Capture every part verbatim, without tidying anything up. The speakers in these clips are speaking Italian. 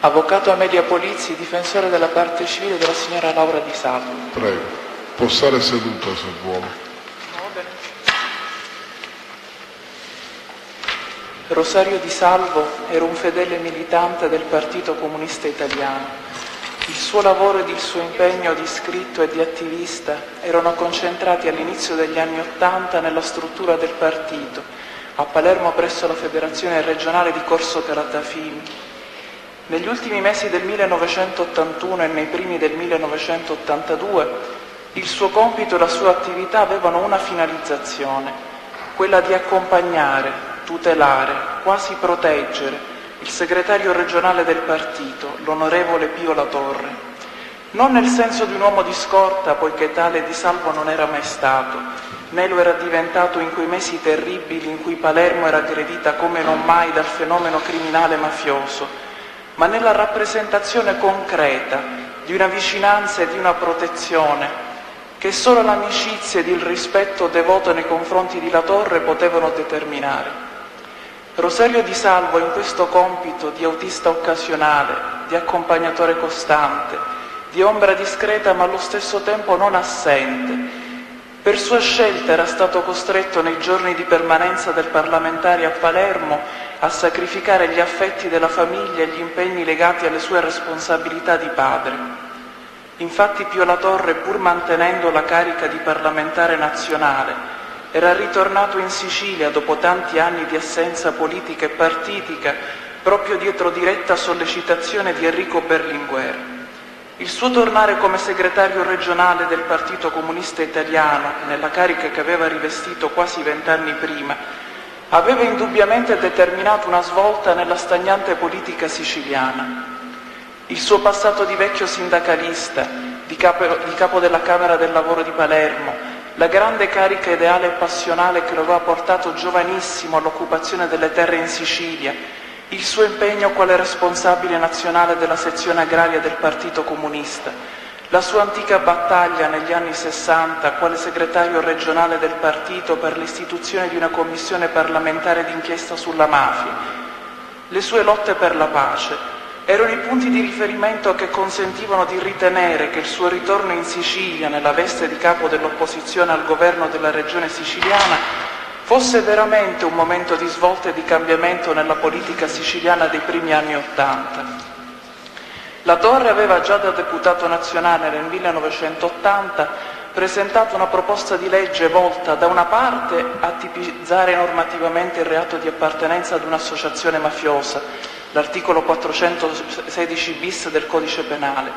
Avvocato Amelia Polizzi, difensore della parte civile della signora Laura Di Salvo. Prego, può stare seduta se vuole. Rosario Di Salvo era un fedele militante del Partito Comunista Italiano. Il suo lavoro ed il suo impegno di scritto e di attivista erano concentrati all'inizio degli anni Ottanta nella struttura del partito, a Palermo presso la Federazione Regionale di Corso Calatafimi. Negli ultimi mesi del millenovecentottantuno e nei primi del millenovecentottantadue il suo compito e la sua attività avevano una finalizzazione, quella di accompagnare, tutelare, quasi proteggere il segretario regionale del partito, l'onorevole Pio La Torre. Non nel senso di un uomo di scorta, poiché tale Di Salvo non era mai stato, né lo era diventato in quei mesi terribili in cui Palermo era aggredita come non mai dal fenomeno criminale mafioso, ma nella rappresentazione concreta di una vicinanza e di una protezione che solo l'amicizia ed il rispetto devoto nei confronti di La Torre potevano determinare. Rosario Di Salvo in questo compito di autista occasionale, di accompagnatore costante, di ombra discreta ma allo stesso tempo non assente, per sua scelta era stato costretto nei giorni di permanenza del parlamentare a Palermo a sacrificare gli affetti della famiglia e gli impegni legati alle sue responsabilità di padre. Infatti Pio La Torre, pur mantenendo la carica di parlamentare nazionale, era ritornato in Sicilia dopo tanti anni di assenza politica e partitica, proprio dietro diretta sollecitazione di Enrico Berlinguer. Il suo tornare come segretario regionale del Partito Comunista Italiano, nella carica che aveva rivestito quasi vent'anni prima, aveva indubbiamente determinato una svolta nella stagnante politica siciliana. Il suo passato di vecchio sindacalista, di capo, di capo della Camera del Lavoro di Palermo, la grande carica ideale e passionale che lo aveva portato giovanissimo all'occupazione delle terre in Sicilia, il suo impegno quale responsabile nazionale della sezione agraria del Partito Comunista, la sua antica battaglia negli anni Sessanta quale segretario regionale del partito per l'istituzione di una commissione parlamentare d'inchiesta sulla mafia, le sue lotte per la pace, erano i punti di riferimento che consentivano di ritenere che il suo ritorno in Sicilia nella veste di capo dell'opposizione al governo della regione siciliana fosse veramente un momento di svolta e di cambiamento nella politica siciliana dei primi anni Ottanta. La Torre aveva già da deputato nazionale nel millenovecentottanta presentato una proposta di legge volta da una parte a tipizzare normativamente il reato di appartenenza ad un'associazione mafiosa, l'articolo quattrocentosedici bis del codice penale,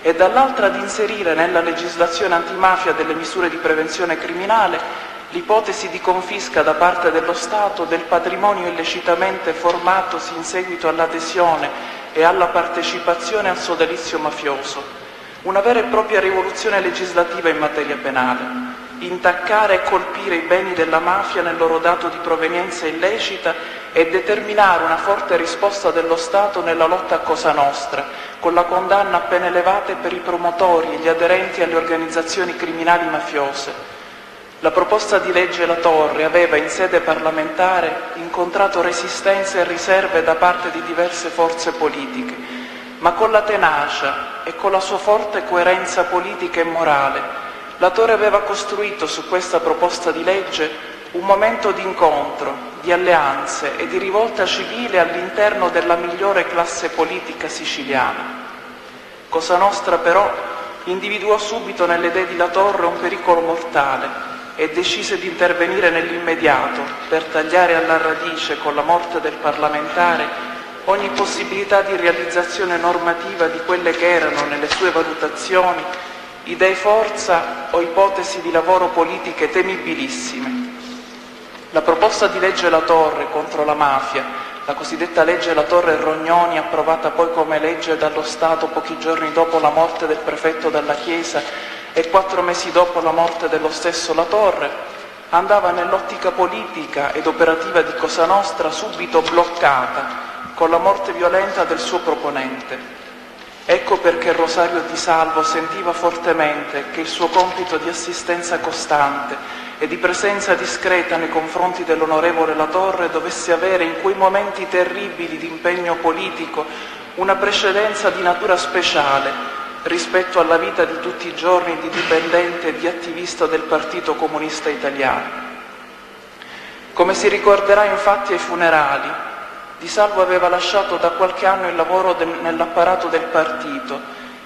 e dall'altra ad inserire nella legislazione antimafia delle misure di prevenzione criminale l'ipotesi di confisca da parte dello Stato del patrimonio illecitamente formatosi in seguito all'adesione e alla partecipazione al sodalizio mafioso, una vera e propria rivoluzione legislativa in materia penale. Intaccare e colpire i beni della mafia nel loro dato di provenienza illecita e determinare una forte risposta dello Stato nella lotta a Cosa Nostra, con la condanna a pene elevate per i promotori e gli aderenti alle organizzazioni criminali mafiose. La proposta di legge La Torre aveva in sede parlamentare incontrato resistenze e riserve da parte di diverse forze politiche, ma con la tenacia e con la sua forte coerenza politica e morale La Torre aveva costruito su questa proposta di legge un momento di incontro, di alleanze e di rivolta civile all'interno della migliore classe politica siciliana. Cosa Nostra però individuò subito nelle idee di La Torre un pericolo mortale e decise di intervenire nell'immediato per tagliare alla radice con la morte del parlamentare ogni possibilità di realizzazione normativa di quelle che erano nelle sue valutazioni idee forza o ipotesi di lavoro politiche temibilissime. La proposta di legge La Torre contro la mafia, la cosiddetta legge La Torre Rognoni, approvata poi come legge dallo Stato pochi giorni dopo la morte del prefetto Dalla Chiesa e quattro mesi dopo la morte dello stesso La Torre, andava nell'ottica politica ed operativa di Cosa Nostra subito bloccata con la morte violenta del suo proponente. Ecco perché Rosario Di Salvo sentiva fortemente che il suo compito di assistenza costante e di presenza discreta nei confronti dell'onorevole La Torre dovesse avere in quei momenti terribili di impegno politico una precedenza di natura speciale rispetto alla vita di tutti i giorni di dipendente e di attivista del Partito Comunista Italiano. Come si ricorderà infatti ai funerali, Di Salvo aveva lasciato da qualche anno il lavoro del, nell'apparato del partito,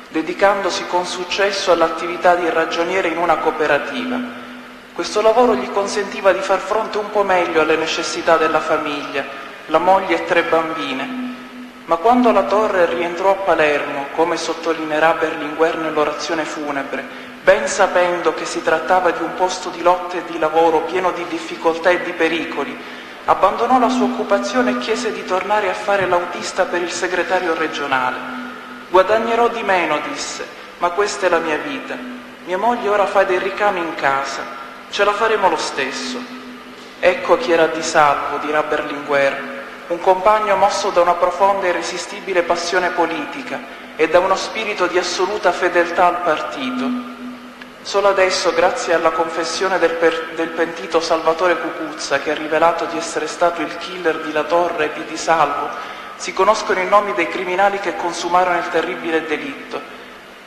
dedicandosi con successo all'attività di ragioniere in una cooperativa. Questo lavoro gli consentiva di far fronte un po' meglio alle necessità della famiglia, la moglie e tre bambine. Ma quando La Torre rientrò a Palermo, come sottolineerà Berlinguer nell'orazione funebre, ben sapendo che si trattava di un posto di lotte e di lavoro pieno di difficoltà e di pericoli, abbandonò la sua occupazione e chiese di tornare a fare l'autista per il segretario regionale. «Guadagnerò di meno», disse, «ma questa è la mia vita. Mia moglie ora fa dei ricami in casa. Ce la faremo lo stesso». Ecco chi era Di Salvo, dirà Berlinguer, un compagno mosso da una profonda e irresistibile passione politica e da uno spirito di assoluta fedeltà al partito. Solo adesso, grazie alla confessione del, per, del pentito Salvatore Cucuzza, che ha rivelato di essere stato il killer di La Torre e di Di Salvo, si conoscono i nomi dei criminali che consumarono il terribile delitto.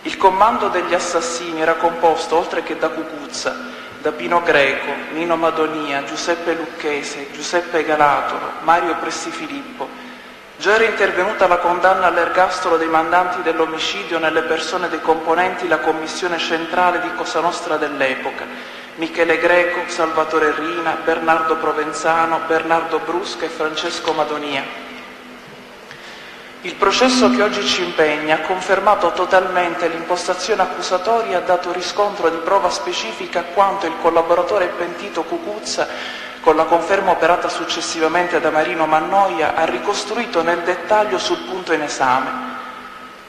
Il comando degli assassini era composto, oltre che da Cucuzza, da Pino Greco, Nino Madonia, Giuseppe Lucchese, Giuseppe Galatolo, Mario Pressifilippo. Già era intervenuta la condanna all'ergastolo dei mandanti dell'omicidio nelle persone dei componenti la commissione centrale di Cosa Nostra dell'epoca, Michele Greco, Salvatore Riina, Bernardo Provenzano, Bernardo Brusca e Francesco Madonia. Il processo che oggi ci impegna ha confermato totalmente l'impostazione accusatoria e ha dato riscontro di prova specifica a quanto il collaboratore pentito Cucuzza, con la conferma operata successivamente da Marino Mannoia, ha ricostruito nel dettaglio sul punto in esame.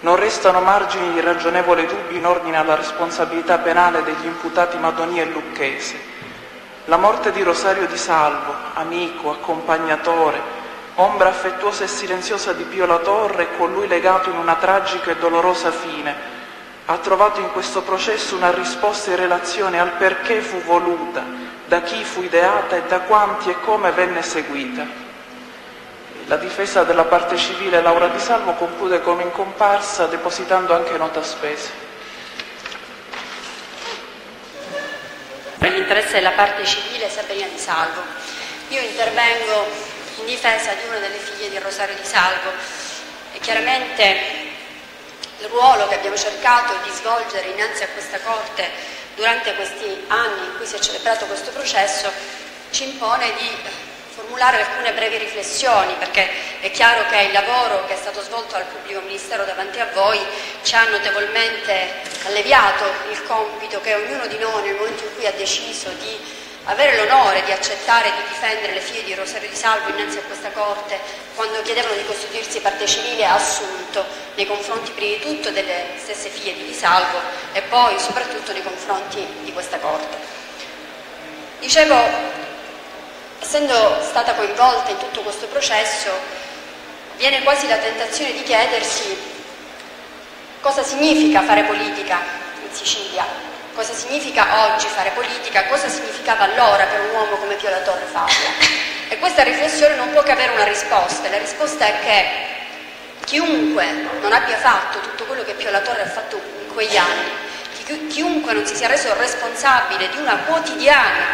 Non restano margini di ragionevole dubbio in ordine alla responsabilità penale degli imputati Madonia e Lucchese. La morte di Rosario Di Salvo, amico, accompagnatore, ombra affettuosa e silenziosa di Pio La Torre e con lui legato in una tragica e dolorosa fine, ha trovato in questo processo una risposta in relazione al perché fu voluta, da chi fu ideata e da quanti e come venne seguita. La difesa della parte civile Laura Di Salvo conclude come in comparsa, depositando anche nota spese. Per l'interesse della parte civile Sabrina Di Salvo, io intervengo in difesa di una delle figlie di Rosario Di Salvo, e chiaramente il ruolo che abbiamo cercato di svolgere innanzi a questa Corte durante questi anni in cui si è celebrato questo processo ci impone di formulare alcune brevi riflessioni, perché è chiaro che il lavoro che è stato svolto dal pubblico ministero davanti a voi ci ha notevolmente alleviato il compito che ognuno di noi nel momento in cui ha deciso di avere l'onore di accettare di difendere le figlie di Rosario Di Salvo innanzi a questa Corte quando chiedevano di costituirsi parte civile ha assunto nei confronti prima di tutto delle stesse figlie di Di Salvo e poi soprattutto nei confronti di questa Corte. Dicevo, essendo stata coinvolta in tutto questo processo, viene quasi la tentazione di chiedersi cosa significa fare politica in Sicilia. Cosa significa oggi fare politica, cosa significava allora per un uomo come Pio La Torre farla. E questa riflessione non può che avere una risposta. La risposta è che chiunque non abbia fatto tutto quello che Pio La Torre ha fatto in quegli anni, chi, chiunque non si sia reso responsabile di una quotidiana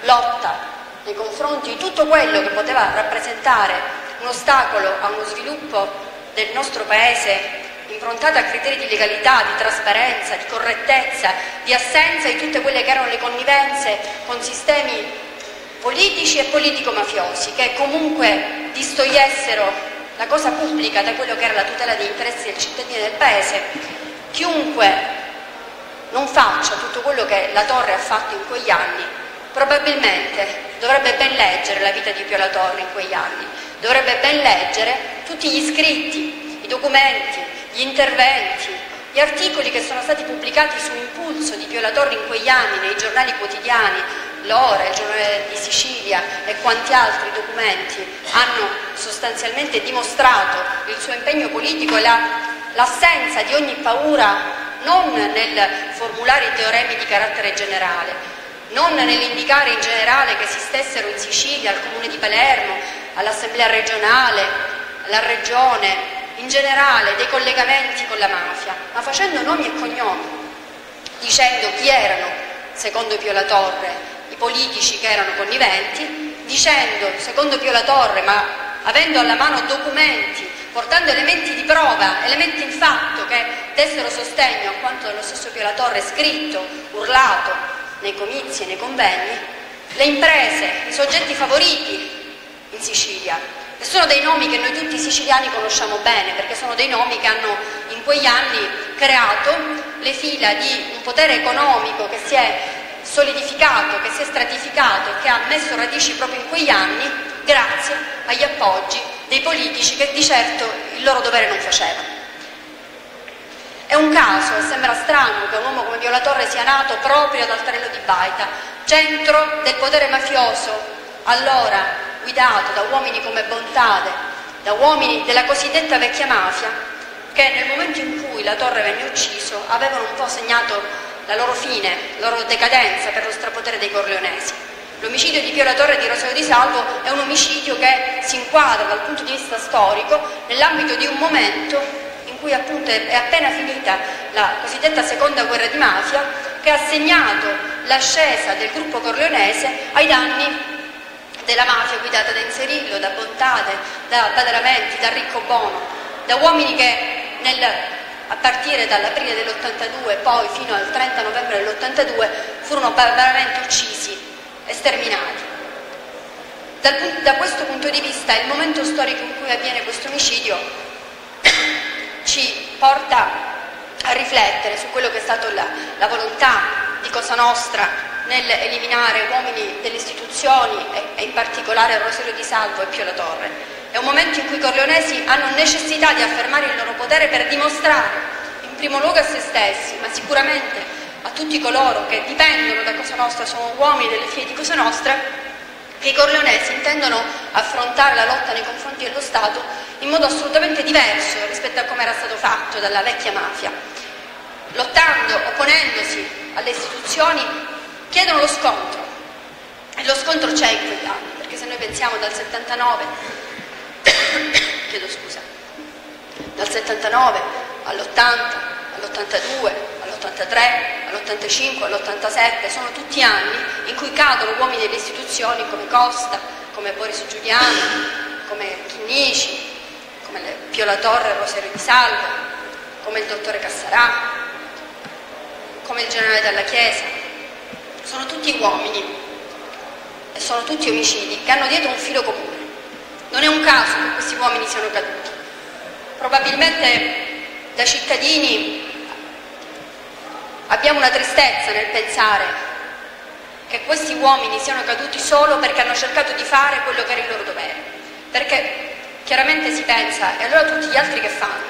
lotta nei confronti di tutto quello che poteva rappresentare un ostacolo a uno sviluppo del nostro Paese improntata a criteri di legalità, di trasparenza, di correttezza, di assenza di tutte quelle che erano le connivenze con sistemi politici e politico-mafiosi che comunque distogliessero la cosa pubblica da quello che era la tutela degli interessi del cittadino e del Paese. Chiunque non faccia tutto quello che La Torre ha fatto in quegli anni, probabilmente dovrebbe ben leggere la vita di Pio La Torre in quegli anni, dovrebbe ben leggere tutti gli scritti, i documenti, gli interventi, gli articoli che sono stati pubblicati su impulso di Pio La Torre in quegli anni nei giornali quotidiani, L'Ora, il Giornale di Sicilia e quanti altri documenti hanno sostanzialmente dimostrato il suo impegno politico e la, l'assenza di ogni paura non nel formulare i teoremi di carattere generale, non nell'indicare in generale che esistessero in Sicilia, al Comune di Palermo, all'Assemblea regionale, alla Regione, in generale dei collegamenti con la mafia, ma facendo nomi e cognomi, dicendo chi erano, secondo Pio La Torre, i politici che erano conniventi, dicendo, secondo Pio La Torre, ma avendo alla mano documenti, portando elementi di prova, elementi in fatto che dessero sostegno a quanto dallo stesso Pio La Torre scritto, urlato nei comizi e nei convegni, le imprese, i soggetti favoriti in Sicilia. E sono dei nomi che noi tutti siciliani conosciamo bene, perché sono dei nomi che hanno in quegli anni creato le fila di un potere economico che si è solidificato, che si è stratificato e che ha messo radici proprio in quegli anni, grazie agli appoggi dei politici che di certo il loro dovere non facevano. È un caso, e sembra strano, che un uomo come Pio La Torre sia nato proprio ad Altarello di Baita, centro del potere mafioso, allora guidato da uomini come Bontade, da uomini della cosiddetta vecchia mafia, che nel momento in cui La Torre venne ucciso avevano un po' segnato la loro fine, la loro decadenza per lo strapotere dei corleonesi. L'omicidio di Pio La Torre e di Rosario Di Salvo è un omicidio che si inquadra dal punto di vista storico nell'ambito di un momento in cui appunto è appena finita la cosiddetta seconda guerra di mafia, che ha segnato l'ascesa del gruppo corleonese ai danni della mafia guidata da Inserillo, da Bontade, da Badalamenti, da Ricco Bono, da uomini che nel, a partire dall'aprile dell'ottantadue e poi fino al trenta novembre dell'ottantadue furono barbaramente uccisi, sterminati. Da, da questo punto di vista il momento storico in cui avviene questo omicidio ci porta a riflettere su quello che è stata la, la volontà di Cosa Nostra nel eliminare uomini delle istituzioni e, e in particolare Rosario Di Salvo e Pio La Torre. È un momento in cui i corleonesi hanno necessità di affermare il loro potere per dimostrare in primo luogo a se stessi, ma sicuramente a tutti coloro che dipendono da Cosa Nostra, sono uomini delle file di Cosa Nostra, che i corleonesi intendono affrontare la lotta nei confronti dello Stato in modo assolutamente diverso rispetto a come era stato fatto dalla vecchia mafia. Lottando, opponendosi alle istituzioni, chiedono lo scontro, e lo scontro c'è in quegli anni, perché se noi pensiamo dal settantanove, chiedo scusa, dal settantanove all'ottanta, all'ottantadue, all'ottantatré, all'ottantacinque, all'ottantasette, sono tutti anni in cui cadono uomini delle istituzioni come Costa, come Boris Giuliano, come Chinnici, come Pio La Torre e Rosario Di Salvo, come il dottore Cassarà, come il generale Dalla Chiesa. Sono tutti uomini e sono tutti omicidi che hanno dietro un filo comune. Non è un caso che questi uomini siano caduti. Probabilmente da cittadini abbiamo una tristezza nel pensare che questi uomini siano caduti solo perché hanno cercato di fare quello che era il loro dovere. Perché chiaramente si pensa, e allora tutti gli altri che fanno?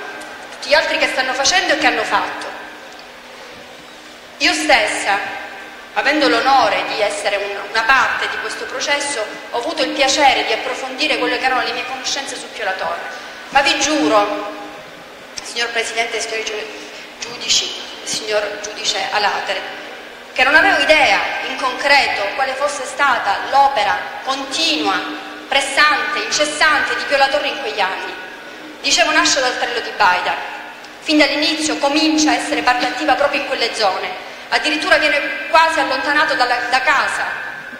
Tutti gli altri che stanno facendo e che hanno fatto? Io stessa, avendo l'onore di essere una parte di questo processo, ho avuto il piacere di approfondire quelle che erano le mie conoscenze su Pio La Torre. Ma vi giuro, signor Presidente e signori giudici, signor giudice Alatere, che non avevo idea in concreto quale fosse stata l'opera continua, pressante, incessante di Pio La Torre in quegli anni. Dicevo, nasce dal Altarello di Baida, fin dall'inizio comincia a essere parte attiva proprio in quelle zone, addirittura viene quasi allontanato dalla, da casa,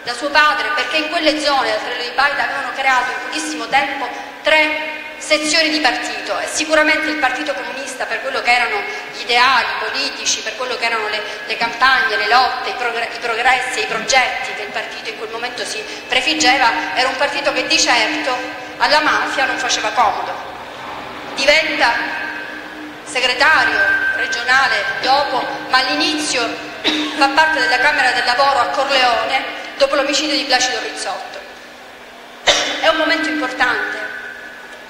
da suo padre, perché in quelle zone del Altarello di Baida avevano creato in pochissimo tempo tre sezioni di partito, e sicuramente il Partito Comunista, per quello che erano gli ideali politici, per quello che erano le, le campagne, le lotte, i, progr i progressi, i progetti che il partito in quel momento si prefiggeva, era un partito che di certo alla mafia non faceva comodo. Diventa segretario regionale dopo, ma all'inizio fa parte della Camera del Lavoro a Corleone dopo l'omicidio di Placido Rizzotto. È un momento importante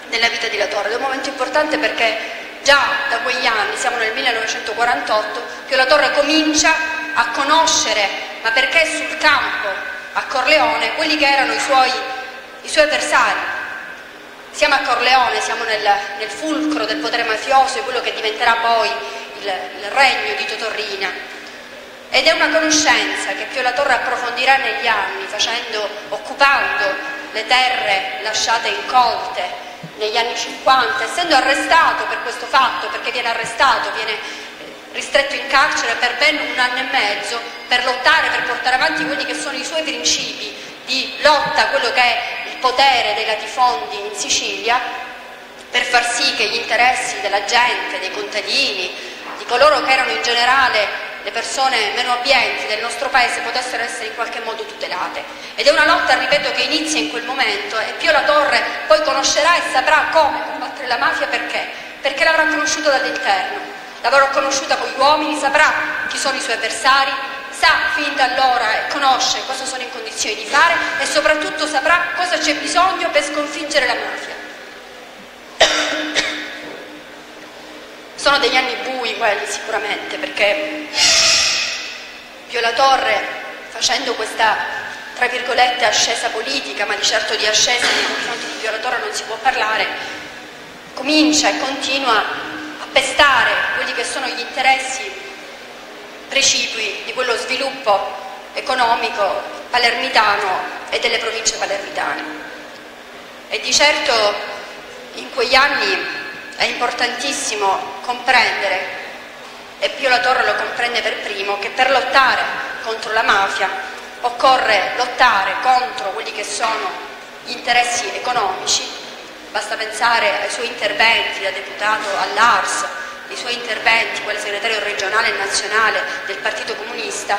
nella vita di La Torre, è un momento importante perché già da quegli anni, siamo nel millenovecentoquarantotto, che La Torre comincia a conoscere, ma perché sul campo a Corleone, quelli che erano i suoi, i suoi avversari. Siamo a Corleone, siamo nel, nel fulcro del potere mafioso e quello che diventerà poi il, il regno di Totò Riina. Ed è una conoscenza che Pio La Torre approfondirà negli anni, facendo, occupando le terre lasciate incolte negli anni cinquanta, essendo arrestato per questo fatto, perché viene arrestato, viene ristretto in carcere per ben un anno e mezzo per lottare, per portare avanti quelli che sono i suoi principi di lotta a quello che è il potere dei latifondi in Sicilia, per far sì che gli interessi della gente, dei contadini, di coloro che erano in generale le persone meno abbienti del nostro paese, potessero essere in qualche modo tutelate. Ed è una lotta, ripeto, che inizia in quel momento, e Pio La Torre poi conoscerà e saprà come combattere la mafia. Perché? Perché l'avrà conosciuta dall'interno, l'avrà conosciuta con gli uomini, saprà chi sono i suoi avversari, sa fin da allora e conosce cosa sono in condizioni di fare, e soprattutto saprà cosa c'è bisogno per sconfiggere la mafia. Sono degli anni bui quelli sicuramente, perché Pio La Torre, facendo questa, tra virgolette, ascesa politica, ma di certo di ascesa nei confronti di Pio La Torre non si può parlare, comincia e continua a pestare quelli che sono gli interessi precipui di quello sviluppo economico palermitano e delle province palermitane. E di certo in quegli anni è importantissimo comprendere, e Pio La Torre lo comprende per primo, che per lottare contro la mafia occorre lottare contro quelli che sono gli interessi economici. Basta pensare ai suoi interventi da deputato all'A R S, i suoi interventi come segretario regionale e nazionale del Partito Comunista,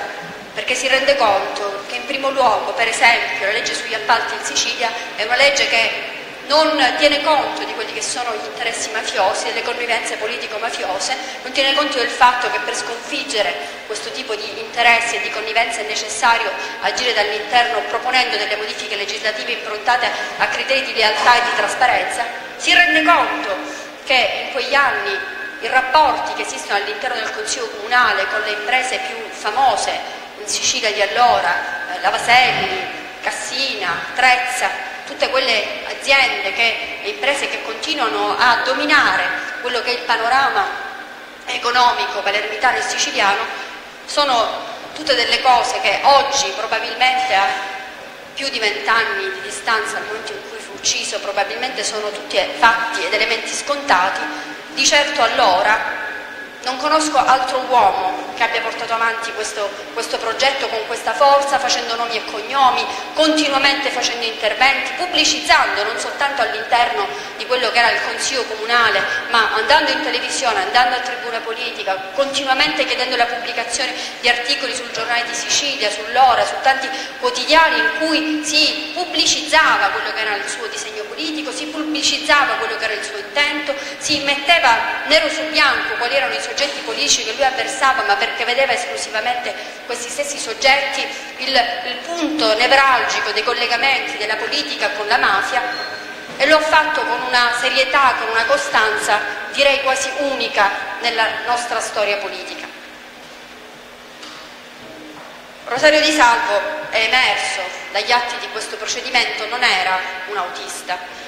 perché si rende conto che in primo luogo, per esempio, la legge sugli appalti in Sicilia è una legge che non tiene conto di quelli che sono gli interessi mafiosi, delle connivenze politico-mafiose, non tiene conto del fatto che per sconfiggere questo tipo di interessi e di connivenze è necessario agire dall'interno proponendo delle modifiche legislative improntate a criteri di lealtà e di trasparenza. Si rende conto che in quegli anni i rapporti che esistono all'interno del Consiglio Comunale con le imprese più famose in Sicilia di allora, Lavaselli, Cassina, Trezza, tutte quelle aziende che, imprese che continuano a dominare quello che è il panorama economico palermitano e siciliano, sono tutte delle cose che oggi, probabilmente a più di vent'anni di distanza dal momento in cui fu ucciso, probabilmente sono tutti fatti ed elementi scontati. Di certo allora non conosco altro uomo che abbia portato avanti questo, questo progetto con questa forza, facendo nomi e cognomi, continuamente facendo interventi, pubblicizzando non soltanto all'interno di quello che era il Consiglio Comunale, ma andando in televisione, andando a Tribuna Politica, continuamente chiedendo la pubblicazione di articoli sul Giornale di Sicilia, sull'Ora, su tanti quotidiani in cui si pubblicizzava quello che era il suo disegno politico, si pubblicizzava quello che era il suo intento, si metteva nero su bianco quali erano i suoi soggetti politici che lui avversava, ma perché vedeva esclusivamente questi stessi soggetti il, il punto nevralgico dei collegamenti della politica con la mafia. E lo ha fatto con una serietà, con una costanza direi quasi unica nella nostra storia politica. Rosario Di Salvo è emerso dagli atti di questo procedimento, non era un autista.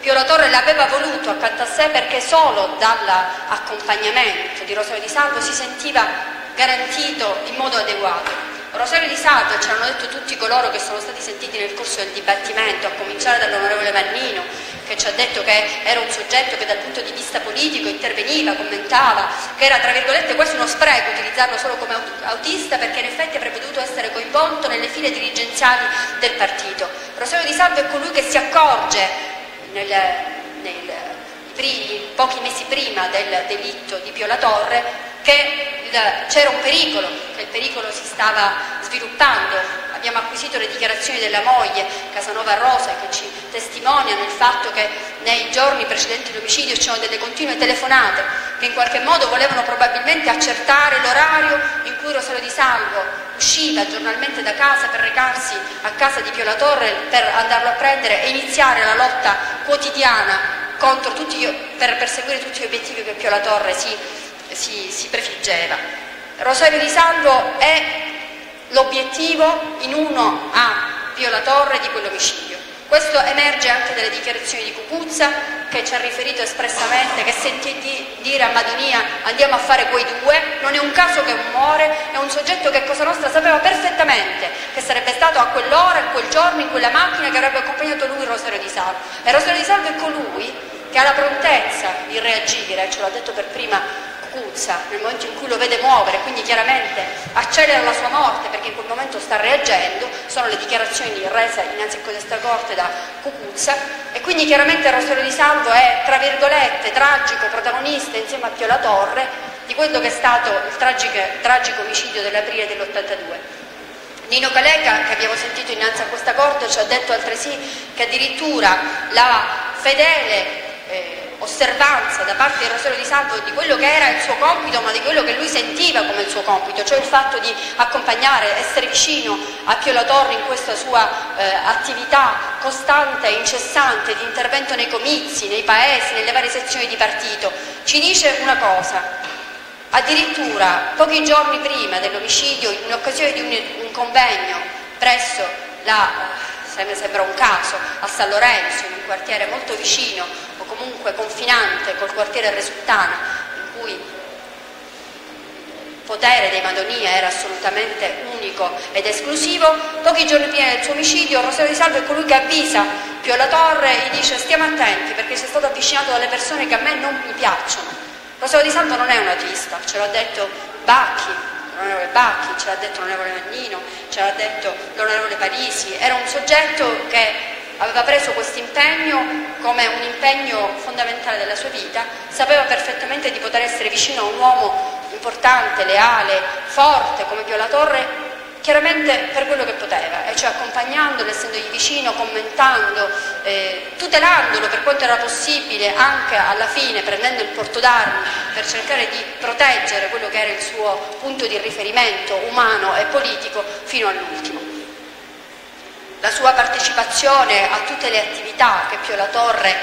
Pio La Torre l'aveva voluto accanto a sé perché solo dall'accompagnamento di Rosario Di Salvo si sentiva garantito in modo adeguato. Rosario Di Salvo, ce l'hanno detto tutti coloro che sono stati sentiti nel corso del dibattimento, a cominciare dall'onorevole Mannino, che ci ha detto che era un soggetto che dal punto di vista politico interveniva, commentava, che era tra virgolette quasi uno spreco utilizzarlo solo come autista, perché in effetti avrebbe dovuto essere coinvolto nelle file dirigenziali del partito. Rosario Di Salvo è colui che si accorge Nel, nel, pri, pochi mesi prima del delitto di Pio La Torre che c'era un pericolo, che il pericolo si stava sviluppando. Abbiamo acquisito le dichiarazioni della moglie Casanova Rosa, che ci testimoniano il fatto che nei giorni precedenti all'omicidio c'erano delle continue telefonate che in qualche modo volevano probabilmente accertare l'orario in cui Rosario Di Salvo usciva giornalmente da casa per recarsi a casa di Pio La Torre, per andarlo a prendere e iniziare la lotta quotidiana contro tutti gli, per perseguire tutti gli obiettivi che Pio La Torre si, si, si prefiggeva. Rosario Di Salvo è l'obiettivo in uno a Pio La Torre di quell'omicidio. Questo emerge anche dalle dichiarazioni di Cucuzza, che ci ha riferito espressamente che sentì di dire a Madonia: andiamo a fare quei due, non è un caso che muore, è un soggetto che Cosa Nostra sapeva perfettamente che sarebbe stato a quell'ora, a quel giorno, in quella macchina che avrebbe accompagnato lui Rosario Di Salvo. E Rosario Di Salvo è colui che ha la prontezza di reagire, ce l'ha detto per prima Cucuzza, nel momento in cui lo vede muovere, quindi chiaramente accelera la sua morte perché in quel momento sta reagendo. Sono le dichiarazioni rese innanzi a questa corte da Cucuzza, e quindi chiaramente Rosario Di Salvo è, tra virgolette, tragico protagonista insieme a Pio La Torre di quello che è stato il tragico, tragico omicidio dell'aprile dell'ottantadue. Nino Caleca, che abbiamo sentito innanzi a questa corte, ci ha detto altresì che addirittura la fedele eh, osservanza da parte di Rosario Di Salvo di quello che era il suo compito, ma di quello che lui sentiva come il suo compito, cioè il fatto di accompagnare, essere vicino a Pio La Torre in questa sua eh, attività costante e incessante di intervento nei comizi, nei paesi, nelle varie sezioni di partito, ci dice una cosa. Addirittura pochi giorni prima dell'omicidio, in occasione di un, un convegno presso la... se mi sembra un caso, a San Lorenzo, in un quartiere molto vicino o comunque confinante col quartiere Resultana, in cui il potere dei Madonia era assolutamente unico ed esclusivo, pochi giorni prima del suo omicidio Rosario Di Salvo è colui che avvisa Pio La Torre e dice: stiamo attenti perché sei stato avvicinato dalle persone che a me non mi piacciono. Rosario Di Salvo non è un autista, ce l'ha detto Bacchi, l'onorevole Bacchi, ce l'ha detto l'onorevole Mannino, ce l'ha detto l'onorevole Parisi. Era un soggetto che aveva preso questo impegno come un impegno fondamentale della sua vita, sapeva perfettamente di poter essere vicino a un uomo importante, leale, forte come Pio La Torre, chiaramente per quello che poteva, e cioè accompagnandolo, essendogli vicino, commentando, eh, tutelandolo per quanto era possibile, anche alla fine prendendo il porto d'armi per cercare di proteggere quello che era il suo punto di riferimento umano e politico fino all'ultimo. La sua partecipazione a tutte le attività che Pio La Torre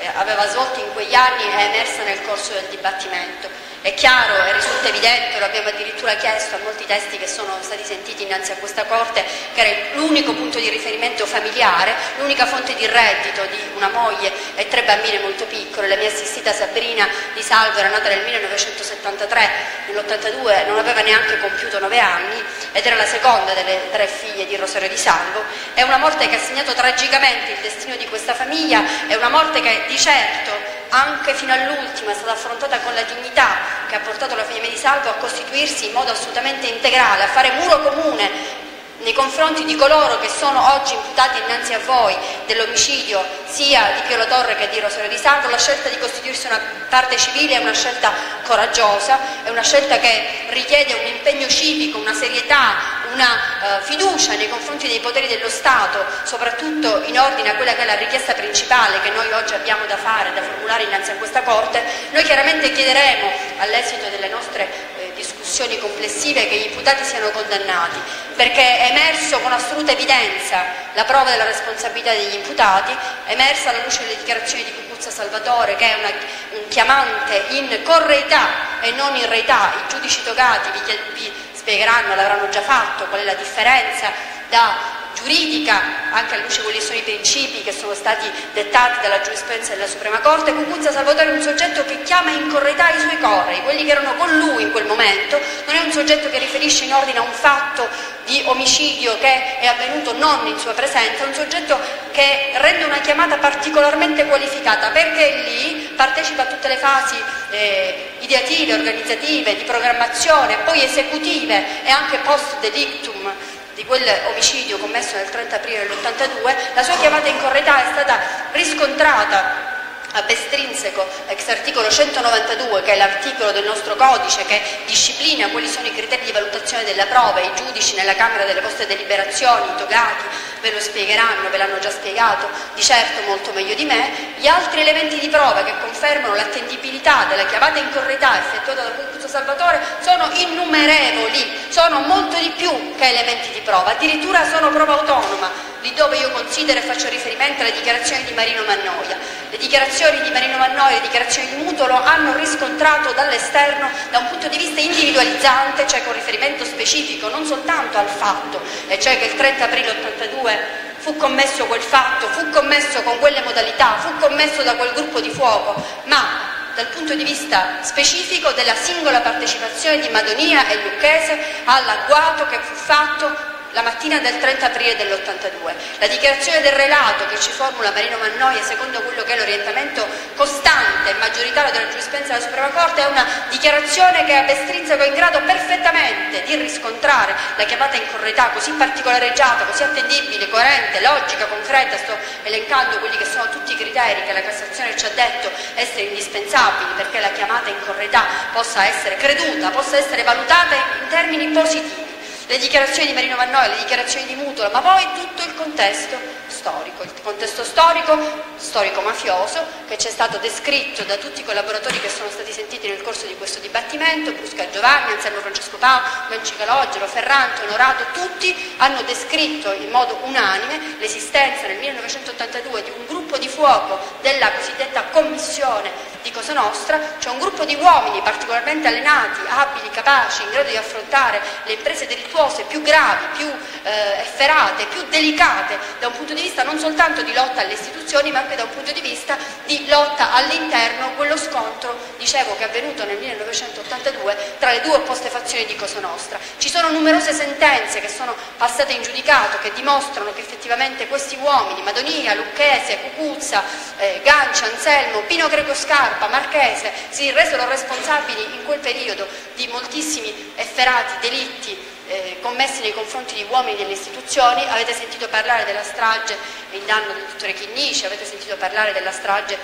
eh, aveva svolto in quegli anni è emersa nel corso del dibattimento. È chiaro e risulta evidente, lo abbiamo addirittura chiesto a molti testi che sono stati sentiti innanzi a questa corte, che era l'unico punto di riferimento familiare, l'unica fonte di reddito di una moglie e tre bambine molto piccole. La mia assistita Sabrina Di Salvo era nata nel millenovecentosettantatré, nell'ottantadue non aveva neanche compiuto nove anni ed era la seconda delle tre figlie di Rosario Di Salvo. È una morte che ha segnato tragicamente il destino di questa famiglia, è una morte che di certo anche fino all'ultima è stata affrontata con la dignità che ha portato la famiglia Di Salvo a costituirsi in modo assolutamente integrale, a fare muro comune nei confronti di coloro che sono oggi imputati innanzi a voi dell'omicidio sia di Pio La Torre che di Rosario Di Salvo. La scelta di costituirsi una parte civile è una scelta coraggiosa, è una scelta che richiede un impegno civico, una serietà, una uh, fiducia nei confronti dei poteri dello Stato, soprattutto in ordine a quella che è la richiesta principale che noi oggi abbiamo da fare, da formulare innanzi a questa Corte. Noi chiaramente chiederemo, all'esito delle nostre eh, discussioni complessive, che gli imputati siano condannati, perché è emerso con assoluta evidenza la prova della responsabilità degli imputati, emersa alla luce delle dichiarazioni di Cucuzza Salvatore, che è una, un chiamante in correità e non in reità. I giudici togati vi, vi spiegheranno, l'avranno già fatto, qual è la differenza da giuridica, anche alla luce di quelli sono i principi che sono stati dettati dalla giurisprudenza della Suprema Corte. Cucuzza Salvatore è un soggetto che chiama in correità i suoi correi, quelli che erano con lui in quel momento. Non è un soggetto che riferisce in ordine a un fatto di omicidio che è avvenuto non in sua presenza, è un soggetto che rende una chiamata particolarmente qualificata, perché lì partecipa a tutte le fasi eh, ideative, organizzative, di programmazione, poi esecutive e anche post delictum di quel omicidio commesso nel trenta aprile dell'ottantadue. La sua chiamata in correità è stata riscontrata ab estrinseco ex articolo centonovantadue, che è l'articolo del nostro codice che disciplina quali sono i criteri di valutazione della prova. I giudici nella Camera delle vostre deliberazioni, i togati, ve lo spiegheranno, ve l'hanno già spiegato di certo molto meglio di me. Gli altri elementi di prova che confermano l'attendibilità della chiamata in correità effettuata dal Cucuzza Salvatore sono innumerevoli, sono molto di più che elementi di prova, addirittura sono prova autonoma. lì dove io considero e faccio riferimento alle dichiarazioni di Marino Mannoia. Le dichiarazioni di Marino Mannoia e le dichiarazioni di Mutolo hanno riscontrato dall'esterno, da un punto di vista individualizzante, cioè con riferimento specifico, non soltanto al fatto, e cioè che il trenta aprile ottantadue fu commesso quel fatto, fu commesso con quelle modalità, fu commesso da quel gruppo di fuoco, ma dal punto di vista specifico della singola partecipazione di Madonia e Lucchese all'agguato che fu fatto la mattina del trenta aprile dell'ottantadue. La dichiarazione del relato che ci formula Marino Mannoia, secondo quello che è l'orientamento costante e maggioritario della giurisprudenza della Suprema Corte, è una dichiarazione che a Bestrizzago è in grado perfettamente di riscontrare la chiamata incorreità così particolareggiata, così attendibile, coerente, logica, concreta. Sto elencando quelli che sono tutti i criteri che la Cassazione ci ha detto essere indispensabili perché la chiamata incorreità possa essere creduta, possa essere valutata in termini positivi. Le dichiarazioni di Marino Mannoia, le dichiarazioni di Mutolo, ma poi tutto il contesto storico, il contesto storico, storico-mafioso, che ci è stato descritto da tutti i collaboratori che sono stati sentiti nel corso di questo dibattimento, Brusca Giovanni, Anselmo Francesco Paolo, Manci Calogero, Ferrante, Onorato, tutti hanno descritto in modo unanime l'esistenza nel millenovecentottantadue di un gruppo di fuoco della cosiddetta commissione di Cosa Nostra, cioè un gruppo di uomini particolarmente allenati, abili, capaci, in grado di affrontare le imprese delittuose più gravi, più eh, efferate, più delicate, da un punto di vista non soltanto di lotta alle istituzioni, ma anche da un punto di vista di lotta all'interno, quello scontro, dicevo, che è avvenuto nel millenovecentottantadue tra le due opposte fazioni di Cosa Nostra. Ci sono numerose sentenze che sono passate in giudicato, che dimostrano che effettivamente questi uomini, Madonia, Lucchese, Cucuzza, eh, Gancia, Anselmo, Pino Greco Scarpa, Marchese, si resero responsabili in quel periodo di moltissimi efferati delitti eh, commessi nei confronti di uomini delle istituzioni. Avete sentito parlare della strage in danno del dottore Chinnici, avete sentito parlare della strage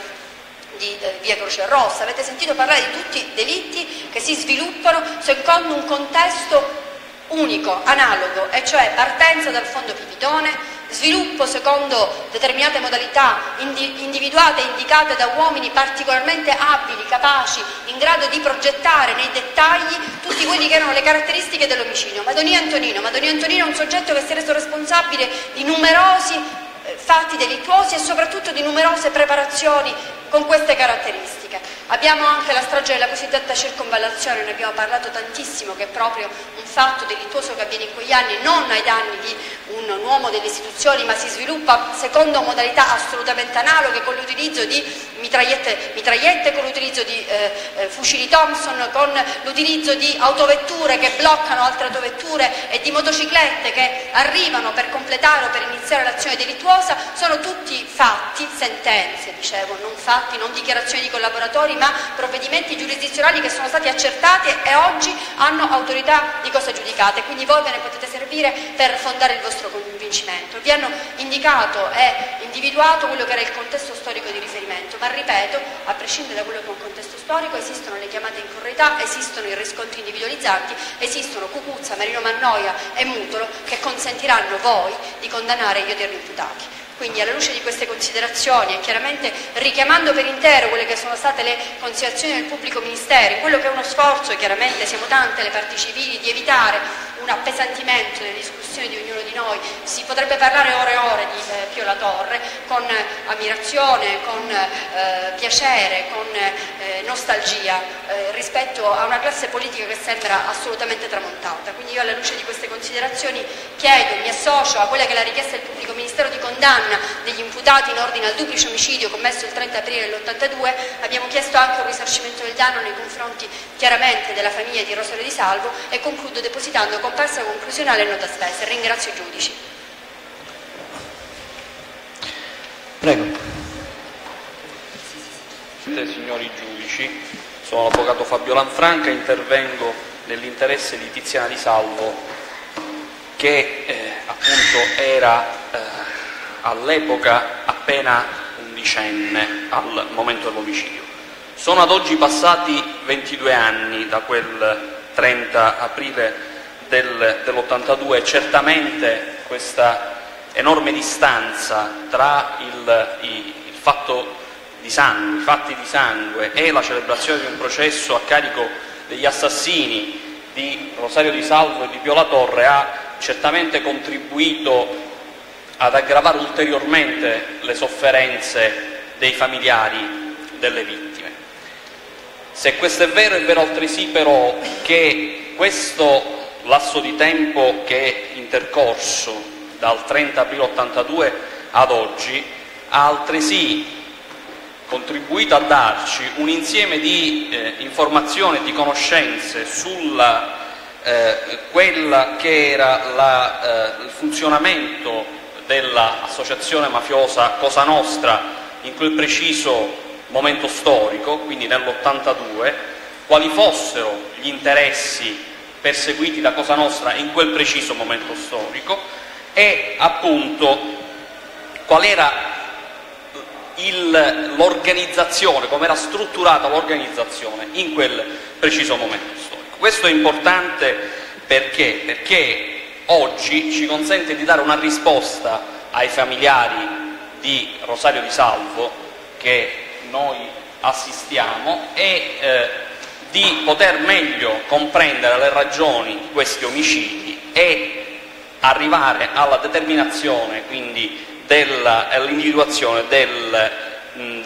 di eh, via Croce Rossa, avete sentito parlare di tutti i delitti che si sviluppano secondo un contesto unico, analogo, e cioè partenza dal fondo Pipitone, sviluppo secondo determinate modalità indi- individuate e indicate da uomini particolarmente abili, capaci, in grado di progettare nei dettagli tutti quelli che erano le caratteristiche dell'omicidio. Madonia Antonino, Madonia Antonino è un soggetto che si è reso responsabile di numerosi eh, fatti delittuosi e soprattutto di numerose preparazioni con queste caratteristiche. Abbiamo anche la strage della cosiddetta circonvallazione, ne abbiamo parlato tantissimo, che è proprio un fatto delittuoso che avviene in quegli anni non ai danni di un uomo delle istituzioni, ma si sviluppa secondo modalità assolutamente analoghe, con l'utilizzo di mitragliette, mitragliette con l'utilizzo di eh, fucili Thompson, con l'utilizzo di autovetture che bloccano altre autovetture e di motociclette che arrivano per completare o per iniziare l'azione delittuosa. Sono tutti fatti, sentenze, dicevo, non fatti, non dichiarazioni di collaboratori, ma provvedimenti giurisdizionali che sono stati accertati e oggi hanno autorità di cosa giudicata, e quindi voi ve ne potete servire per fondare il vostro convincimento. Vi hanno indicato e individuato quello che era il contesto storico di riferimento, ma ripeto, a prescindere da quello che è un contesto storico, esistono le chiamate incorreità, esistono i riscontri individualizzanti, esistono Cucuzza, Marino Mannoia e Mutolo che consentiranno voi di condannare gli odierni imputati. Quindi alla luce di queste considerazioni e chiaramente richiamando per intero quelle che sono state le considerazioni del pubblico ministero, in quello che è uno sforzo, e chiaramente siamo tante le parti civili, di evitare un appesantimento delle discussioni di ognuno di noi, si potrebbe parlare ore e ore di eh, Pio La Torre con ammirazione, con eh, piacere, con eh, nostalgia eh, rispetto a una classe politica che sembra assolutamente tramontata. Quindi io alla luce di queste considerazioni chiedo, mi associo a quella che è la richiesta del pubblico ministero di condanna degli imputati in ordine al duplice omicidio commesso il trenta aprile dell'ottantadue. Abbiamo chiesto anche un risarcimento del danno nei confronti chiaramente della famiglia di Rosario Di Salvo e concludo depositando comparsa conclusionale e nota spesa. Ringrazio i giudici. Prego. Signori giudici, sono l'avvocato Fabio Lanfranca e intervengo nell'interesse di Tiziana Di Salvo, che eh, appunto era eh, all'epoca appena undicenne al momento dell'omicidio. Sono ad oggi passati ventidue anni da quel trenta aprile dell'ottantadue e certamente questa enorme distanza tra il, il, il fatto di sangue, i fatti di sangue e la celebrazione di un processo a carico degli assassini di Rosario Di Salvo e di Pio La Torre ha certamente contribuito ad aggravare ulteriormente le sofferenze dei familiari delle vittime. Se questo è vero, è vero altresì però che questo lasso di tempo che è intercorso dal trenta aprile ottantadue ad oggi ha altresì contribuito a darci un insieme di eh, informazioni e di conoscenze sulla eh, quella che era la, eh, il funzionamento dell'associazione mafiosa Cosa Nostra in quel preciso momento storico, quindi nell'ottantadue, quali fossero gli interessi perseguiti da Cosa Nostra in quel preciso momento storico e appunto qual era l'organizzazione, come era strutturata l'organizzazione in quel preciso momento storico. Questo è importante perché? Perché oggi ci consente di dare una risposta ai familiari di Rosario Di Salvo che noi assistiamo e eh, di poter meglio comprendere le ragioni di questi omicidi e arrivare alla determinazione, quindi all'individuazione del,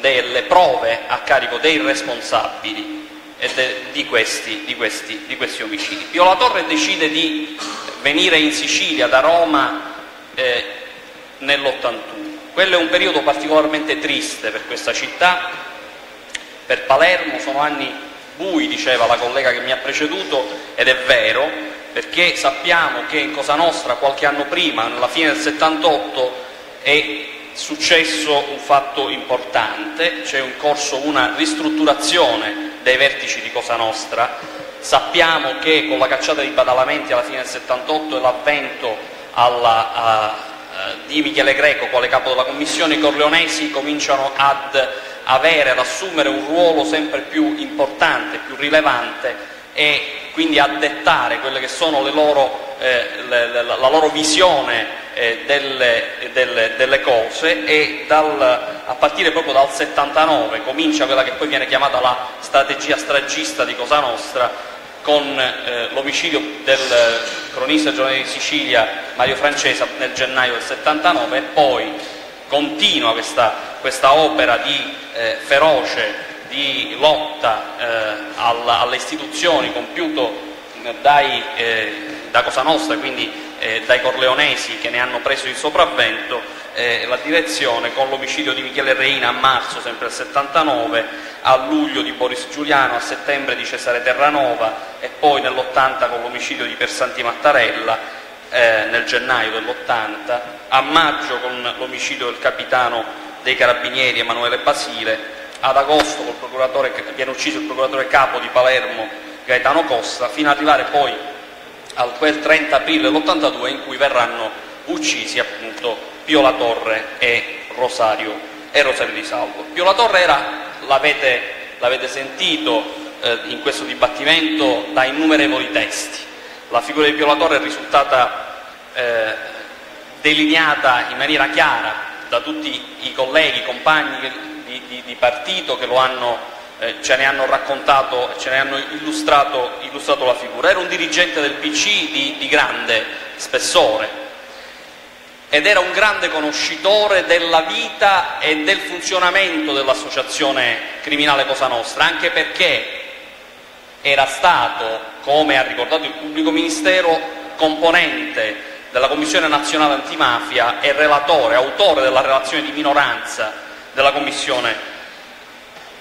delle prove a carico dei responsabili e de, di, questi, di, questi, di questi omicidi. Pio La Torre decide di venire in Sicilia da Roma eh, nell'ottantuno. Quello è un periodo particolarmente triste per questa città, per Palermo, sono anni bui, diceva la collega che mi ha preceduto, ed è vero, perché sappiamo che in Cosa Nostra qualche anno prima, alla fine del settantotto, è successo un fatto importante, c'è in corso una ristrutturazione dei vertici di Cosa Nostra, sappiamo che con la cacciata di Badalamenti alla fine del settantotto e l'avvento alla... A, di Michele Greco quale capo della commissione, i corleonesi cominciano ad avere, ad assumere un ruolo sempre più importante, più rilevante e quindi a dettare quelle che sono le loro, eh, le, la, la loro visione eh, delle, delle, delle cose e dal, a partire proprio dal settantanove comincia quella che poi viene chiamata la strategia stragista di Cosa Nostra, con eh, l'omicidio del cronista giornale di Sicilia Mario Francesa nel gennaio del settantanove e poi continua questa, questa opera di eh, feroce, di lotta eh, alla, alle istituzioni compiuto dai, eh, da Cosa Nostra, quindi eh, dai corleonesi che ne hanno preso il sopravvento, eh, la direzione con l'omicidio di Michele Reina a marzo sempre del settantanove, a luglio di Boris Giuliano, a settembre di Cesare Terranova e poi nell'ottanta con l'omicidio di Persanti Mattarella, eh, nel gennaio dell'ottanta, a maggio con l'omicidio del capitano dei carabinieri Emanuele Basile, ad agosto col procuratore, viene ucciso il procuratore capo di Palermo Gaetano Costa, fino ad arrivare poi al quel trenta aprile dell'ottantadue in cui verranno uccisi appunto Pio La Torre e Rosario, e Rosario Di Salvo. Pio La Torre era, l'avete sentito eh, in questo dibattimento, da innumerevoli testi. La figura di Pio La Torre è risultata eh, delineata in maniera chiara da tutti i colleghi, i compagni di, di, di partito che lo hanno, eh, ce ne hanno raccontato, ce ne hanno illustrato, illustrato la figura. Era un dirigente del P C di, di grande spessore ed era un grande conoscitore della vita e del funzionamento dell'associazione criminale Cosa Nostra, anche perché era stato, come ha ricordato il pubblico ministero, componente della Commissione Nazionale Antimafia e relatore, autore della relazione di minoranza della Commissione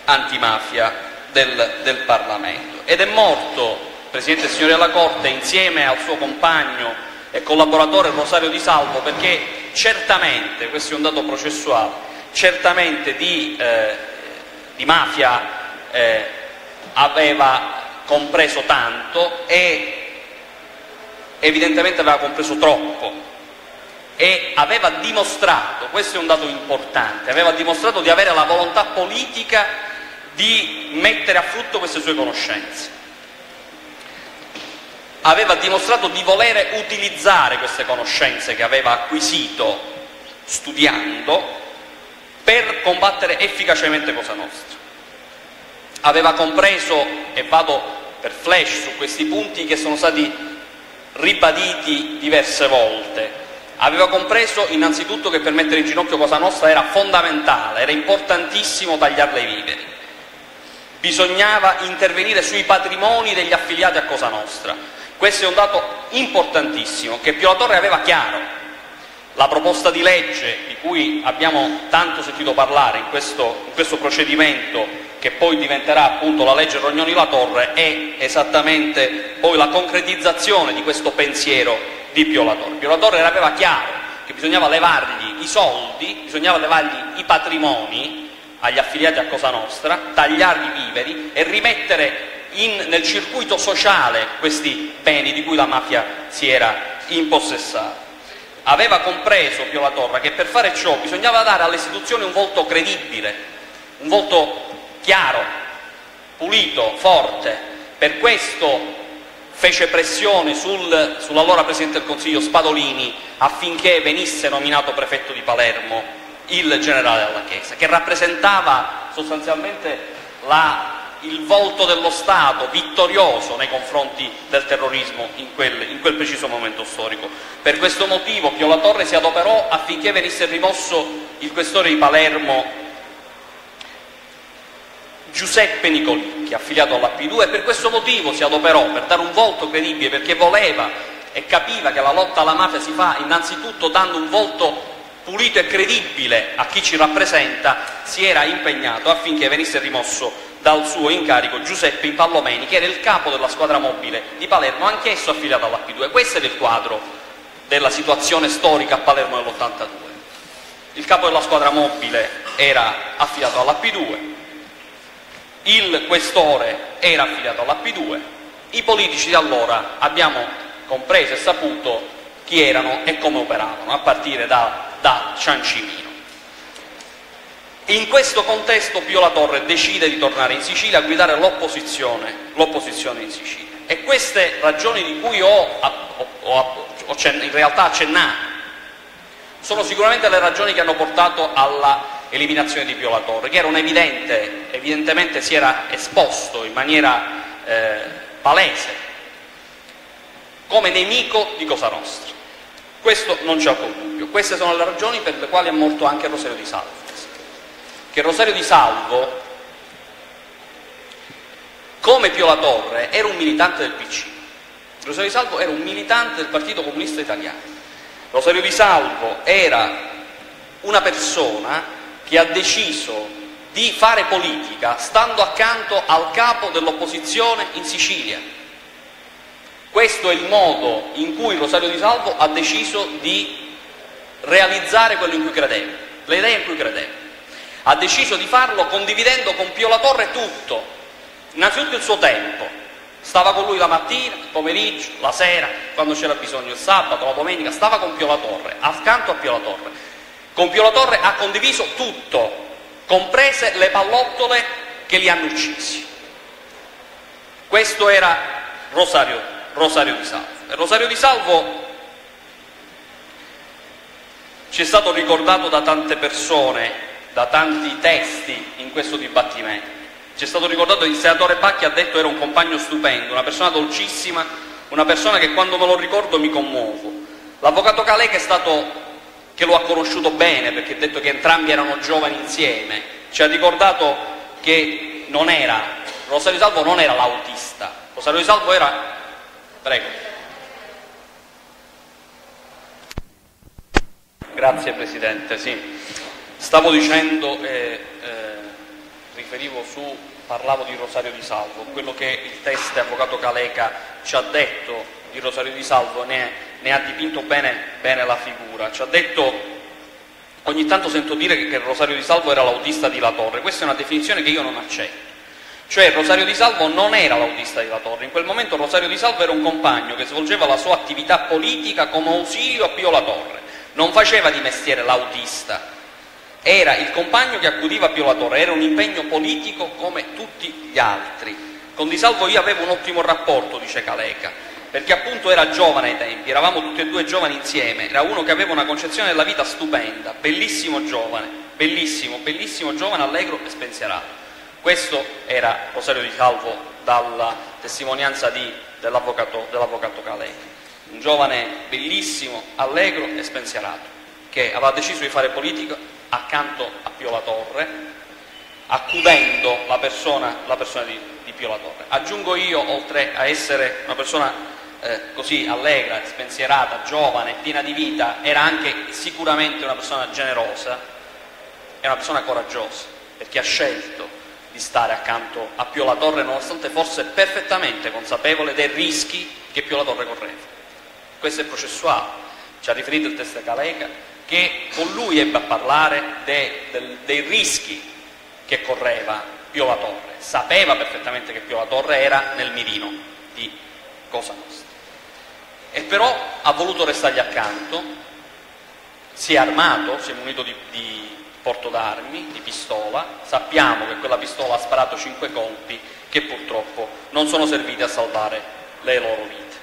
Antimafia del, del Parlamento. Ed è morto, Presidente e signori della Corte, insieme al suo compagno e collaboratore Rosario Di Salvo, perché certamente, questo è un dato processuale, certamente di, eh, di mafia eh, aveva compreso tanto e evidentemente aveva compreso troppo e aveva dimostrato, questo è un dato importante, aveva dimostrato di avere la volontà politica di mettere a frutto queste sue conoscenze. Aveva dimostrato di volere utilizzare queste conoscenze che aveva acquisito studiando per combattere efficacemente Cosa Nostra. Aveva compreso, e vado per flash su questi punti che sono stati ribaditi diverse volte, Aveva compreso innanzitutto che per mettere in ginocchio Cosa Nostra era fondamentale, era importantissimo tagliarle i viveri. Bisognava intervenire sui patrimoni degli affiliati a Cosa Nostra. Questo è un dato importantissimo che Pio La Torre aveva chiaro. La proposta di legge di cui abbiamo tanto sentito parlare in questo, in questo procedimento, che poi diventerà appunto la legge Rognoni-La Torre, è esattamente poi la concretizzazione di questo pensiero di Pio La Torre. Pio La Torre aveva chiaro che bisognava levargli i soldi, bisognava levargli i patrimoni agli affiliati a Cosa Nostra, tagliargli i viveri e rimettere in, nel circuito sociale questi beni di cui la mafia si era impossessata. Aveva compreso Pio La Torre che per fare ciò bisognava dare alle istituzioni un volto credibile, un volto chiaro, pulito, forte. Per questo fece pressione sul, sull'allora Presidente del Consiglio Spadolini affinché venisse nominato prefetto di Palermo il generale Dalla Chiesa, che rappresentava sostanzialmente la, il volto dello Stato vittorioso nei confronti del terrorismo in quel, in quel preciso momento storico. Per questo motivo Pio La Torre si adoperò affinché venisse rimosso il questore di Palermo Giuseppe Nicolicchi, affiliato alla P due, e per questo motivo si adoperò per dare un volto credibile, perché voleva e capiva che la lotta alla mafia si fa innanzitutto dando un volto pulito e credibile a chi ci rappresenta. Si era impegnato affinché venisse rimosso dal suo incarico Giuseppe Impallomeni, che era il capo della squadra mobile di Palermo, anch'esso affiliato alla P due. Questo era il quadro della situazione storica a Palermo nell'ottantadue. Il capo della squadra mobile era affiliato alla P due, il questore era affiliato alla P due, i politici di allora abbiamo compreso e saputo chi erano e come operavano, a partire da, da Ciancimino. In questo contesto Pio La Torre decide di tornare in Sicilia a guidare l'opposizione, l'opposizione in Sicilia. E queste ragioni di cui ho, ho, ho, ho in realtà accennato sono sicuramente le ragioni che hanno portato alla eliminazione di Pio La Torre, che era un evidente, evidentemente si era esposto in maniera eh, palese come nemico di Cosa Nostra. Questo non c'è alcun dubbio. Queste sono le ragioni per le quali è morto anche Rosario Di Salvo. Che Rosario Di Salvo, come Pio La Torre, era un militante del P C. Rosario Di Salvo era un militante del Partito Comunista Italiano. Rosario Di Salvo era una persona che ha deciso di fare politica stando accanto al capo dell'opposizione in Sicilia. Questo è il modo in cui Rosario Di Salvo ha deciso di realizzare quello in cui credeva, le idee in cui credeva. Ha deciso di farlo condividendo con Pio La Torre tutto, innanzitutto il suo tempo. Stava con lui la mattina, il pomeriggio, la sera, quando c'era bisogno, il sabato, la domenica, stava con Pio La Torre, accanto a Pio La Torre. Con Pio La Torre ha condiviso tutto, comprese le pallottole che li hanno uccisi. Questo era Rosario, Rosario Di Salvo. E Rosario Di Salvo ci è stato ricordato da tante persone, da tanti testi in questo dibattimento. Ci è stato ricordato che il senatore Bacchi ha detto era un compagno stupendo, una persona dolcissima, una persona che quando me lo ricordo mi commuovo. L'avvocato Caleca è stato, che lo ha conosciuto bene perché ha detto che entrambi erano giovani insieme, ci ha ricordato che non era, Rosario Di Salvo non era l'autista, Rosario Di Salvo era, prego. Grazie Presidente, sì. Stavo dicendo, eh, eh, riferivo su, parlavo di Rosario Di Salvo, quello che il teste avvocato Caleca ci ha detto di Rosario Di Salvo ne, ne ha dipinto bene, bene la figura. Ci ha detto, ogni tanto sento dire che, che Rosario Di Salvo era l'autista di La Torre. Questa è una definizione che io non accetto. Cioè Rosario Di Salvo non era l'autista di La Torre, in quel momento Rosario Di Salvo era un compagno che svolgeva la sua attività politica come ausilio a Pio La Torre, non faceva di mestiere l'autista. Era il compagno che accudiva Pio La Torre, era un impegno politico come tutti gli altri. Con Di Salvo io avevo un ottimo rapporto, dice Caleca, perché appunto era giovane ai tempi, eravamo tutti e due giovani insieme, era uno che aveva una concezione della vita stupenda, bellissimo giovane, bellissimo, bellissimo giovane, allegro e spensierato. Questo era Rosario Di Salvo dalla testimonianza di, dell'avvocato, dell'avvocato Caleca. un giovane bellissimo, allegro e spensierato, che aveva deciso di fare politica accanto a Pio La Torre, accudendo la persona, la persona di, di Pio La Torre. Aggiungo io, oltre a essere una persona eh, così allegra, spensierata, giovane, piena di vita, era anche sicuramente una persona generosa e una persona coraggiosa, perché ha scelto di stare accanto a Pio La Torre, nonostante fosse perfettamente consapevole dei rischi che Pio La Torre correva. Questo è processuale, ci ha riferito il testa Caleca, che con lui ebbe a parlare de, de, dei rischi che correva Pio La Torre. Sapeva perfettamente che Pio La Torre era nel mirino di Cosa Nostra. E però ha voluto restargli accanto, si è armato, si è munito di... di porto d'armi, di pistola. Sappiamo che quella pistola ha sparato cinque colpi che purtroppo non sono serviti a salvare le loro vite.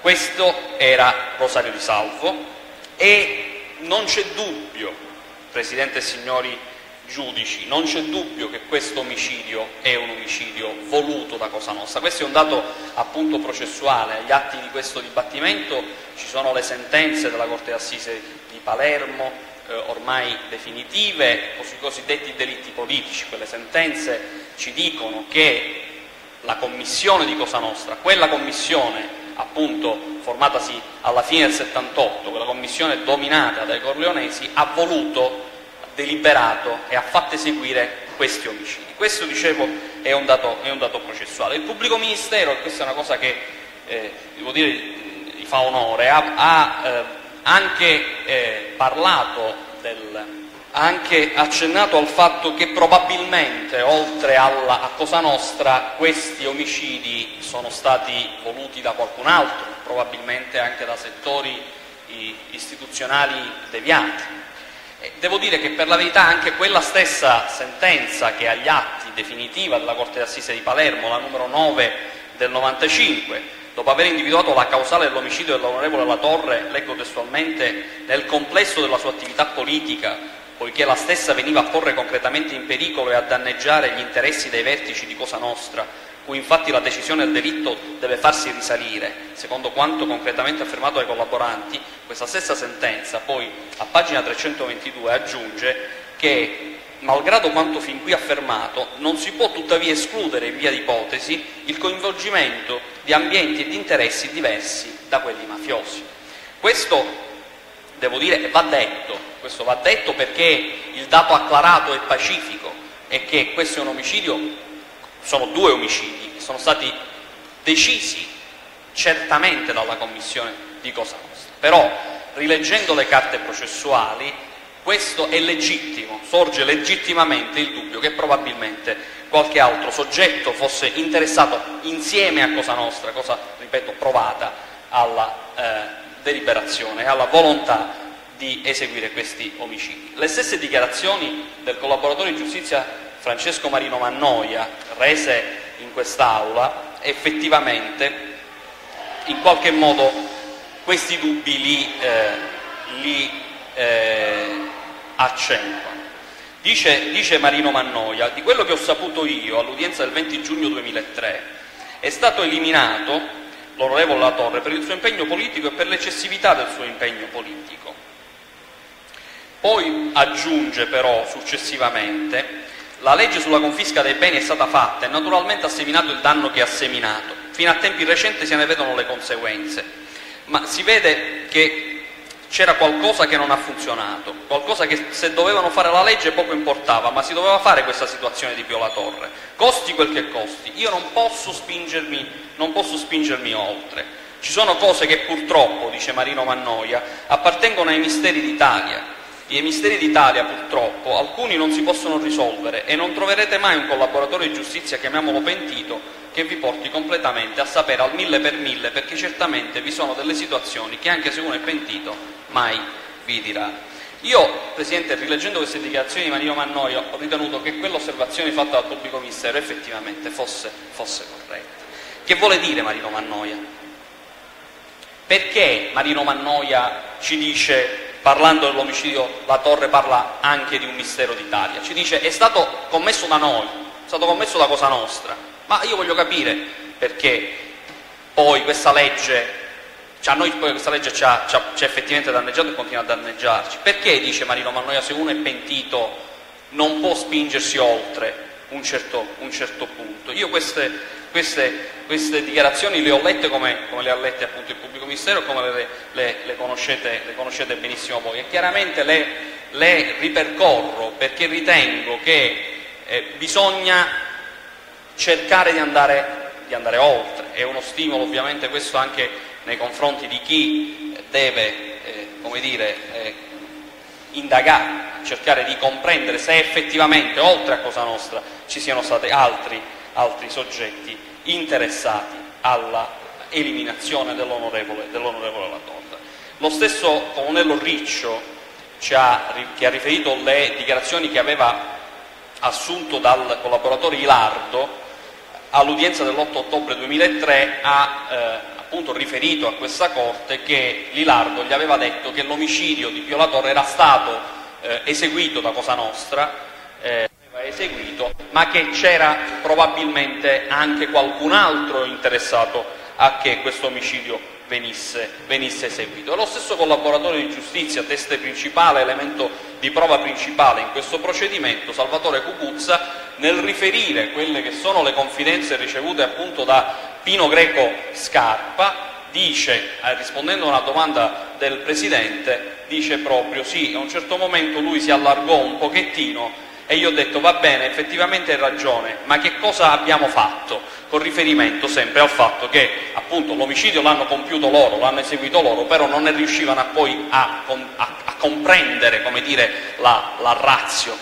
Questo era Rosario Di Salvo e non c'è dubbio, Presidente e signori giudici, non c'è dubbio che questo omicidio è un omicidio voluto da Cosa Nostra. Questo è un dato appunto processuale. Agli atti di questo dibattimento ci sono le sentenze della Corte d'Assise di Palermo, ormai definitive, sui cosiddetti delitti politici. Quelle sentenze ci dicono che la commissione di Cosa Nostra, quella commissione appunto formatasi alla fine del settantotto, quella commissione dominata dai corleonesi, ha voluto, deliberato e ha fatto eseguire questi omicidi. Questo, dicevo, è un dato, è un dato processuale. Il pubblico ministero, e questa è una cosa che eh, devo dire gli fa onore, ha, ha eh, anche eh, parlato del anche accennato al fatto che probabilmente oltre alla, a Cosa Nostra questi omicidi sono stati voluti da qualcun altro, probabilmente anche da settori i, istituzionali deviati. E devo dire che per la verità anche quella stessa sentenza che agli atti definitiva della Corte d'Assise di Palermo, la numero nove del novantacinque, dopo aver individuato la causale dell'omicidio dell'onorevole La Torre, leggo testualmente, nel complesso della sua attività politica, poiché la stessa veniva a porre concretamente in pericolo e a danneggiare gli interessi dei vertici di Cosa Nostra, cui infatti la decisione del delitto deve farsi risalire, secondo quanto concretamente affermato dai collaboranti, questa stessa sentenza poi a pagina trecentoventidue aggiunge che malgrado quanto fin qui affermato, non si può tuttavia escludere in via di ipotesi il coinvolgimento di ambienti e di interessi diversi da quelli mafiosi. Questo, devo dire, va detto, questo va detto perché il dato acclarato e pacifico è che questo è un omicidio, sono due omicidi, che sono stati decisi certamente dalla Commissione di Cosa Nostra. Però, rileggendo le carte processuali, questo è legittimo, sorge legittimamente il dubbio che probabilmente qualche altro soggetto fosse interessato insieme a Cosa Nostra, cosa, ripeto, provata alla eh, deliberazione e alla volontà di eseguire questi omicidi. Le stesse dichiarazioni del collaboratore di giustizia Francesco Marino Mannoia, rese in quest'aula, effettivamente in qualche modo questi dubbi li, eh, li eh, accentuano. Dice, dice Marino Mannoia: di quello che ho saputo io all'udienza del venti giugno duemilatré è stato eliminato l'onorevole La Torre per il suo impegno politico e per l'eccessività del suo impegno politico. Poi aggiunge però successivamente: la legge sulla confisca dei beni è stata fatta e naturalmente ha seminato il danno che ha seminato, fino a tempi recenti se ne vedono le conseguenze, ma si vede che c'era qualcosa che non ha funzionato, qualcosa che se dovevano fare la legge poco importava, ma si doveva fare questa situazione di Pio La Torre, costi quel che costi. Io non posso spingermi, non posso spingermi oltre. Ci sono cose che purtroppo, dice Marino Mannoia, appartengono ai misteri d'Italia. I misteri d'Italia purtroppo alcuni non si possono risolvere e non troverete mai un collaboratore di giustizia, chiamiamolo pentito, che vi porti completamente a sapere al mille per mille, perché certamente vi sono delle situazioni che anche se uno è pentito mai vi dirà. Io, Presidente, rileggendo queste dichiarazioni di Marino Mannoia, ho ritenuto che quell'osservazione fatta dal pubblico ministero effettivamente fosse, fosse corretta. Che vuole dire Marino Mannoia? Perché Marino Mannoia ci dice, parlando dell'omicidio La Torre, parla anche di un mistero d'Italia? Ci dice è stato commesso da noi, è stato commesso da Cosa Nostra, ma io voglio capire perché poi questa legge cioè a noi questa legge ci ha, ci ha ci effettivamente danneggiato e continua a danneggiarci. Perché, dice Marino Mannoia, se uno è pentito non può spingersi oltre un certo, un certo punto? Io queste, queste, queste dichiarazioni le ho lette come, come le ha lette appunto il pubblico ministero, come le, le, le, conoscete, le conoscete benissimo voi, e chiaramente le, le ripercorro perché ritengo che eh, bisogna cercare di andare, di andare oltre. È uno stimolo ovviamente questo anche nei confronti di chi deve eh, come dire, eh, indagare, cercare di comprendere se effettivamente oltre a Cosa Nostra ci siano stati altri, altri soggetti interessati alla eliminazione dell'onorevole dell'onorevole La Torre. Lo stesso colonnello Riccio ci ha, che ha riferito le dichiarazioni che aveva assunto dal collaboratore Ilardo all'udienza dell'otto ottobre duemilatré, ha eh, appunto riferito a questa Corte che l'Ilardo gli aveva detto che l'omicidio di Pio La Torre era stato eh, eseguito da Cosa Nostra, eh, eseguito, ma che c'era probabilmente anche qualcun altro interessato a che questo omicidio venisse, venisse eseguito. E lo stesso collaboratore di giustizia, teste principale, elemento di prova principale in questo procedimento, Salvatore Cucuzza, nel riferire quelle che sono le confidenze ricevute appunto da Pino Greco Scarpa, dice, eh, rispondendo a una domanda del Presidente, dice proprio sì, a un certo momento lui si allargò un pochettino e io ho detto va bene, effettivamente hai ragione, ma che cosa abbiamo fatto? Con riferimento sempre al fatto che appunto l'omicidio l'hanno compiuto loro, l'hanno eseguito loro, però non ne riuscivano a poi a, a, a comprendere, come dire, la, la ratio,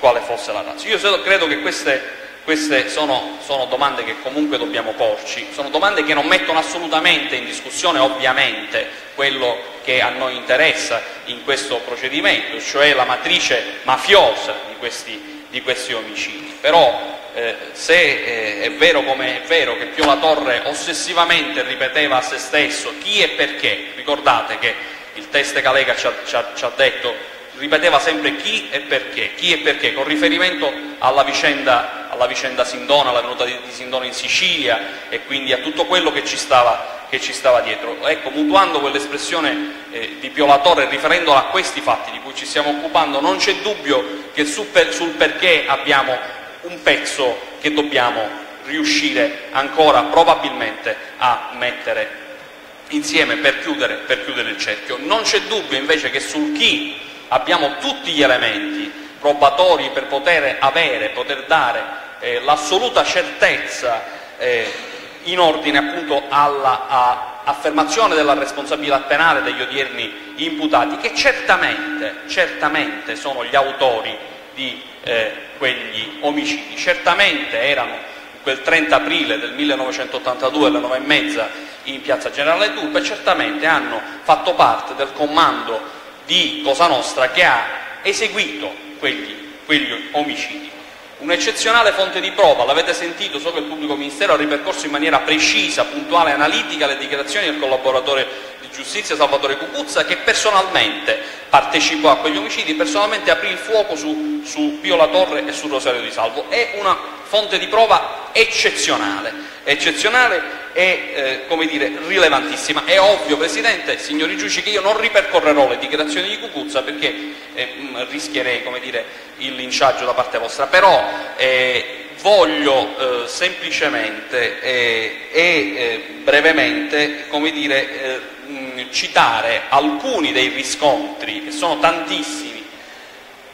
quale fosse la ratio. Io credo che queste, queste sono, sono domande che comunque dobbiamo porci, sono domande che non mettono assolutamente in discussione ovviamente quello che a noi interessa in questo procedimento, cioè la matrice mafiosa di questi, di questi omicidi. Però eh, se eh, è vero come è vero che Pio La Torre ossessivamente ripeteva a se stesso chi e perché, ricordate che il teste Caleca ci ha, ci ha, ci ha detto, ripeteva sempre chi e perché, chi e perché, con riferimento alla vicenda, alla vicenda Sindona, alla venuta di, di Sindona in Sicilia e quindi a tutto quello che ci stava che ci stava dietro. Ecco, mutuando quell'espressione eh, di Pio La Torre, riferendola a questi fatti di cui ci stiamo occupando, non c'è dubbio che sul, per, sul perché abbiamo un pezzo che dobbiamo riuscire ancora probabilmente a mettere insieme per chiudere, per chiudere il cerchio. Non c'è dubbio invece che sul chi abbiamo tutti gli elementi probatori per poter avere, poter dare eh, l'assoluta certezza eh, in ordine appunto alla affermazione della responsabilità penale degli odierni imputati, che certamente, certamente sono gli autori di eh, quegli omicidi, certamente erano quel trenta aprile del millenovecentottantadue alle nove e mezza in piazza Generale Turba e certamente hanno fatto parte del comando di Cosa Nostra che ha eseguito quegli, quegli omicidi. Un'eccezionale fonte di prova, l'avete sentito, so che il pubblico ministero ha ripercorso in maniera precisa, puntuale e analitica le dichiarazioni del collaboratore di giustizia Salvatore Cucuzza, che personalmente partecipò a quegli omicidi, personalmente aprì il fuoco su, su Pio La Torre e su Rosario Di Salvo. È una fonte di prova eccezionale, eccezionale e eh, come dire, rilevantissima. È ovvio, Presidente, signori giudici, che io non ripercorrerò le dichiarazioni di Cucuzza perché eh, mh, rischierei, come dire, il linciaggio da parte vostra, però eh, voglio eh, semplicemente e eh, eh, brevemente, come dire, eh, mh, citare alcuni dei riscontri, che sono tantissimi,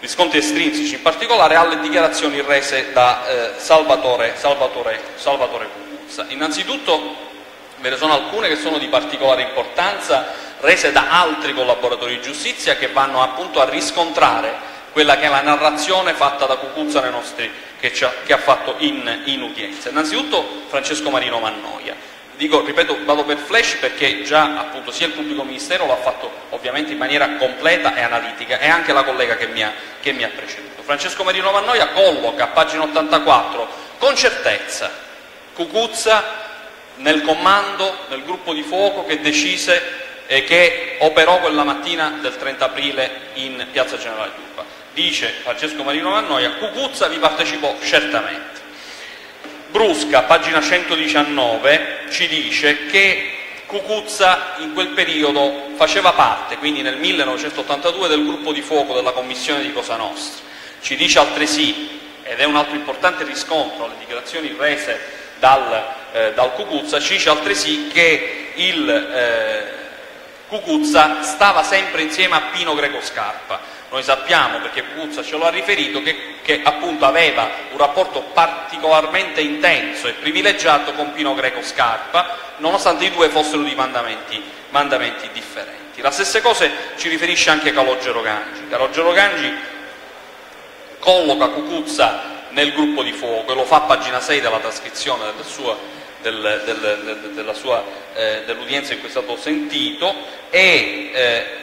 riscontri estrinsechi in particolare alle dichiarazioni rese da eh, Salvatore, Salvatore, Salvatore Cucuzza. Innanzitutto ve ne sono alcune che sono di particolare importanza, rese da altri collaboratori di giustizia, che vanno appunto a riscontrare quella che è la narrazione fatta da Cucuzza nei nostri, che, ci ha, che ha fatto in, in udienza. Innanzitutto Francesco Marino Mannoia. Dico, ripeto, vado per flash perché già appunto sia il pubblico ministero l'ha fatto ovviamente in maniera completa e analitica e anche la collega che mi ha, che mi ha preceduto. Francesco Marino Mannoia colloca a pagina ottantaquattro con certezza Cucuzza nel comando, nel gruppo di fuoco che decise e che operò quella mattina del trenta aprile in piazza Generale Turba. Dice Francesco Marino Mannoia, Cucuzza vi partecipò certamente. Brusca, pagina centodiciannove, ci dice che Cucuzza in quel periodo faceva parte, quindi nel millenovecentottantadue, del gruppo di fuoco della commissione di Cosa Nostra. Ci dice altresì, ed è un altro importante riscontro alle dichiarazioni rese dal, eh, dal Cucuzza, ci dice altresì che il eh, Cucuzza stava sempre insieme a Pino Greco Scarpa. Noi sappiamo, perché Cucuzza ce lo ha riferito, che, che appunto aveva un rapporto particolarmente intenso e privilegiato con Pino Greco Scarpa, nonostante i due fossero di mandamenti, mandamenti differenti. La stessa cosa ci riferisce anche Calogero Gangi. Calogero Gangi colloca Cucuzza nel gruppo di fuoco e lo fa a pagina sei della trascrizione del suo, del, del, del, della sua, eh, dell'udienza in cui è stato sentito e... Eh,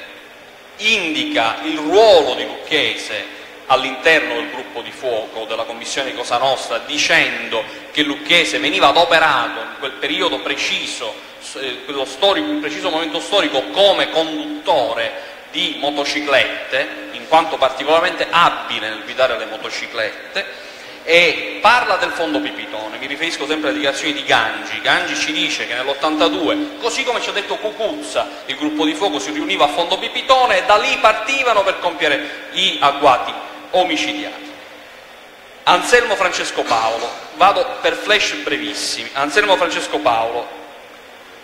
indica il ruolo di Lucchese all'interno del gruppo di fuoco della commissione di Cosa Nostra, dicendo che Lucchese veniva adoperato in quel periodo preciso, quello storico, in preciso momento storico, come conduttore di motociclette, in quanto particolarmente abile nel guidare le motociclette, e parla del fondo Pipitone. Mi riferisco sempre alle dichiarazioni di Gangi. Gangi ci dice che nell'ottantadue, così come ci ha detto Cucuzza, il gruppo di fuoco si riuniva a fondo Pipitone e da lì partivano per compiere gli agguati omicidiali. Anselmo Francesco Paolo, vado per flash brevissimi. Anselmo Francesco Paolo,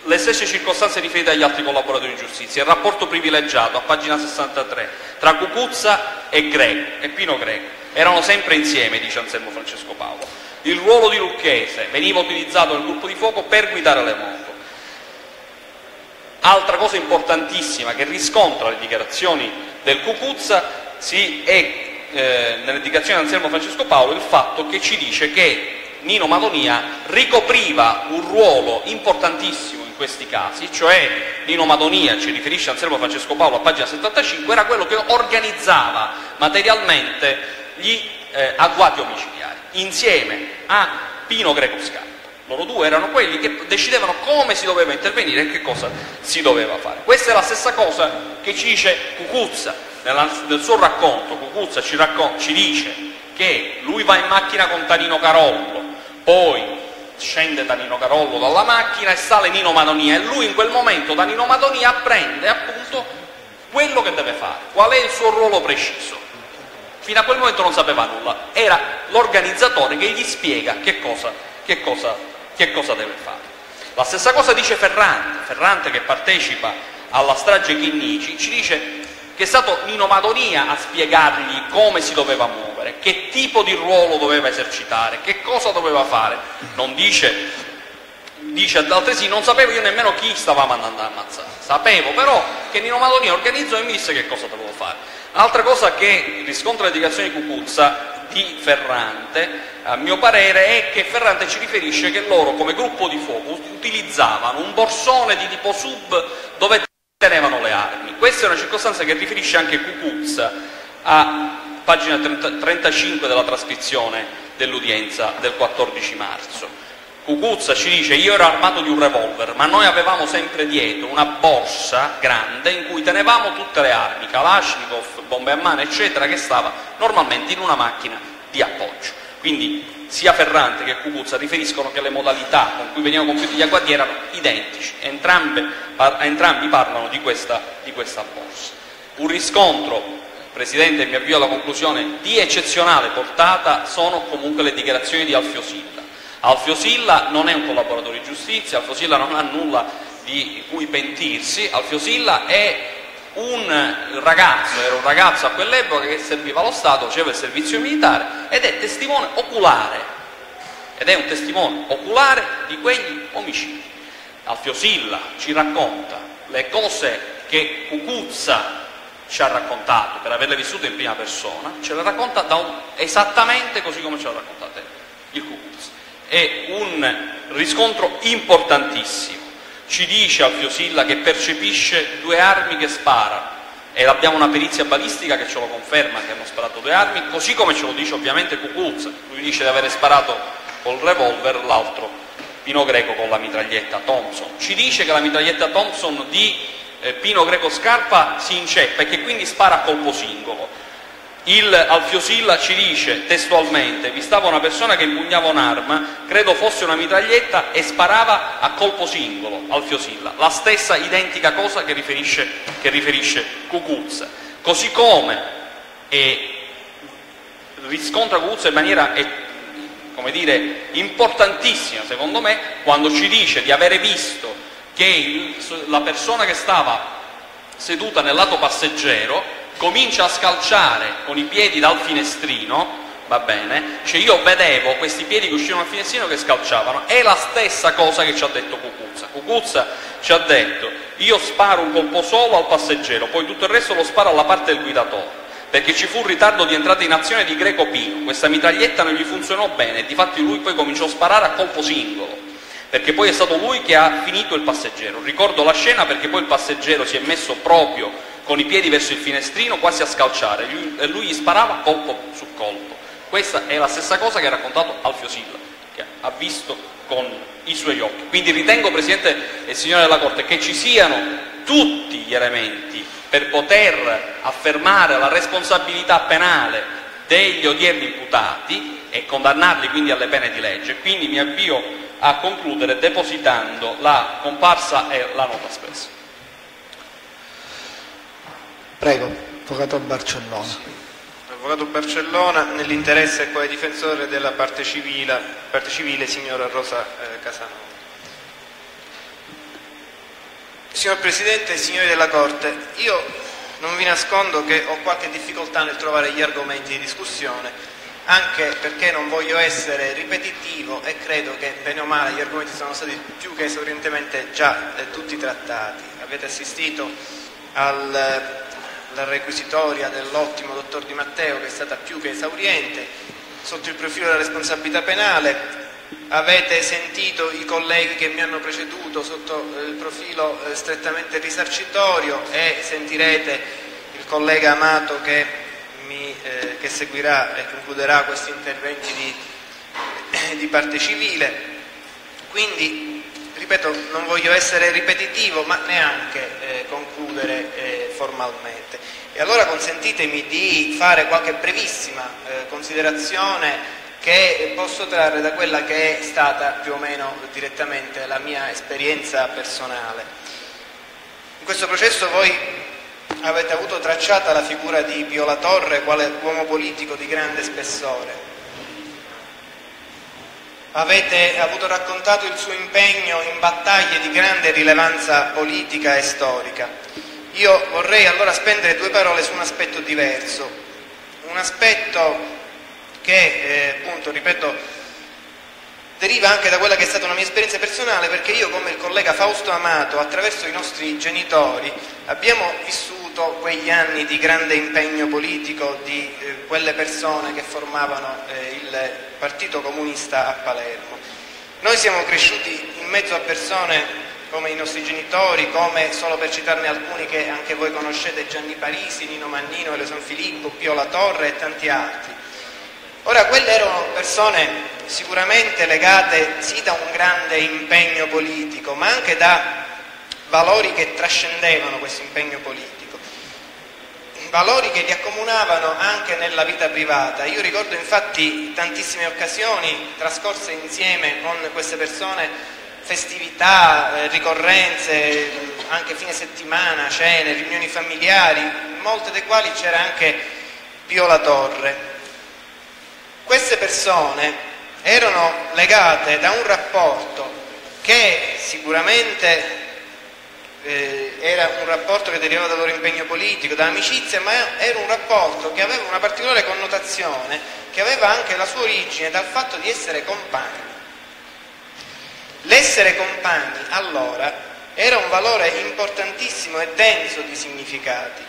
le stesse circostanze riferite agli altri collaboratori di giustizia, il rapporto privilegiato a pagina sessantatré tra Cucuzza e, Greco, e Pino Greco. Erano sempre insieme, dice Anselmo Francesco Paolo. Il ruolo di Lucchese veniva utilizzato nel gruppo di fuoco per guidare le moto. Altra cosa importantissima che riscontra le dichiarazioni del Cucuzza sì, è, eh, nelle dichiarazioni di Anselmo Francesco Paolo, il fatto che ci dice che Nino Madonia ricopriva un ruolo importantissimo in questi casi, cioè Nino Madonia, ci riferisce Anselmo Francesco Paolo a pagina settantacinque, era quello che organizzava materialmente gli eh, agguati omicidiali insieme a Pino Greco Scarpa. Loro due erano quelli che decidevano come si doveva intervenire e che cosa si doveva fare. Questa è la stessa cosa che ci dice Cucuzza nella, nel suo racconto. Cucuzza ci, raccon- ci dice che lui va in macchina con Tanino Carollo, poi scende Tanino Carollo dalla macchina e sale Nino Madonia, e lui in quel momento da Nino Madonia apprende appunto quello che deve fare, qual è il suo ruolo preciso. Fino a quel momento non sapeva nulla, era l'organizzatore che gli spiega che cosa, che cosa, che cosa deve fare. La stessa cosa dice Ferrante, Ferrante che partecipa alla strage Chinnici, ci dice che è stato Nino Madonia a spiegargli come si doveva muovere, che tipo di ruolo doveva esercitare, che cosa doveva fare. Non dice, dice altresì, non sapevo io nemmeno chi stava mandando a ammazzare, sapevo però che Nino Madonia organizzò e mi disse che cosa dovevo fare. Altra cosa che riscontra le dichiarazioni di Cucuzza di Ferrante, a mio parere, è che Ferrante ci riferisce che loro come gruppo di fuoco utilizzavano un borsone di tipo sub dove tenevano le armi. Questa è una circostanza che riferisce anche Cucuzza a pagina trenta, trentacinque della trascrizione dell'udienza del quattordici marzo. Cucuzza ci dice: io ero armato di un revolver, ma noi avevamo sempre dietro una borsa grande in cui tenevamo tutte le armi, Kalashnikov, bombe a mano, eccetera, che stava normalmente in una macchina di appoggio. Quindi sia Ferrante che Cucuzza riferiscono che le modalità con cui venivano compiuti gli agguati erano identici, entrambe, par, entrambi parlano di questa, di questa borsa. Un riscontro, Presidente, mi avvio alla conclusione, di eccezionale portata sono comunque le dichiarazioni di Alfio Silla. Alfio Silla non è un collaboratore di giustizia, Alfio Silla non ha nulla di cui pentirsi, Alfio Silla è un ragazzo, era un ragazzo a quell'epoca che serviva allo Stato, faceva il servizio militare ed è testimone oculare, ed è un testimone oculare di quegli omicidi. Alfio Silla ci racconta le cose che Cucuzza ci ha raccontato per averle vissute in prima persona, ce le racconta da un, esattamente così come ce le raccontate il Cucuzza. È un riscontro importantissimo. Ci dice Alfio Silla che percepisce due armi che spara, e abbiamo una perizia balistica che ce lo conferma che hanno sparato due armi, così come ce lo dice ovviamente Cucuzza. Lui dice di avere sparato col revolver, l'altro Pino Greco con la mitraglietta Thompson. Ci dice che la mitraglietta Thompson di eh, Pino Greco Scarpa si inceppa e che quindi spara a colpo singolo. Il Alfio Silla ci dice testualmente: vi stava una persona che impugnava un'arma, credo fosse una mitraglietta, e sparava a colpo singolo. Alfio Silla, la stessa identica cosa che riferisce, che riferisce Cucuzza. Così come eh, riscontra Cucuzza in maniera eh, come dire, importantissima secondo me, quando ci dice di avere visto che il, la persona che stava seduta nel lato passeggero comincia a scalciare con i piedi dal finestrino, va bene? Cioè io vedevo questi piedi che uscivano dal finestrino che scalciavano, è la stessa cosa che ci ha detto Cucuzza. Cucuzza ci ha detto: io sparo un colpo solo al passeggero, poi tutto il resto lo sparo alla parte del guidatore, perché ci fu un ritardo di entrata in azione di Greco Pino, questa mitraglietta non gli funzionò bene e difatti lui poi cominciò a sparare a colpo singolo, perché poi è stato lui che ha finito il passeggero. Ricordo la scena perché poi il passeggero si è messo proprio con i piedi verso il finestrino quasi a scalciare, lui, e lui gli sparava colpo su colpo. Questa è la stessa cosa che ha raccontato Alfio Silla, che ha visto con i suoi occhi. Quindi ritengo, Presidente e signore della Corte, che ci siano tutti gli elementi per poter affermare la responsabilità penale degli odierni imputati e condannarli quindi alle pene di legge. Quindi mi avvio a concludere depositando la comparsa e la nota spesa. Prego, Avvocato Barcellona. Avvocato Barcellona, nell'interesse e quale difensore della parte civile, parte civile signora Rosa eh, Casanova. Signor Presidente e signori della Corte, io non vi nascondo che ho qualche difficoltà nel trovare gli argomenti di discussione, anche perché non voglio essere ripetitivo e credo che bene o male gli argomenti sono stati più che esaurientemente già eh, tutti trattati. Avete assistito al... la requisitoria dell'ottimo dottor Di Matteo, che è stata più che esauriente sotto il profilo della responsabilità penale. Avete sentito i colleghi che mi hanno preceduto sotto il profilo strettamente risarcitorio e sentirete il collega Amato che, mi, eh, che seguirà e concluderà questi interventi di, di parte civile. Quindi, ripeto, non voglio essere ripetitivo, ma neanche eh, concludere eh, formalmente. E allora consentitemi di fare qualche brevissima eh, considerazione che posso trarre da quella che è stata più o meno direttamente la mia esperienza personale. In questo processo voi avete avuto tracciata la figura di Pio La Torre quale uomo politico di grande spessore. Avete avuto raccontato il suo impegno in battaglie di grande rilevanza politica e storica. Io vorrei allora spendere due parole su un aspetto diverso, un aspetto che, eh, appunto, ripeto, deriva anche da quella che è stata una mia esperienza personale, perché io, come il collega Fausto Amato, attraverso i nostri genitori, abbiamo vissuto quegli anni di grande impegno politico di eh, quelle persone che formavano eh, il Partito Comunista a Palermo. Noi siamo cresciuti in mezzo a persone come i nostri genitori, come, solo per citarne alcuni che anche voi conoscete, Gianni Parisi, Nino Mannino, Elio Sanfilippo, Pio La Torre e tanti altri. Ora, quelle erano persone sicuramente legate sì da un grande impegno politico, ma anche da valori che trascendevano questo impegno politico, valori che li accomunavano anche nella vita privata. Io ricordo infatti tantissime occasioni trascorse insieme con queste persone, festività, ricorrenze, anche fine settimana, cene, riunioni familiari, in molte delle quali c'era anche Pio La Torre. Queste persone erano legate da un rapporto che sicuramente eh, era un rapporto che derivava dal loro impegno politico, da amicizia, ma era un rapporto che aveva una particolare connotazione, che aveva anche la sua origine dal fatto di essere compagni. L'essere compagni allora era un valore importantissimo e denso di significati.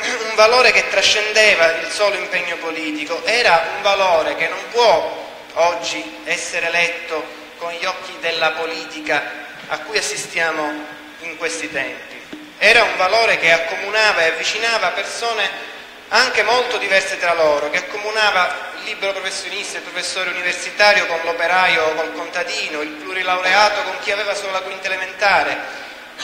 Un valore che trascendeva il solo impegno politico, era un valore che non può oggi essere letto con gli occhi della politica a cui assistiamo in questi tempi. Era un valore che accomunava e avvicinava persone anche molto diverse tra loro, che accomunava il libero professionista, il professore universitario con l'operaio o col contadino, il plurilaureato con chi aveva solo la quinta elementare.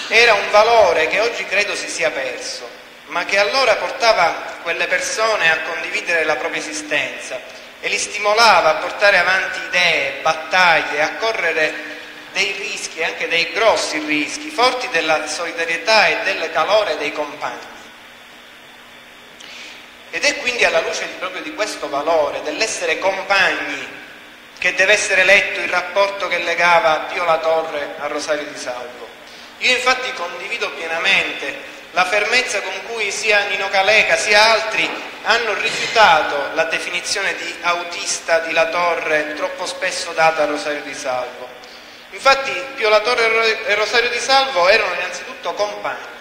Era un valore che oggi credo si sia perso. ma che allora portava quelle persone a condividere la propria esistenza e li stimolava a portare avanti idee, battaglie, a correre dei rischi, anche dei grossi rischi, forti della solidarietà e del calore dei compagni. Ed è quindi alla luce di, proprio di questo valore, dell'essere compagni, che deve essere letto il rapporto che legava Pio La Torre a Rosario Di Salvo. Io infatti condivido pienamente la fermezza con cui sia Nino Caleca sia altri hanno rifiutato la definizione di autista di La Torre troppo spesso data a Rosario Di Salvo. Infatti Pio La Torre e Rosario Di Salvo erano innanzitutto compagni,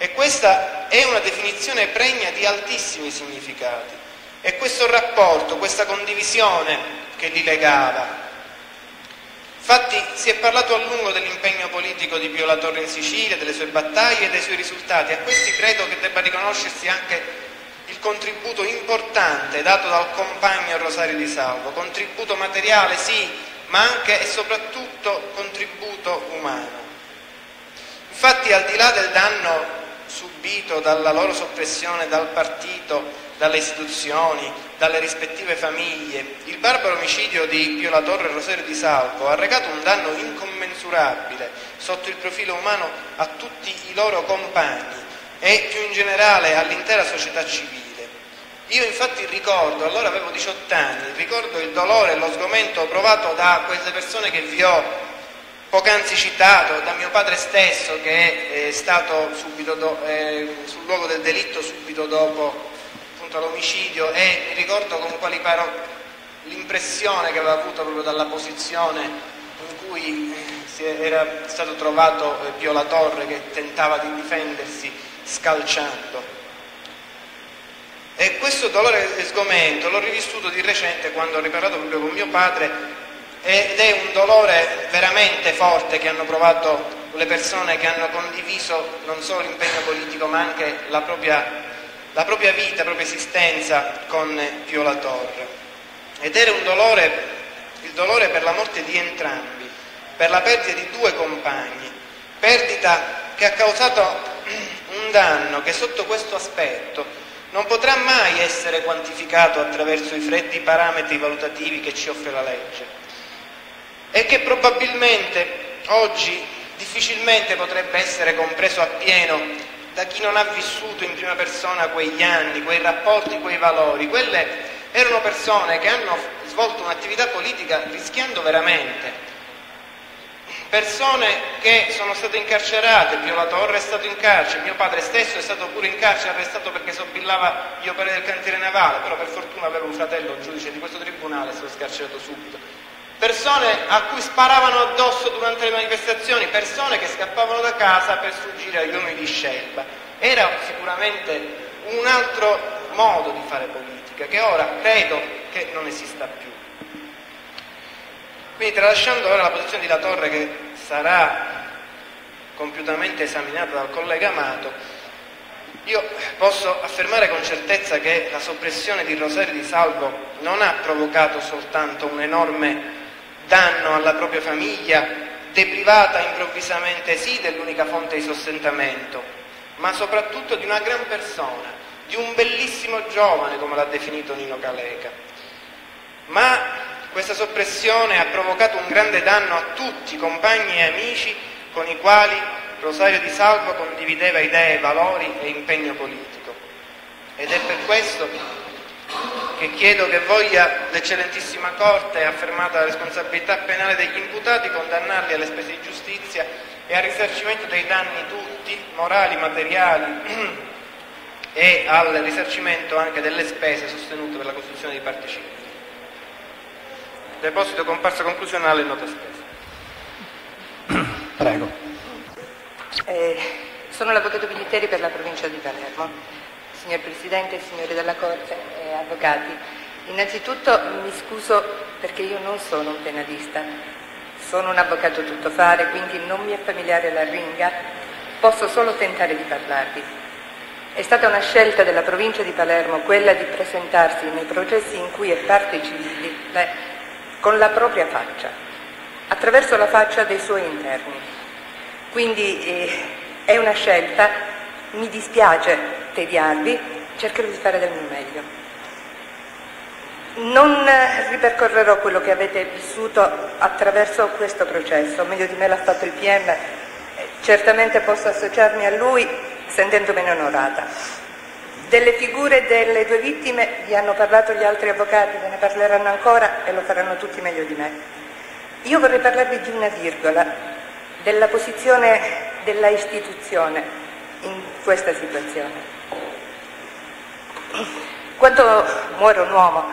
e questa è una definizione pregna di altissimi significati, e questo rapporto, questa condivisione che li legava. Infatti si è parlato a lungo dell'impegno politico di Pio La Torre in Sicilia, delle sue battaglie e dei suoi risultati. A questi credo che debba riconoscersi anche il contributo importante dato dal compagno Rosario Di Salvo, contributo materiale sì, ma anche e soprattutto contributo umano. Infatti, al di là del danno subito dalla loro soppressione dal partito, dalle istituzioni, dalle rispettive famiglie, il barbaro omicidio di Pio La Torre e Rosario Di Salvo ha recato un danno incommensurabile sotto il profilo umano a tutti i loro compagni e più in generale all'intera società civile. Io infatti ricordo, allora avevo diciotto anni, ricordo il dolore e lo sgomento provato da queste persone che vi ho poc'anzi citato, da mio padre stesso che è stato subito do, eh, sul luogo del delitto subito dopo l'omicidio, e mi ricordo con quali parole, l'impressione che aveva avuto proprio dalla posizione in cui era stato trovato Pio La Torre, che tentava di difendersi scalciando. E questo dolore e sgomento l'ho rivissuto di recente quando ho riparato proprio con mio padre, ed è un dolore veramente forte che hanno provato le persone che hanno condiviso non solo l'impegno politico ma anche la propria la propria vita, la propria esistenza con Pio La Torre. Ed era un dolore, il dolore per la morte di entrambi, per la perdita di due compagni, perdita che ha causato un danno che sotto questo aspetto non potrà mai essere quantificato attraverso i freddi parametri valutativi che ci offre la legge, e che probabilmente oggi difficilmente potrebbe essere compreso appieno da chi non ha vissuto in prima persona quegli anni, quei rapporti, quei valori. Quelle erano persone che hanno svolto un'attività politica rischiando veramente. Persone che sono state incarcerate, Pio La Torre è stato in carcere, mio padre stesso è stato pure in carcere, arrestato perché sobillava gli operai del cantiere navale, però per fortuna aveva un fratello, un giudice di questo tribunale, è stato scarcerato subito. Persone a cui sparavano addosso durante le manifestazioni, persone che scappavano da casa per sfuggire agli uomini di scelta. Era sicuramente un altro modo di fare politica, che ora credo che non esista più. Quindi, tralasciando ora la posizione di La Torre, che sarà compiutamente esaminata dal collega Amato, io posso affermare con certezza che la soppressione di Rosario Di Salvo non ha provocato soltanto un enorme danno alla propria famiglia, deprivata improvvisamente sì dell'unica fonte di sostentamento, ma soprattutto di una gran persona, di un bellissimo giovane, come l'ha definito Nino Caleca. Ma questa soppressione ha provocato un grande danno a tutti i compagni e amici con i quali Rosario Di Salvo condivideva idee, valori e impegno politico. Ed è per questo che chiedo che voglia l'eccellentissima Corte, affermata la responsabilità penale degli imputati, condannarli alle spese di giustizia e al risarcimento dei danni tutti, morali, materiali, e al risarcimento anche delle spese sostenute per la costruzione di parti civili. Deposito comparsa conclusionale e nota spesa. Prego. Eh, sono l'avvocato Pigniteri per la provincia di Palermo. Signor Presidente, signori della Corte, eh, avvocati, innanzitutto mi scuso perché io non sono un penalista, sono un avvocato tuttofare, quindi non mi è familiare l'arringa, posso solo tentare di parlarvi. È stata una scelta della provincia di Palermo quella di presentarsi nei processi in cui è parte civile beh, con la propria faccia, attraverso la faccia dei suoi interni. Quindi eh, è una scelta Mi dispiace tediarvi, cercherò di fare del mio meglio. Non ripercorrerò quello che avete vissuto attraverso questo processo, meglio di me l'ha fatto il P M, certamente posso associarmi a lui sentendomene onorata. Delle figure delle due vittime vi hanno parlato gli altri avvocati, ve ne parleranno ancora e lo faranno tutti meglio di me. Io vorrei parlarvi di una virgola, della posizione della istituzione in questa situazione. Quando muore un uomo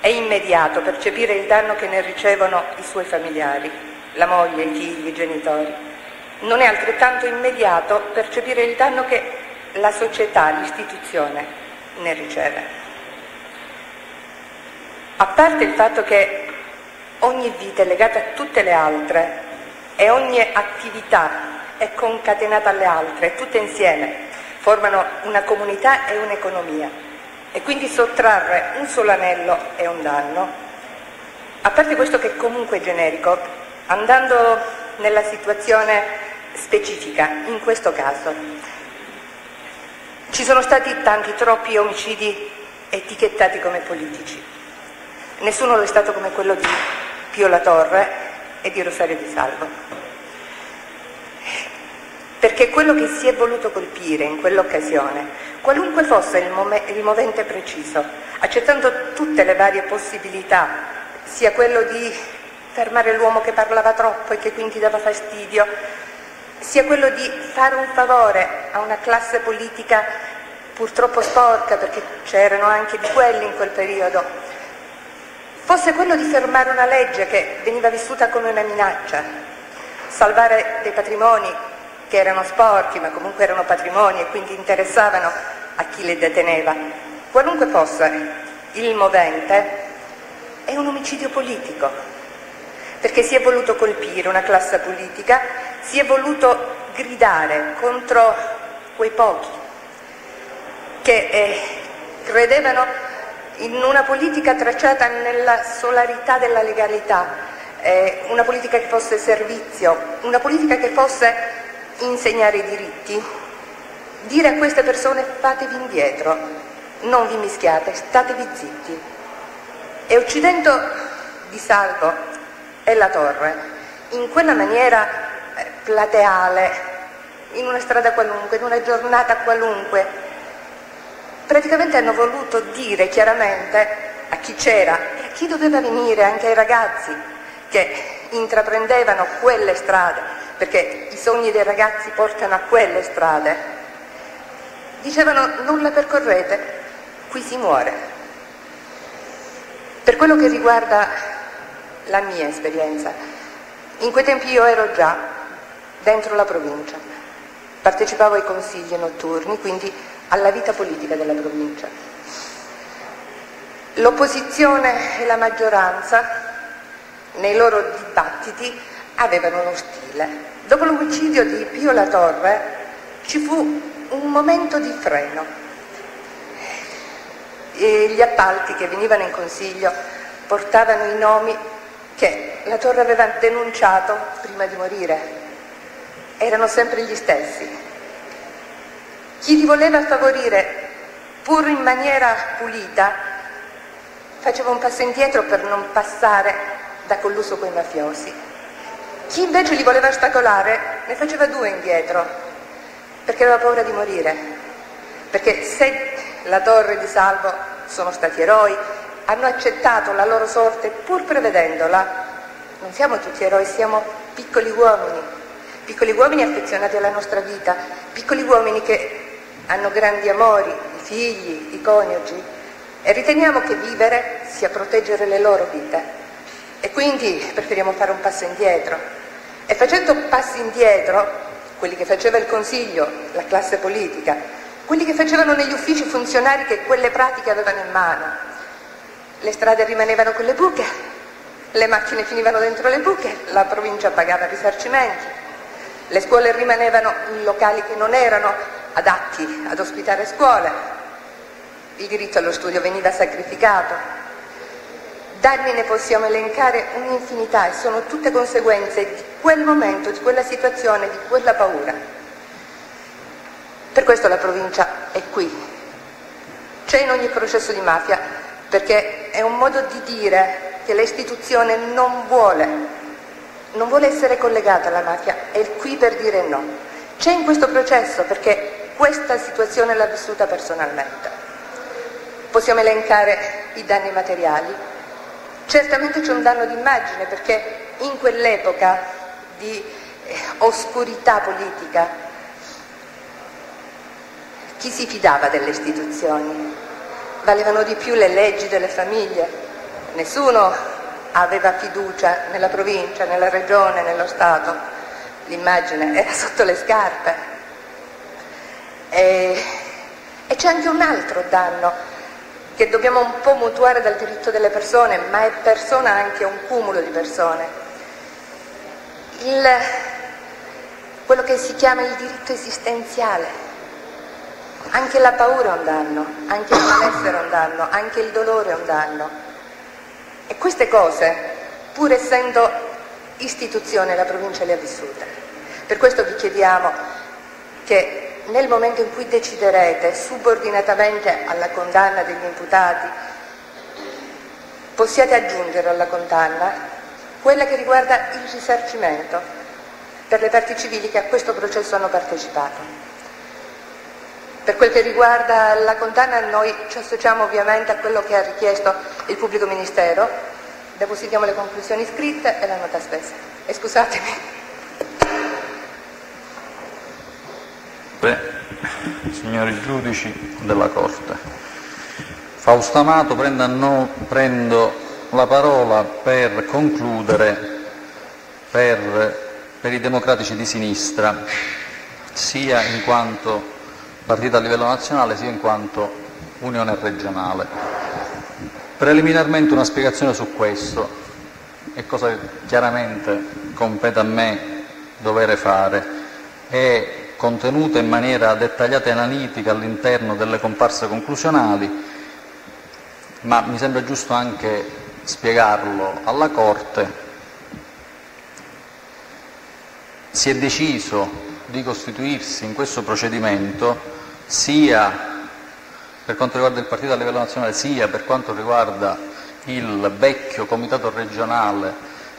è immediato percepire il danno che ne ricevono i suoi familiari, la moglie, i figli, i genitori. Non è altrettanto immediato percepire il danno che la società, l'istituzione ne riceve. A parte il fatto che ogni vita è legata a tutte le altre e ogni attività è concatenata alle altre, tutte insieme formano una comunità e un'economia. E quindi sottrarre un solo anello è un danno. A parte questo che comunque è generico, andando nella situazione specifica, in questo caso, ci sono stati tanti, troppi omicidi etichettati come politici. Nessuno lo è stato come quello di Pio La Torre e di Rosario Di Salvo. Perché quello che si è voluto colpire in quell'occasione, qualunque fosse il, il movente preciso, accettando tutte le varie possibilità, sia quello di fermare l'uomo che parlava troppo e che quindi dava fastidio, sia quello di fare un favore a una classe politica purtroppo sporca, perché c'erano anche di quelli in quel periodo, fosse quello di fermare una legge che veniva vissuta come una minaccia, salvare dei patrimoni che erano sporchi ma comunque erano patrimoni e quindi interessavano a chi le deteneva. Qualunque fosse il movente, è un omicidio politico, perché si è voluto colpire una classe politica, si è voluto gridare contro quei pochi che eh, credevano in una politica tracciata nella solarità della legalità, eh, una politica che fosse servizio, una politica che fosse insegnare i diritti, dire a queste persone fatevi indietro, non vi mischiate, statevi zitti. E uccidendo Di Salvo e La Torre in quella maniera eh, plateale, in una strada qualunque, in una giornata qualunque, praticamente hanno voluto dire chiaramente a chi c'era e a chi doveva venire, anche ai ragazzi che intraprendevano quelle strade, perché i sogni dei ragazzi portano a quelle strade. Dicevano non la percorrete, qui si muore. Per quello che riguarda la mia esperienza, in quei tempi io ero già dentro la provincia, partecipavo ai consigli notturni, quindi alla vita politica della provincia. L'opposizione e la maggioranza nei loro dibattiti avevano uno stile. Dopo l'omicidio di Pio La Torre ci fu un momento di freno e gli appalti che venivano in consiglio portavano i nomi che La Torre aveva denunciato prima di morire. Erano sempre gli stessi. Chi li voleva favorire pur in maniera pulita faceva un passo indietro per non passare da colluso coi mafiosi. Chi invece li voleva ostacolare ne faceva due indietro, perché aveva paura di morire, perché se La Torre Di Salvo sono stati eroi, hanno accettato la loro sorte pur prevedendola. Non siamo tutti eroi, siamo piccoli uomini, piccoli uomini affezionati alla nostra vita, piccoli uomini che hanno grandi amori, i figli, i coniugi, e riteniamo che vivere sia proteggere le loro vite. E quindi preferiamo fare un passo indietro. E facendo passi indietro, quelli che faceva il Consiglio, la classe politica, quelli che facevano negli uffici funzionari che quelle pratiche avevano in mano, le strade rimanevano con le buche, le macchine finivano dentro le buche, la provincia pagava risarcimenti, le scuole rimanevano in locali che non erano adatti ad ospitare scuole, il diritto allo studio veniva sacrificato. Danni ne possiamo elencare un'infinità e sono tutte conseguenze di quel momento, di quella situazione, di quella paura. Per questo la provincia è qui. C'è in ogni processo di mafia, perché è un modo di dire che l'istituzione non vuole, non vuole essere collegata alla mafia, è qui per dire no. C'è in questo processo perché questa situazione l'ha vissuta personalmente. Possiamo elencare i danni materiali. Certamente c'è un danno d'immagine, perché in quell'epoca di oscurità politica chi si fidava delle istituzioni? Valevano di più le leggi delle famiglie. Nessuno aveva fiducia nella provincia, nella regione, nello Stato. L'immagine era sotto le scarpe. E, e c'è anche un altro danno che dobbiamo un po' mutuare dal diritto delle persone, ma è persona anche un cumulo di persone. Il, quello che si chiama il diritto esistenziale. Anche la paura è un danno, anche il malessere è un danno, anche il dolore è un danno. E queste cose, pur essendo istituzione, la provincia le ha vissute. Per questo vi chiediamo che nel momento in cui deciderete, subordinatamente alla condanna degli imputati, possiate aggiungere alla condanna quella che riguarda il risarcimento per le parti civili che a questo processo hanno partecipato. Per quel che riguarda la condanna, noi ci associamo ovviamente a quello che ha richiesto il pubblico ministero. Depositiamo le conclusioni scritte e la nota spesa. E scusatemi. Beh, signori giudici della Corte, Fausto Amato, prendo, no, prendo la parola per concludere per, per i democratici di sinistra, sia in quanto partita a livello nazionale sia in quanto unione regionale. Preliminarmente una spiegazione su questo, e cosa che chiaramente compete a me dovere fare, è contenuta in maniera dettagliata e analitica all'interno delle comparse conclusionali, ma mi sembra giusto anche spiegarlo alla Corte. Si è deciso di costituirsi in questo procedimento sia per quanto riguarda il partito a livello nazionale sia per quanto riguarda il vecchio comitato regionale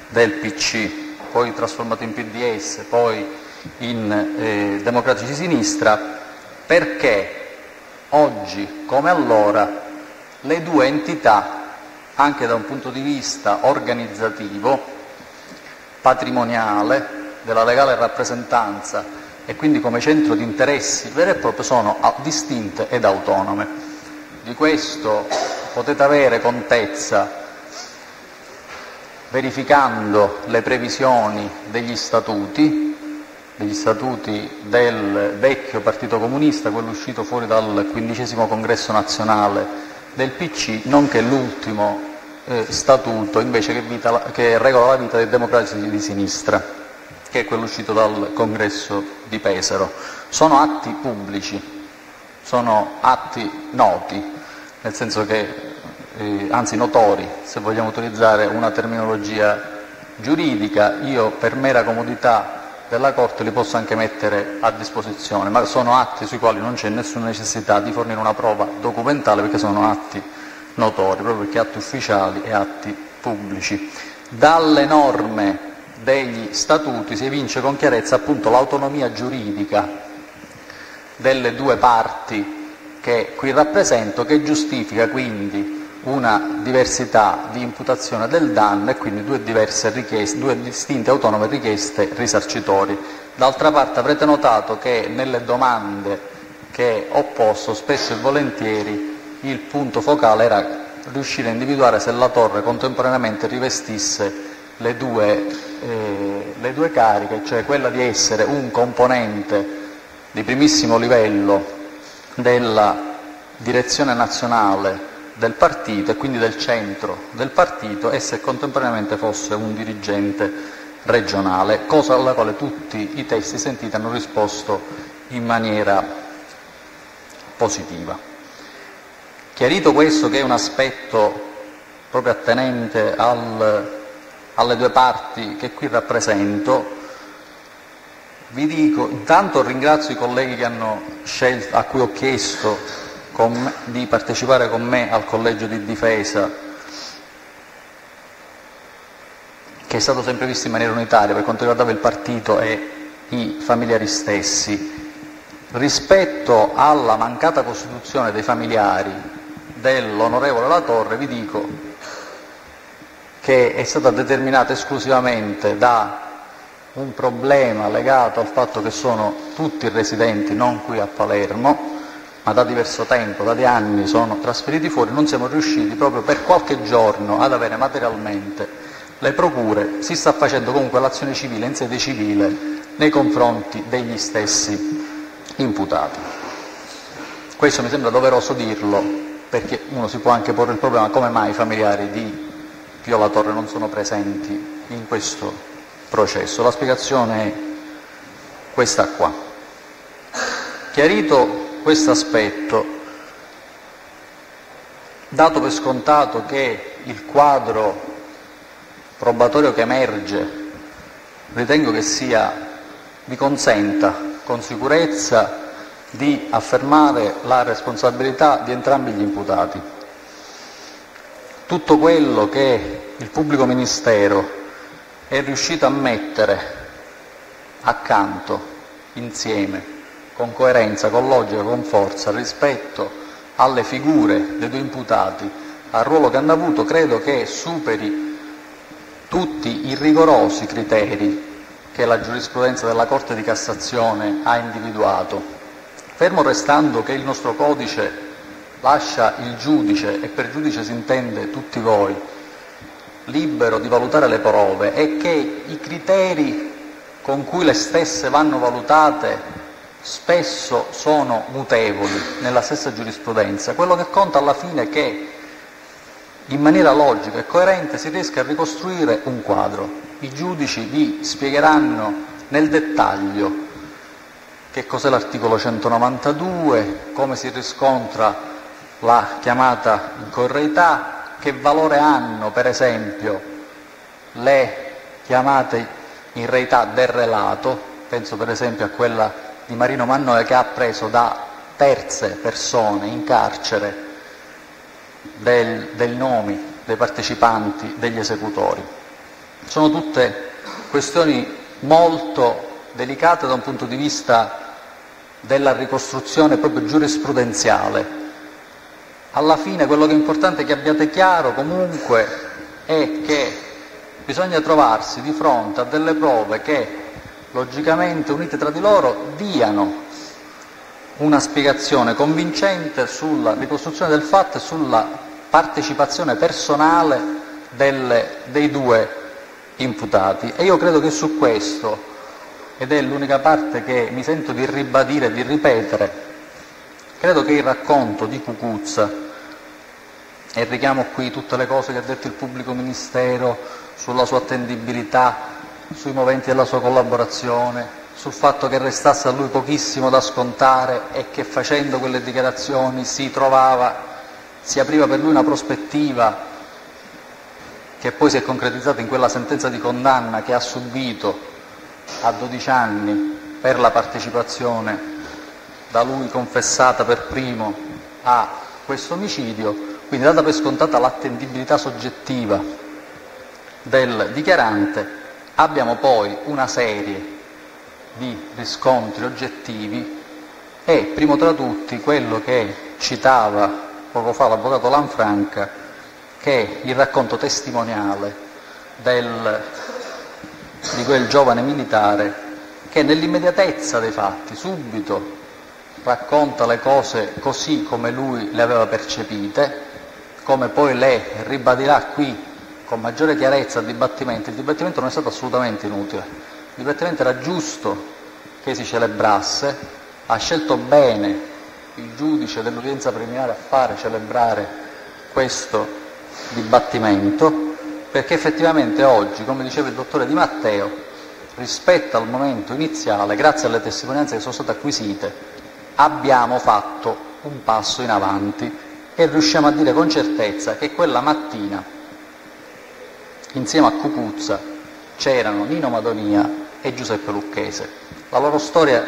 del P C, poi trasformato in P D S, poi in eh, Democratici di Sinistra, perché oggi come allora le due entità, anche da un punto di vista organizzativo, patrimoniale, della legale rappresentanza e quindi come centro di interessi vero e proprio, sono distinte ed autonome. Di questo potete avere contezza verificando le previsioni degli statuti, degli statuti del vecchio Partito Comunista, quello uscito fuori dal quindicesimo Congresso Nazionale del P C, nonché l'ultimo eh, statuto invece che, vita, che regola la vita dei democratici di sinistra, che è quello uscito dal congresso di Pesaro. Sono atti pubblici, sono atti noti, nel senso che, eh, anzi notori, se vogliamo utilizzare una terminologia giuridica. Io per mera comodità della Corte li posso anche mettere a disposizione, ma sono atti sui quali non c'è nessuna necessità di fornire una prova documentale, perché sono atti notori, proprio perché atti ufficiali e atti pubblici. Dalle norme degli statuti si evince con chiarezza appunto l'autonomia giuridica delle due parti che qui rappresento, che giustifica quindi una diversità di imputazione del danno e quindi due diverse richieste, due distinte autonome richieste risarcitorie. D'altra parte avrete notato che nelle domande che ho posto spesso e volentieri il punto focale era riuscire a individuare se La Torre contemporaneamente rivestisse Le due, eh, le due cariche, cioè quella di essere un componente di primissimo livello della direzione nazionale del partito e quindi del centro del partito, e se contemporaneamente fosse un dirigente regionale, cosa alla quale tutti i testi sentiti hanno risposto in maniera positiva. Chiarito questo, che è un aspetto proprio attenente al alle due parti che qui rappresento, Vi dico, intanto ringrazio i colleghi che hanno scelto, a cui ho chiesto con me, di partecipare con me al collegio di difesa, che è stato sempre visto in maniera unitaria per quanto riguardava il partito e i familiari stessi. Rispetto alla mancata costituzione dei familiari dell'onorevole La Torre, vi dico che è stata determinata esclusivamente da un problema legato al fatto che sono tutti residenti non qui a Palermo, ma da diverso tempo, da anni sono trasferiti fuori. Non siamo riusciti proprio per qualche giorno ad avere materialmente le procure. Si sta facendo comunque l'azione civile in sede civile nei confronti degli stessi imputati. Questo mi sembra doveroso dirlo, perché uno si può anche porre il problema come mai i familiari di Pio La Torre non sono presenti in questo processo. La spiegazione è questa qua. Chiarito questo aspetto, dato per scontato che il quadro probatorio che emerge ritengo che sia, vi consenta con sicurezza di affermare la responsabilità di entrambi gli imputati. Tutto quello che il pubblico ministero è riuscito a mettere accanto, insieme, con coerenza, con logica, con forza, rispetto alle figure dei due imputati, al ruolo che hanno avuto, credo che superi tutti i rigorosi criteri che la giurisprudenza della Corte di Cassazione ha individuato, fermo restando che il nostro codice lascia il giudice, e per giudice si intende tutti voi, libero di valutare le prove, e che i criteri con cui le stesse vanno valutate spesso sono mutevoli nella stessa giurisprudenza. Quello che conta alla fine è che in maniera logica e coerente si riesca a ricostruire un quadro. I giudici vi spiegheranno nel dettaglio che cos'è l'articolo centonovantadue, come si riscontra la chiamata incorreità, che valore hanno per esempio le chiamate in reità del relato. Penso per esempio a quella di Marino Mannoia, che ha preso da terze persone in carcere del, dei nomi dei partecipanti, degli esecutori. Sono tutte questioni molto delicate da un punto di vista della ricostruzione proprio giurisprudenziale. Alla fine quello che è importante è che abbiate chiaro comunque è che bisogna trovarsi di fronte a delle prove che, logicamente unite tra di loro, diano una spiegazione convincente sulla ricostruzione del fatto e sulla partecipazione personale delle, dei due imputati. E io credo che su questo, ed è l'unica parte che mi sento di ribadire e di ripetere, credo che il racconto di Cucuzza, e richiamo qui tutte le cose che ha detto il pubblico ministero sulla sua attendibilità, sui moventi della sua collaborazione, sul fatto che restasse a lui pochissimo da scontare e che facendo quelle dichiarazioni si trovava, si apriva per lui una prospettiva che poi si è concretizzata in quella sentenza di condanna che ha subito a dodici anni per la partecipazione da lui confessata per primo a questo omicidio. Quindi, data per scontata l'attendibilità soggettiva del dichiarante, abbiamo poi una serie di riscontri oggettivi e, primo tra tutti, quello che citava poco fa l'avvocato Lanfranca, che è il racconto testimoniale del, di quel giovane militare che nell'immediatezza dei fatti, subito, racconta le cose così come lui le aveva percepite, come poi le ribadirà qui con maggiore chiarezza al dibattimento. Il dibattimento non è stato assolutamente inutile, il dibattimento era giusto che si celebrasse, ha scelto bene il giudice dell'udienza preliminare a fare celebrare questo dibattimento, perché effettivamente oggi, come diceva il dottore Di Matteo, rispetto al momento iniziale, grazie alle testimonianze che sono state acquisite, abbiamo fatto un passo in avanti e riusciamo a dire con certezza che quella mattina insieme a Cucuzza c'erano Nino Madonia e Giuseppe Lucchese. La loro storia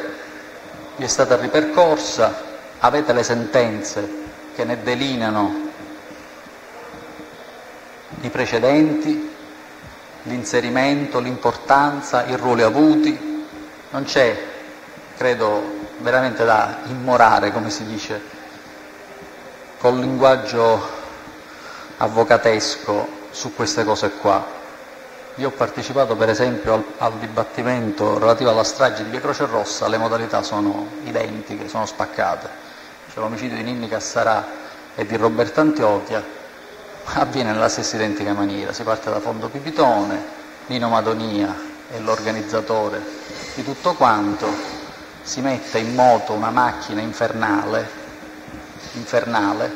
vi è stata ripercorsa, avete le sentenze che ne delineano i precedenti, l'inserimento, l'importanza, i ruoli avuti. Non c'è, credo, veramente da immorare, come si dice, col linguaggio avvocatesco su queste cose qua. Io ho partecipato per esempio al, al dibattimento relativo alla strage di Via Croce Rossa, le modalità sono identiche, sono spaccate. C'è l'omicidio di Ninni Cassarà e di Roberto Antiochia, avviene nella stessa identica maniera, si parte da Fondo Pipitone, Nino Madonia è l'organizzatore di tutto quanto, si mette in moto una macchina infernale, infernale.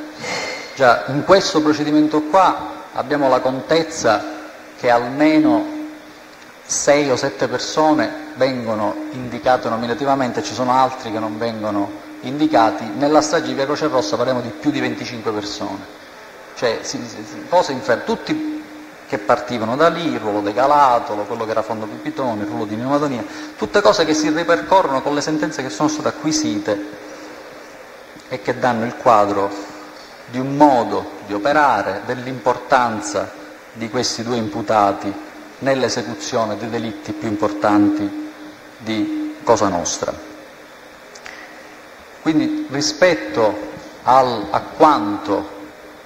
Già in questo procedimento qua abbiamo la contezza che almeno sei o sette persone vengono indicate nominativamente, ci sono altri che non vengono indicati. Nella strage di Via Croce Rossa parliamo di più di venticinque persone, cioè si, si, cose infernali, tutti che partivano da lì, il ruolo di Galatolo, quello che era Fondo Pipitone, il ruolo di Nino Madonia, tutte cose che si ripercorrono con le sentenze che sono state acquisite e che danno il quadro di un modo di operare, dell'importanza di questi due imputati nell'esecuzione dei delitti più importanti di Cosa Nostra. Quindi rispetto al, a quanto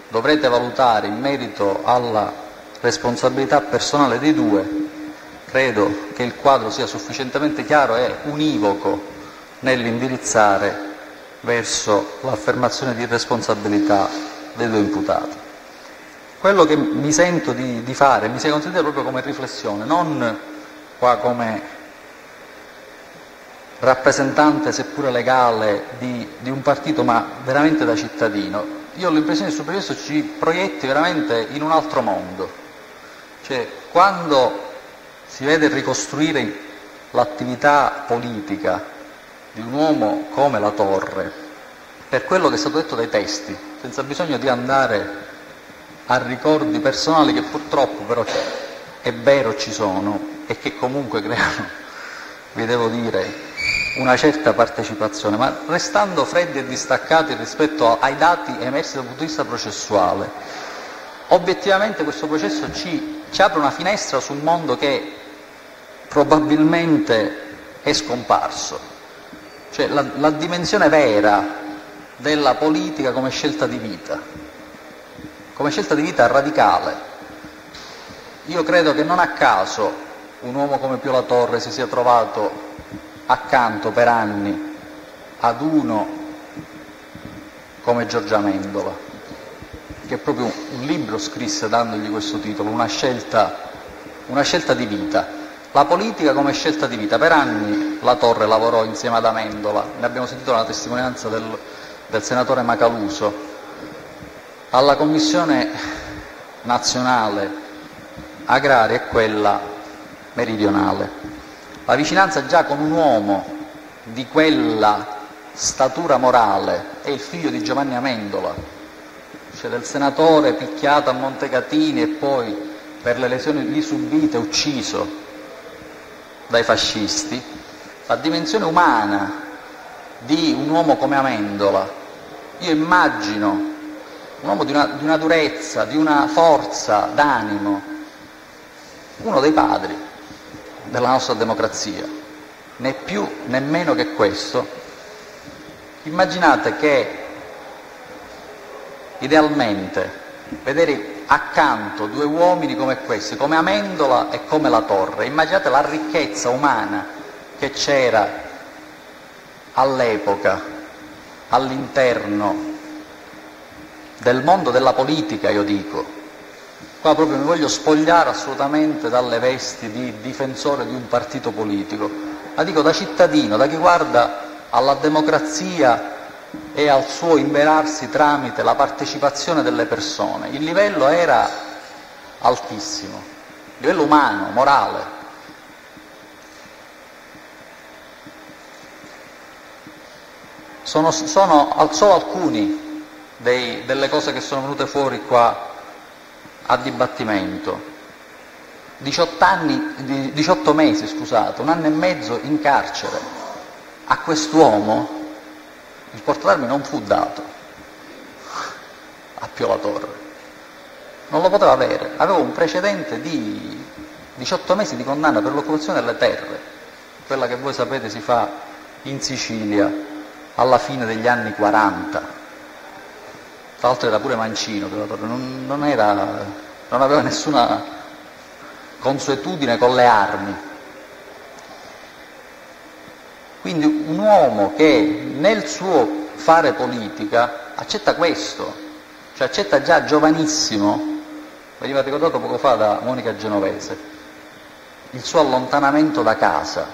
dovrete valutare in merito alla responsabilità personale dei due, credo che il quadro sia sufficientemente chiaro e univoco nell'indirizzare verso l'affermazione di responsabilità dei due imputati. Quello che mi sento di, di fare, mi si consente proprio come riflessione, non qua come rappresentante seppure legale di, di un partito, ma veramente da cittadino. Io ho l'impressione che su questo ci proietti veramente in un altro mondo. Cioè, quando si vede ricostruire l'attività politica di un uomo come La Torre, per quello che è stato detto dai testi, senza bisogno di andare a ricordi personali che purtroppo però è vero ci sono e che comunque creano, vi devo dire, una certa partecipazione, ma restando freddi e distaccati rispetto ai dati emersi dal punto di vista processuale, obiettivamente questo processo ci, ci apre una finestra su un mondo che probabilmente è scomparso, cioè la, la dimensione vera della politica come scelta di vita. Come scelta di vita radicale. Io credo che non a caso un uomo come Pio La Torre si sia trovato accanto per anni ad uno come Giorgio Amendola, che proprio un libro scrisse dandogli questo titolo, una scelta, una scelta di vita. La politica come scelta di vita. Per anni La Torre lavorò insieme ad Amendola, ne abbiamo sentito la testimonianza del, del senatore Macaluso. Alla Commissione Nazionale Agraria e quella meridionale. La vicinanza già con un uomo di quella statura morale è il figlio di Giovanni Amendola, cioè del senatore picchiato a Montecatini e poi per le lesioni lì subite ucciso dai fascisti. La dimensione umana di un uomo come Amendola, io immagino un uomo di una, di una durezza, di una forza d'animo, uno dei padri della nostra democrazia, né più né meno che questo. Immaginate che idealmente vedere accanto due uomini come questi, come Amendola e come La Torre, immaginate la ricchezza umana che c'era all'epoca, all'interno del mondo della politica. Io dico, qua proprio mi voglio spogliare assolutamente dalle vesti di difensore di un partito politico, ma dico da cittadino, da chi guarda alla democrazia e al suo imperarsi tramite la partecipazione delle persone. Il livello era altissimo, livello umano, morale. Sono, sono solo alcuni Dei, delle cose che sono venute fuori qua a dibattimento. diciotto, anni, diciotto mesi, scusate, un anno e mezzo in carcere. A quest'uomo il portarmi non fu dato, a Pio La Torre. Non lo poteva avere, aveva un precedente di diciotto mesi di condanna per l'occupazione delle terre, quella che voi sapete si fa in Sicilia alla fine degli anni quaranta. Tra l'altro era pure mancino, non, non, era, non aveva nessuna consuetudine con le armi. Quindi un uomo che nel suo fare politica accetta questo, cioè accetta già giovanissimo, veniva ricordato poco fa da Monica Genovese, il suo allontanamento da casa.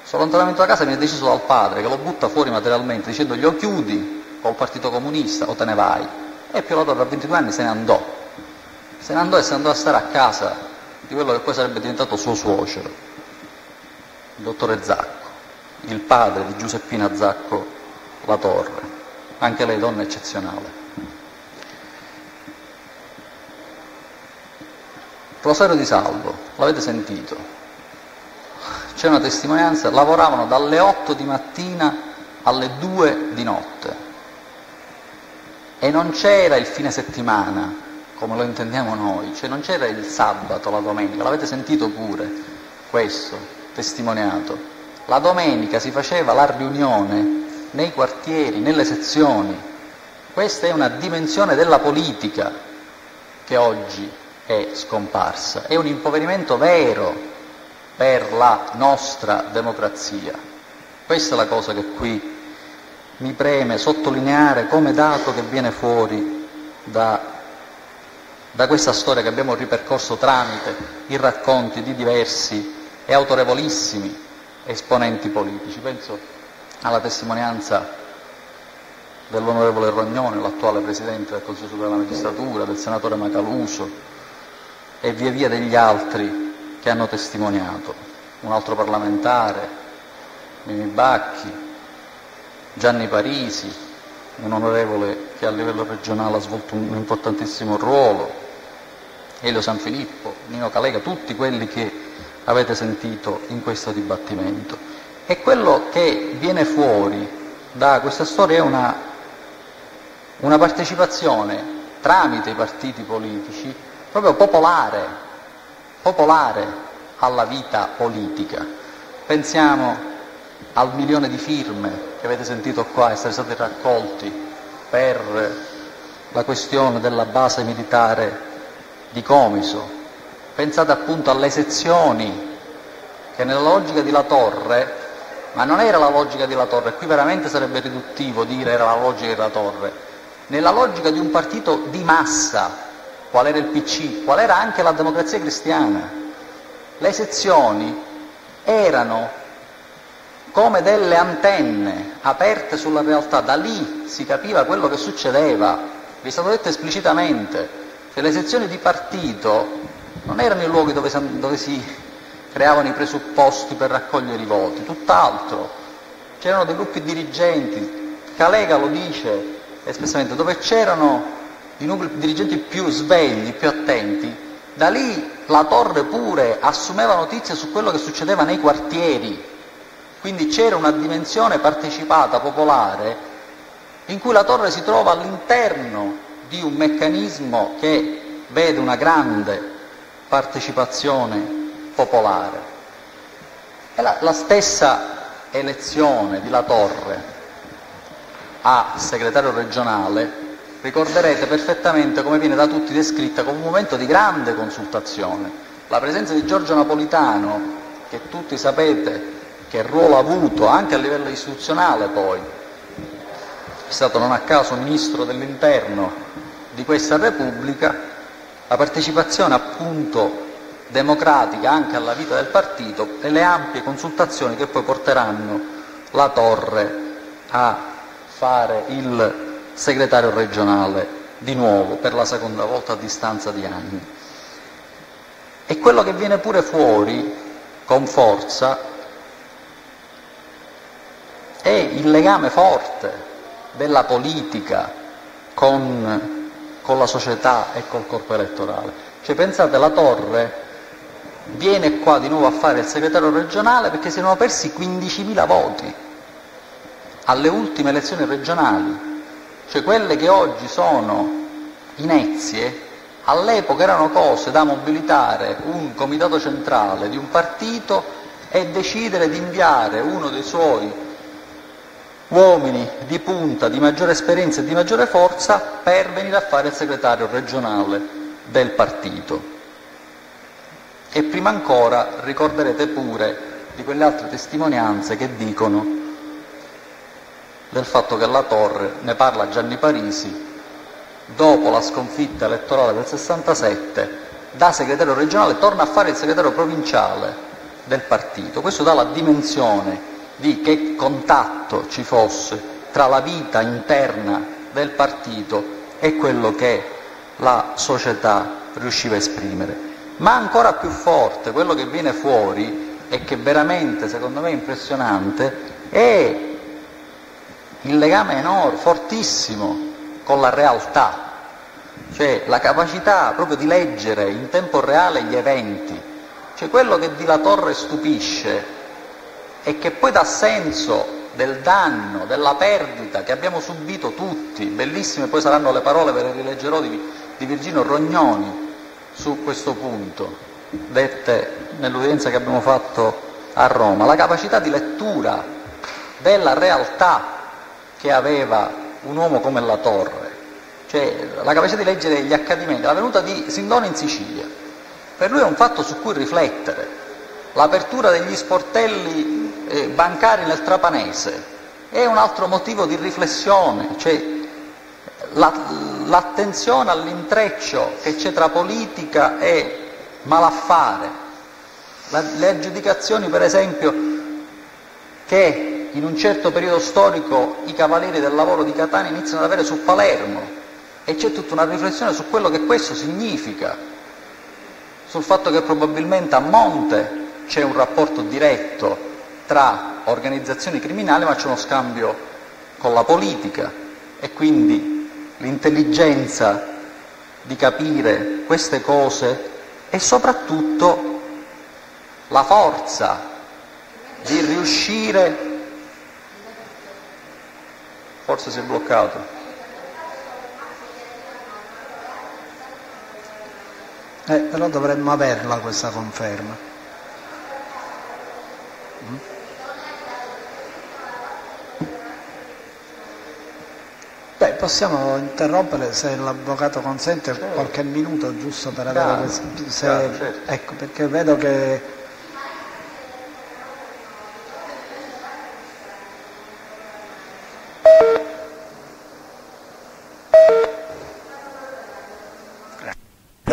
Il suo allontanamento da casa viene deciso dal padre, che lo butta fuori materialmente dicendogli: o chiudi col Partito Comunista o te ne vai. E Pio La Torre a ventidue anni se ne andò, se ne andò e se ne andò a stare a casa di quello che poi sarebbe diventato suo suocero, il dottore Zacco, il padre di Giuseppina Zacco La Torre, anche lei donna eccezionale. Rosario Di Salvo, l'avete sentito, c'è una testimonianza, lavoravano dalle otto di mattina alle due di notte e non c'era il fine settimana, come lo intendiamo noi, cioè non c'era il sabato, la domenica, l'avete sentito pure questo, testimoniato. La domenica si faceva la riunione nei quartieri, nelle sezioni. Questa è una dimensione della politica che oggi è scomparsa, è un impoverimento vero per la nostra democrazia. Questa è la cosa che qui mi preme sottolineare come dato che viene fuori da, da questa storia che abbiamo ripercorso tramite i racconti di diversi e autorevolissimi esponenti politici. Penso alla testimonianza dell'onorevole Rognoni, l'attuale Presidente del Consiglio Superiore della Magistratura, del senatore Macaluso, e via via degli altri che hanno testimoniato, un altro parlamentare, Mimi Bacchi, Gianni Parisi, un onorevole che a livello regionale ha svolto un importantissimo ruolo, Elio Sanfilippo, Nino Caleca, tutti quelli che avete sentito in questo dibattimento. E quello che viene fuori da questa storia è una, una partecipazione tramite i partiti politici proprio popolare, popolare alla vita politica. Pensiamo al milione di firme che avete sentito qua essere stati raccolti per la questione della base militare di Comiso. Pensate appunto alle sezioni che nella logica di La Torre, ma non era la logica di La Torre, qui veramente sarebbe riduttivo dire era la logica di La Torre, nella logica di un partito di massa, qual era il P C, qual era anche la Democrazia Cristiana. Le sezioni erano come delle antenne aperte sulla realtà, da lì si capiva quello che succedeva, vi è stato detto esplicitamente che le sezioni di partito non erano i luoghi dove, dove si creavano i presupposti per raccogliere i voti, tutt'altro, c'erano dei gruppi dirigenti, Calega lo dice espressamente, dove c'erano i nuclei dirigenti più svegli, più attenti, da lì La Torre pure assumeva notizie su quello che succedeva nei quartieri, quindi c'era una dimensione partecipata, popolare, in cui La Torre si trova all'interno di un meccanismo che vede una grande partecipazione popolare. E la, la stessa elezione di La Torre a segretario regionale ricorderete perfettamente come viene da tutti descritta come un momento di grande consultazione. La presenza di Giorgio Napolitano, che tutti sapete che ruolo ha avuto anche a livello istituzionale poi, è stato non a caso ministro dell'interno di questa Repubblica, la partecipazione appunto democratica anche alla vita del partito e le ampie consultazioni che poi porteranno La Torre a fare il segretario regionale di nuovo per la seconda volta a distanza di anni. E quello che viene pure fuori con forza è il legame forte della politica con, con la società e col corpo elettorale. Cioè pensate, La Torre viene qua di nuovo a fare il segretario regionale perché si erano persi quindicimila voti alle ultime elezioni regionali, cioè quelle che oggi sono inezie, all'epoca erano cose da mobilitare un comitato centrale di un partito e decidere di inviare uno dei suoi uomini di punta, di maggiore esperienza e di maggiore forza per venire a fare il segretario regionale del partito. E prima ancora ricorderete pure di quelle altre testimonianze che dicono del fatto che La Torre, ne parla Gianni Parisi, dopo la sconfitta elettorale del sessantasette, da segretario regionale torna a fare il segretario provinciale del partito. Questo dà la dimensione di che contatto ci fosse tra la vita interna del partito e quello che la società riusciva a esprimere. Ma ancora più forte, quello che viene fuori e che veramente secondo me è impressionante, è il legame enorme, fortissimo con la realtà, cioè la capacità proprio di leggere in tempo reale gli eventi. Cioè quello che di La Torre stupisce e che poi dà senso del danno, della perdita che abbiamo subito tutti, bellissime poi saranno le parole, ve le rileggerò, di, di Virginio Rognoni su questo punto, dette nell'udienza che abbiamo fatto a Roma, la capacità di lettura della realtà che aveva un uomo come La Torre, cioè la capacità di leggere gli accadimenti. La venuta di Sindona in Sicilia per lui è un fatto su cui riflettere, l'apertura degli sportelli eh, bancari nel Trapanese è un altro motivo di riflessione, cioè la, l'attenzione all'intreccio che c'è tra politica e malaffare, la, le aggiudicazioni per esempio che in un certo periodo storico i cavalieri del lavoro di Catania iniziano ad avere su Palermo, e c'è tutta una riflessione su quello che questo significa, sul fatto che probabilmente a monte c'è un rapporto diretto tra organizzazioni criminali, ma c'è uno scambio con la politica, e quindi l'intelligenza di capire queste cose e soprattutto la forza di riuscire. Forse si è bloccato. Eh, però dovremmo averla questa conferma. Mm? Beh, possiamo interrompere, se l'avvocato consente, certo, qualche minuto, giusto per avere no, questa... Se, no, certo. Ecco, perché vedo che...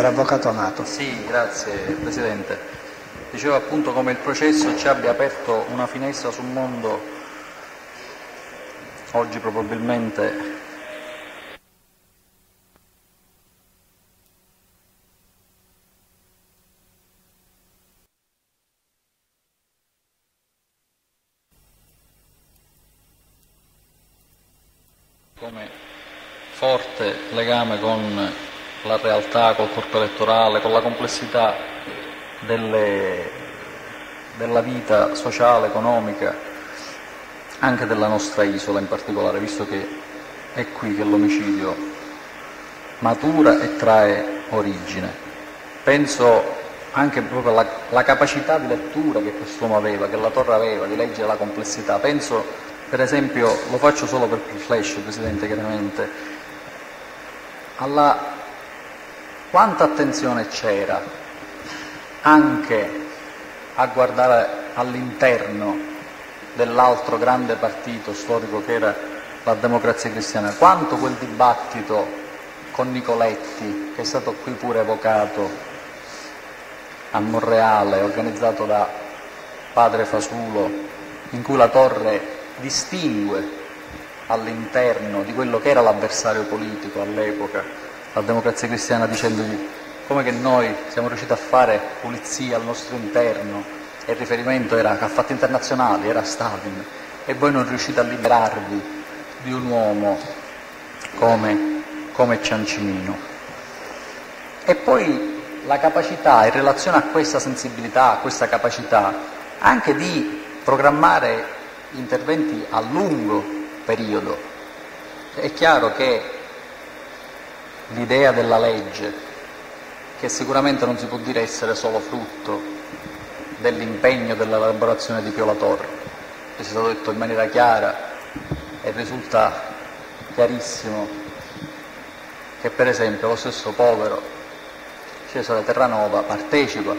Avvocato Nato. Sì, grazie Presidente. Dicevo appunto come il processo ci abbia aperto una finestra su un mondo oggi probabilmente come forte legame con la realtà, col corpo elettorale, con la complessità delle, della vita sociale, economica, anche della nostra isola in particolare, visto che è qui che l'omicidio matura e trae origine. Penso anche proprio alla, alla capacità di lettura che quest'uomo aveva, che La Torre aveva, di leggere la complessità. Penso, per esempio, lo faccio solo per il flash, Presidente, chiaramente, alla... quanta attenzione c'era anche a guardare all'interno dell'altro grande partito storico che era la Democrazia Cristiana, quanto quel dibattito con Nicoletti, che è stato qui pure evocato a Monreale, organizzato da padre Fasulo, in cui La Torre distingue all'interno di quello che era l'avversario politico all'epoca la Democrazia Cristiana, dicendogli come che noi siamo riusciti a fare pulizia al nostro interno, e il riferimento era a fatti internazionali, era Stalin, e voi non riuscite a liberarvi di un uomo come, come Ciancimino. E poi la capacità, in relazione a questa sensibilità, a questa capacità anche di programmare interventi a lungo periodo. È chiaro che l'idea della legge, che sicuramente non si può dire essere solo frutto dell'impegno dell'elaborazione di Pio La Torre, che è stato detto in maniera chiara e risulta chiarissimo che per esempio lo stesso povero Cesare Terranova partecipa,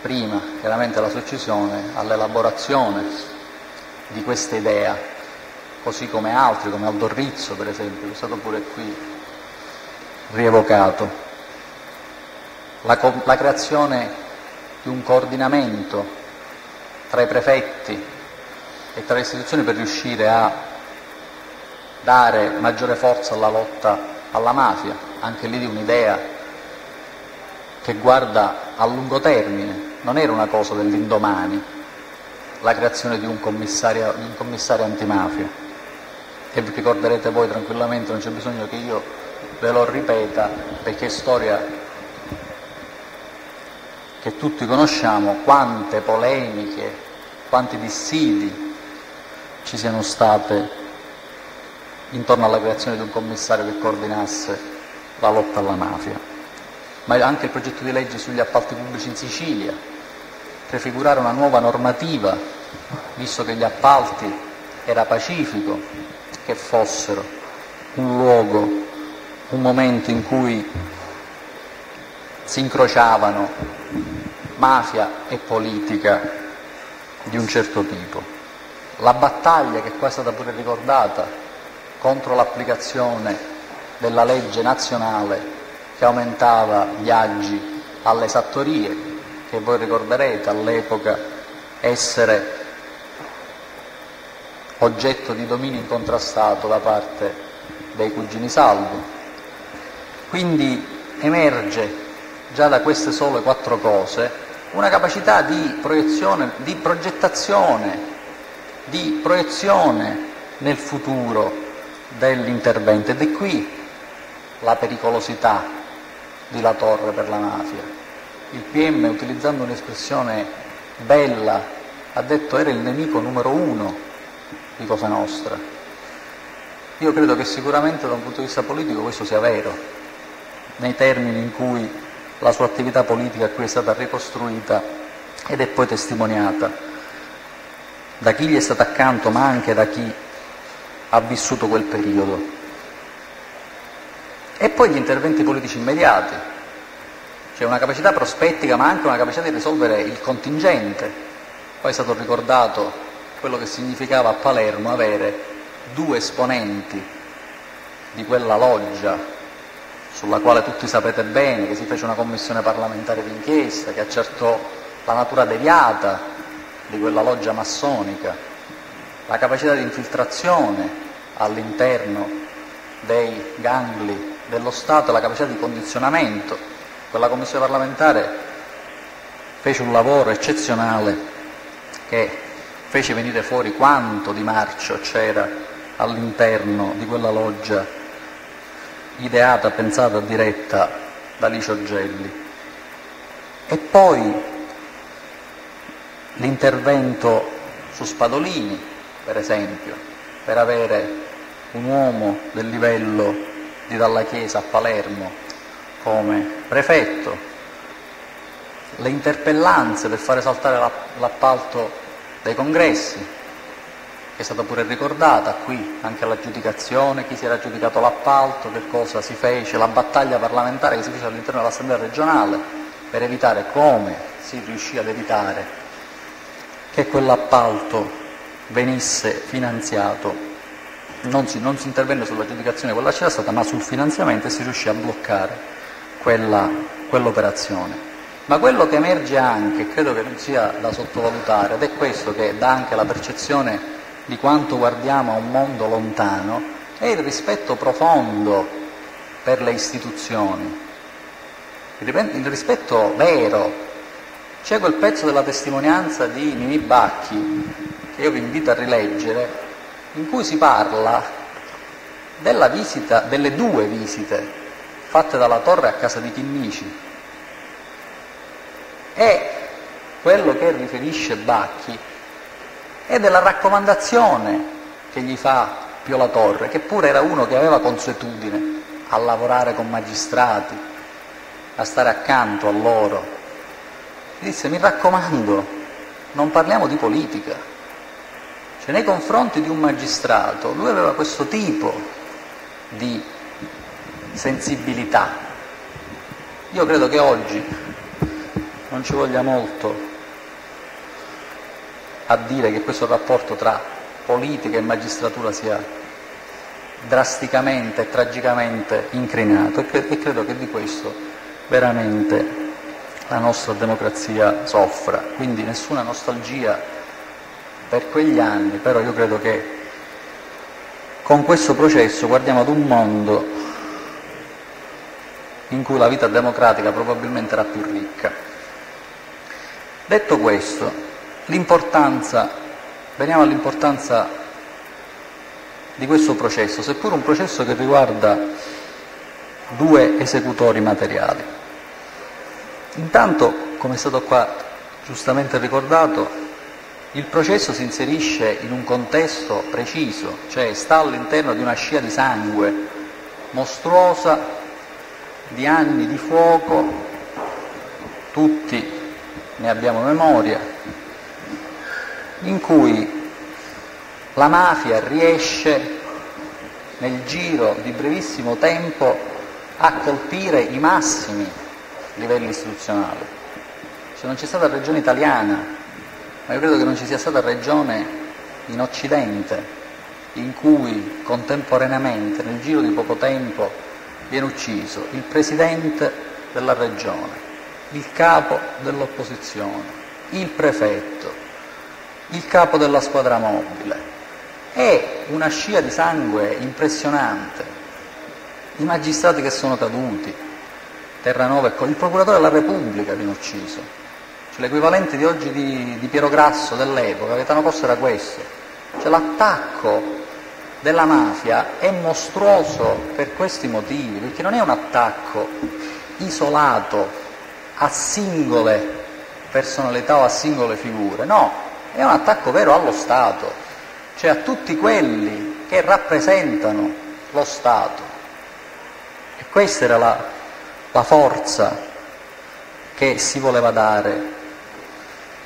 prima chiaramente alla successione, all'elaborazione di questa idea, così come altri, come Aldo Rizzo per esempio, che è stato pure qui rievocato. La, co- la creazione di un coordinamento tra i prefetti e tra le istituzioni per riuscire a dare maggiore forza alla lotta alla mafia, anche lì di un'idea che guarda a lungo termine, non era una cosa dell'indomani, la creazione di un commissario, un commissario antimafia, che vi ricorderete voi tranquillamente, non c'è bisogno che io ve lo ripeta, perché è storia che tutti conosciamo, quante polemiche, quanti dissidi ci siano state intorno alla creazione di un commissario che coordinasse la lotta alla mafia. Ma anche il progetto di legge sugli appalti pubblici in Sicilia, prefigurare una nuova normativa, visto che gli appalti era pacifico che fossero un luogo, un momento in cui si incrociavano mafia e politica di un certo tipo. La battaglia, che qua è stata pure ricordata, contro l'applicazione della legge nazionale che aumentava gli aggi alle esattorie, che voi ricorderete all'epoca essere oggetto di dominio incontrastato da parte dei cugini Salvo. Quindi emerge già da queste sole quattro cose una capacità di proiezione, di progettazione, di proiezione nel futuro dell'intervento, ed è qui la pericolosità di La Torre per la mafia. Il P M, utilizzando un'espressione bella, ha detto era il nemico numero uno di Cosa Nostra. Io credo che sicuramente da un punto di vista politico questo sia vero, nei termini in cui la sua attività politica qui è stata ricostruita ed è poi testimoniata da chi gli è stato accanto, ma anche da chi ha vissuto quel periodo. E poi gli interventi politici immediati, cioè una capacità prospettica ma anche una capacità di risolvere il contingente. Poi è stato ricordato quello che significava a Palermo avere due esponenti di quella loggia sulla quale tutti sapete bene che si fece una commissione parlamentare d'inchiesta che accertò la natura deviata di quella loggia massonica, la capacità di infiltrazione all'interno dei gangli dello Stato, la capacità di condizionamento. Quella commissione parlamentare fece un lavoro eccezionale che fece venire fuori quanto di marcio c'era all'interno di quella loggia ideata, pensata, diretta da Licio Gelli. E poi l'intervento su Spadolini, per esempio, per avere un uomo del livello Dalla Chiesa a Palermo come prefetto, le interpellanze per fare saltare l'appalto dei congressi, che è stata pure ricordata qui, anche l'aggiudicazione, chi si era aggiudicato l'appalto, che cosa si fece, la battaglia parlamentare che si fece all'interno dell'Assemblea regionale per evitare, come si riuscì ad evitare che quell'appalto venisse finanziato. Non si, non si intervenne sull'aggiudicazione, quella c'era stata, ma sul finanziamento, e si riuscì a bloccare quella, quell'operazione. Ma quello che emerge anche, credo che non sia da sottovalutare, ed è questo che dà anche la percezione di quanto guardiamo a un mondo lontano, è il rispetto profondo per le istituzioni, il rispetto vero. C'è quel pezzo della testimonianza di Ninì Bacchi, che io vi invito a rileggere, in cui si parla della visita, delle due visite fatte dalla Torre a casa di Chinnici, E quello che riferisce Bacchi è della raccomandazione che gli fa Pio La Torre, che pure era uno che aveva consuetudine a lavorare con magistrati, a stare accanto a loro. E disse: mi raccomando, non parliamo di politica. Cioè, nei confronti di un magistrato lui aveva questo tipo di sensibilità. Io credo che oggi non ci voglia molto a dire che questo rapporto tra politica e magistratura sia drasticamente e tragicamente incrinato, e, cre- e credo che di questo veramente la nostra democrazia soffra. Quindi nessuna nostalgia per quegli anni, però io credo che con questo processo guardiamo ad un mondo in cui la vita democratica probabilmente era più ricca. Detto questo, l'importanza, veniamo all'importanza di questo processo, seppur un processo che riguarda due esecutori materiali. Intanto, come è stato qua giustamente ricordato, il processo si inserisce in un contesto preciso, cioè sta all'interno di una scia di sangue mostruosa, di anni di fuoco, tutti ne abbiamo memoria, in cui la mafia riesce nel giro di brevissimo tempo a colpire i massimi livelli istituzionali. Cioè, non c'è stata regione italiana, ma io credo che non ci sia stata regione in Occidente in cui contemporaneamente, nel giro di poco tempo, viene ucciso il presidente della regione, il capo dell'opposizione, il prefetto, il capo della squadra mobile. È una scia di sangue impressionante, i magistrati che sono caduti, Terranova e con il procuratore della Repubblica viene ucciso, cioè l'equivalente di oggi di, di Piero Grasso dell'epoca, Gaetano Costa era questo, cioè l'attacco della mafia è mostruoso per questi motivi, perché non è un attacco isolato a singole personalità o a singole figure, no, è un attacco vero allo Stato, cioè a tutti quelli che rappresentano lo Stato. E questa era la, la forza che si voleva dare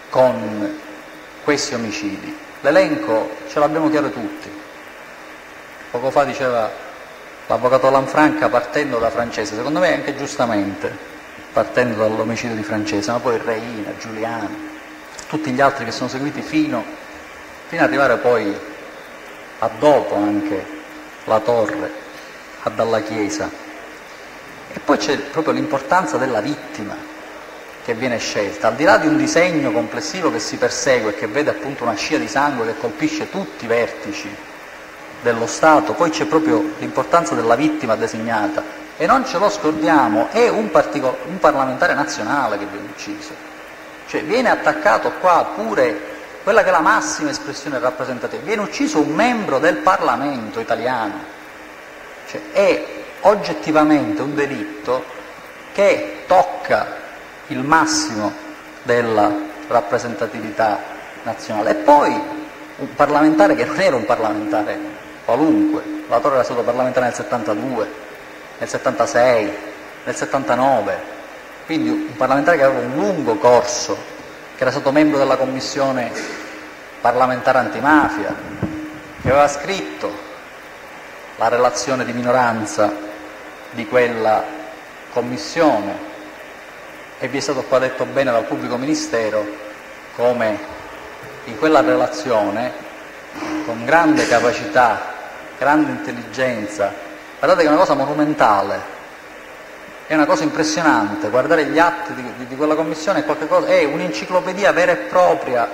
con questi omicidi. L'elenco ce l'abbiamo chiaro tutti. Poco fa diceva l'avvocato Lanfranca, partendo da Francese, secondo me anche giustamente partendo dall'omicidio di Francese, ma poi Riina, Giuliano, tutti gli altri che sono seguiti fino a fino ad arrivare poi a dopo anche La Torre, a Dalla Chiesa. E poi c'è proprio l'importanza della vittima che viene scelta, al di là di un disegno complessivo che si persegue e che vede appunto una scia di sangue che colpisce tutti i vertici dello Stato, poi c'è proprio l'importanza della vittima designata, e non ce lo scordiamo, è un, particol- un parlamentare nazionale che viene ucciso, cioè viene attaccato qua pure quella che è la massima espressione rappresentativa, viene ucciso un membro del Parlamento italiano, cioè è oggettivamente un delitto che tocca il massimo della rappresentatività nazionale. E poi un parlamentare che non era un parlamentare qualunque, La Torre era stato parlamentare nel settantadue, nel settantasei, nel settantanove, quindi un parlamentare che aveva un lungo corso, che era stato membro della commissione parlamentare antimafia, che aveva scritto la relazione di minoranza di quella commissione, e vi è stato qua detto bene dal pubblico ministero come in quella relazione, con grande capacità, grande intelligenza, guardate che è una cosa monumentale, è una cosa impressionante, guardare gli atti di, di, di quella commissione è qualcosa, è un'enciclopedia vera e propria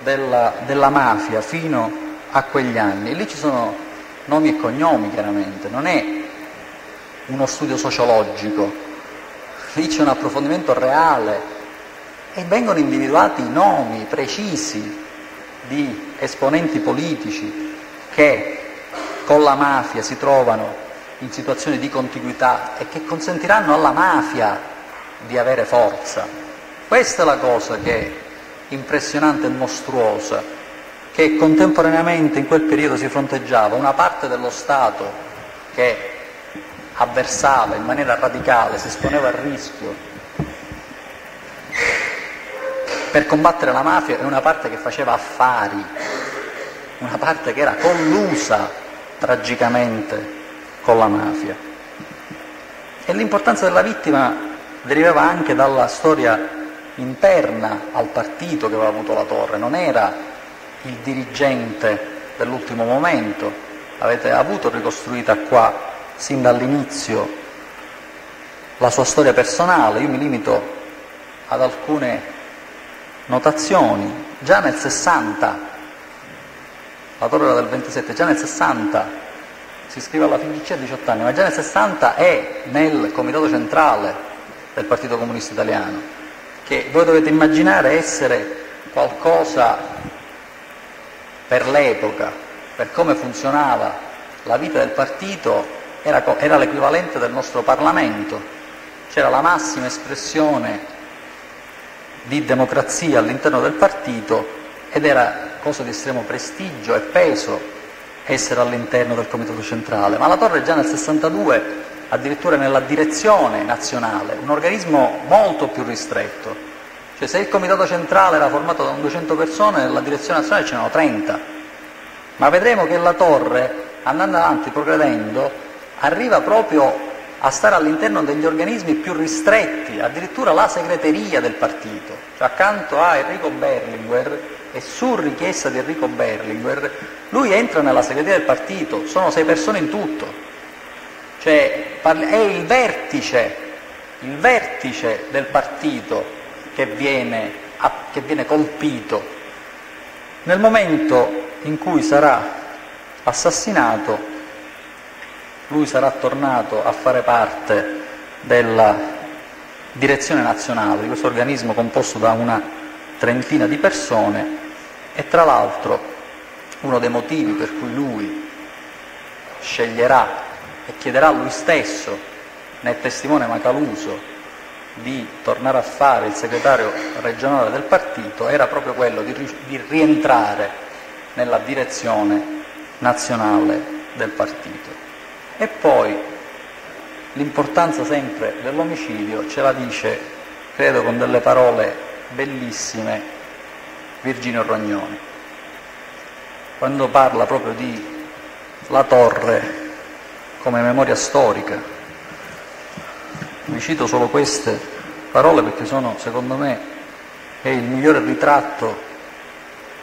della, della mafia fino a quegli anni. E lì ci sono nomi e cognomi, chiaramente, non è uno studio sociologico, lì c'è un approfondimento reale e vengono individuati i nomi precisi di esponenti politici che con la mafia si trovano in situazioni di contiguità e che consentiranno alla mafia di avere forza. Questa è la cosa che è impressionante e mostruosa, che contemporaneamente in quel periodo si fronteggiava una parte dello Stato che avversava in maniera radicale, si esponeva al rischio per combattere la mafia, e una parte che faceva affari, una parte che era collusa tragicamente con la mafia. E l'importanza della vittima derivava anche dalla storia interna al partito che aveva avuto La Torre. Non era il dirigente dell'ultimo momento, avete avuto ricostruita qua sin dall'inizio la sua storia personale. Io mi limito ad alcune notazioni. Già nel sessanta, La Torre era del ventisette, già nel sessanta si iscrive alla F I G C a diciotto anni, ma già nel sessanta è nel comitato centrale del Partito Comunista Italiano, che voi dovete immaginare essere qualcosa per l'epoca, per come funzionava la vita del partito, era, era l'equivalente del nostro Parlamento. C'era la massima espressione di democrazia all'interno del partito ed era cosa di estremo prestigio e peso essere all'interno del comitato centrale. Ma La Torre già nel sessantadue addirittura nella direzione nazionale, un organismo molto più ristretto, cioè se il comitato centrale era formato da duecento persone, nella direzione nazionale ce n'erano trenta. Ma vedremo che La Torre, andando avanti, progredendo, arriva proprio a stare all'interno degli organismi più ristretti, addirittura la segreteria del partito, cioè accanto a Enrico Berlinguer, e su richiesta di Enrico Berlinguer lui entra nella segreteria del partito, sono sei persone in tutto, cioè è il vertice, il vertice del partito che viene, che viene colpito. Nel momento in cui sarà assassinato, lui sarà tornato a fare parte della direzione nazionale, di questo organismo composto da una trentina di persone. E tra l'altro uno dei motivi per cui lui sceglierà e chiederà lui stesso nel testimone Macaluso di tornare a fare il segretario regionale del partito era proprio quello di, di rientrare nella direzione nazionale del partito. E poi l'importanza sempre dell'omicidio ce la dice, credo con delle parole bellissime, Virginio Rognoni, quando parla proprio di La Torre come memoria storica. Vi cito solo queste parole perché sono, secondo me, è il migliore ritratto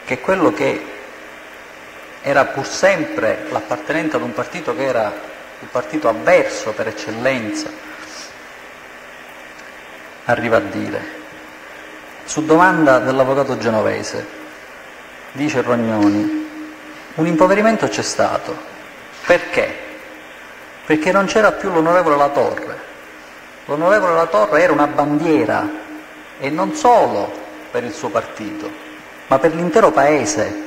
che quello che era pur sempre l'appartenente ad un partito che era il partito avverso per eccellenza, arriva a dire. Su domanda dell'avvocato genovese, dice Rognoni, un impoverimento c'è stato. Perché? Perché non c'era più l'onorevole La Torre. L'onorevole La Torre era una bandiera, e non solo per il suo partito, ma per l'intero paese,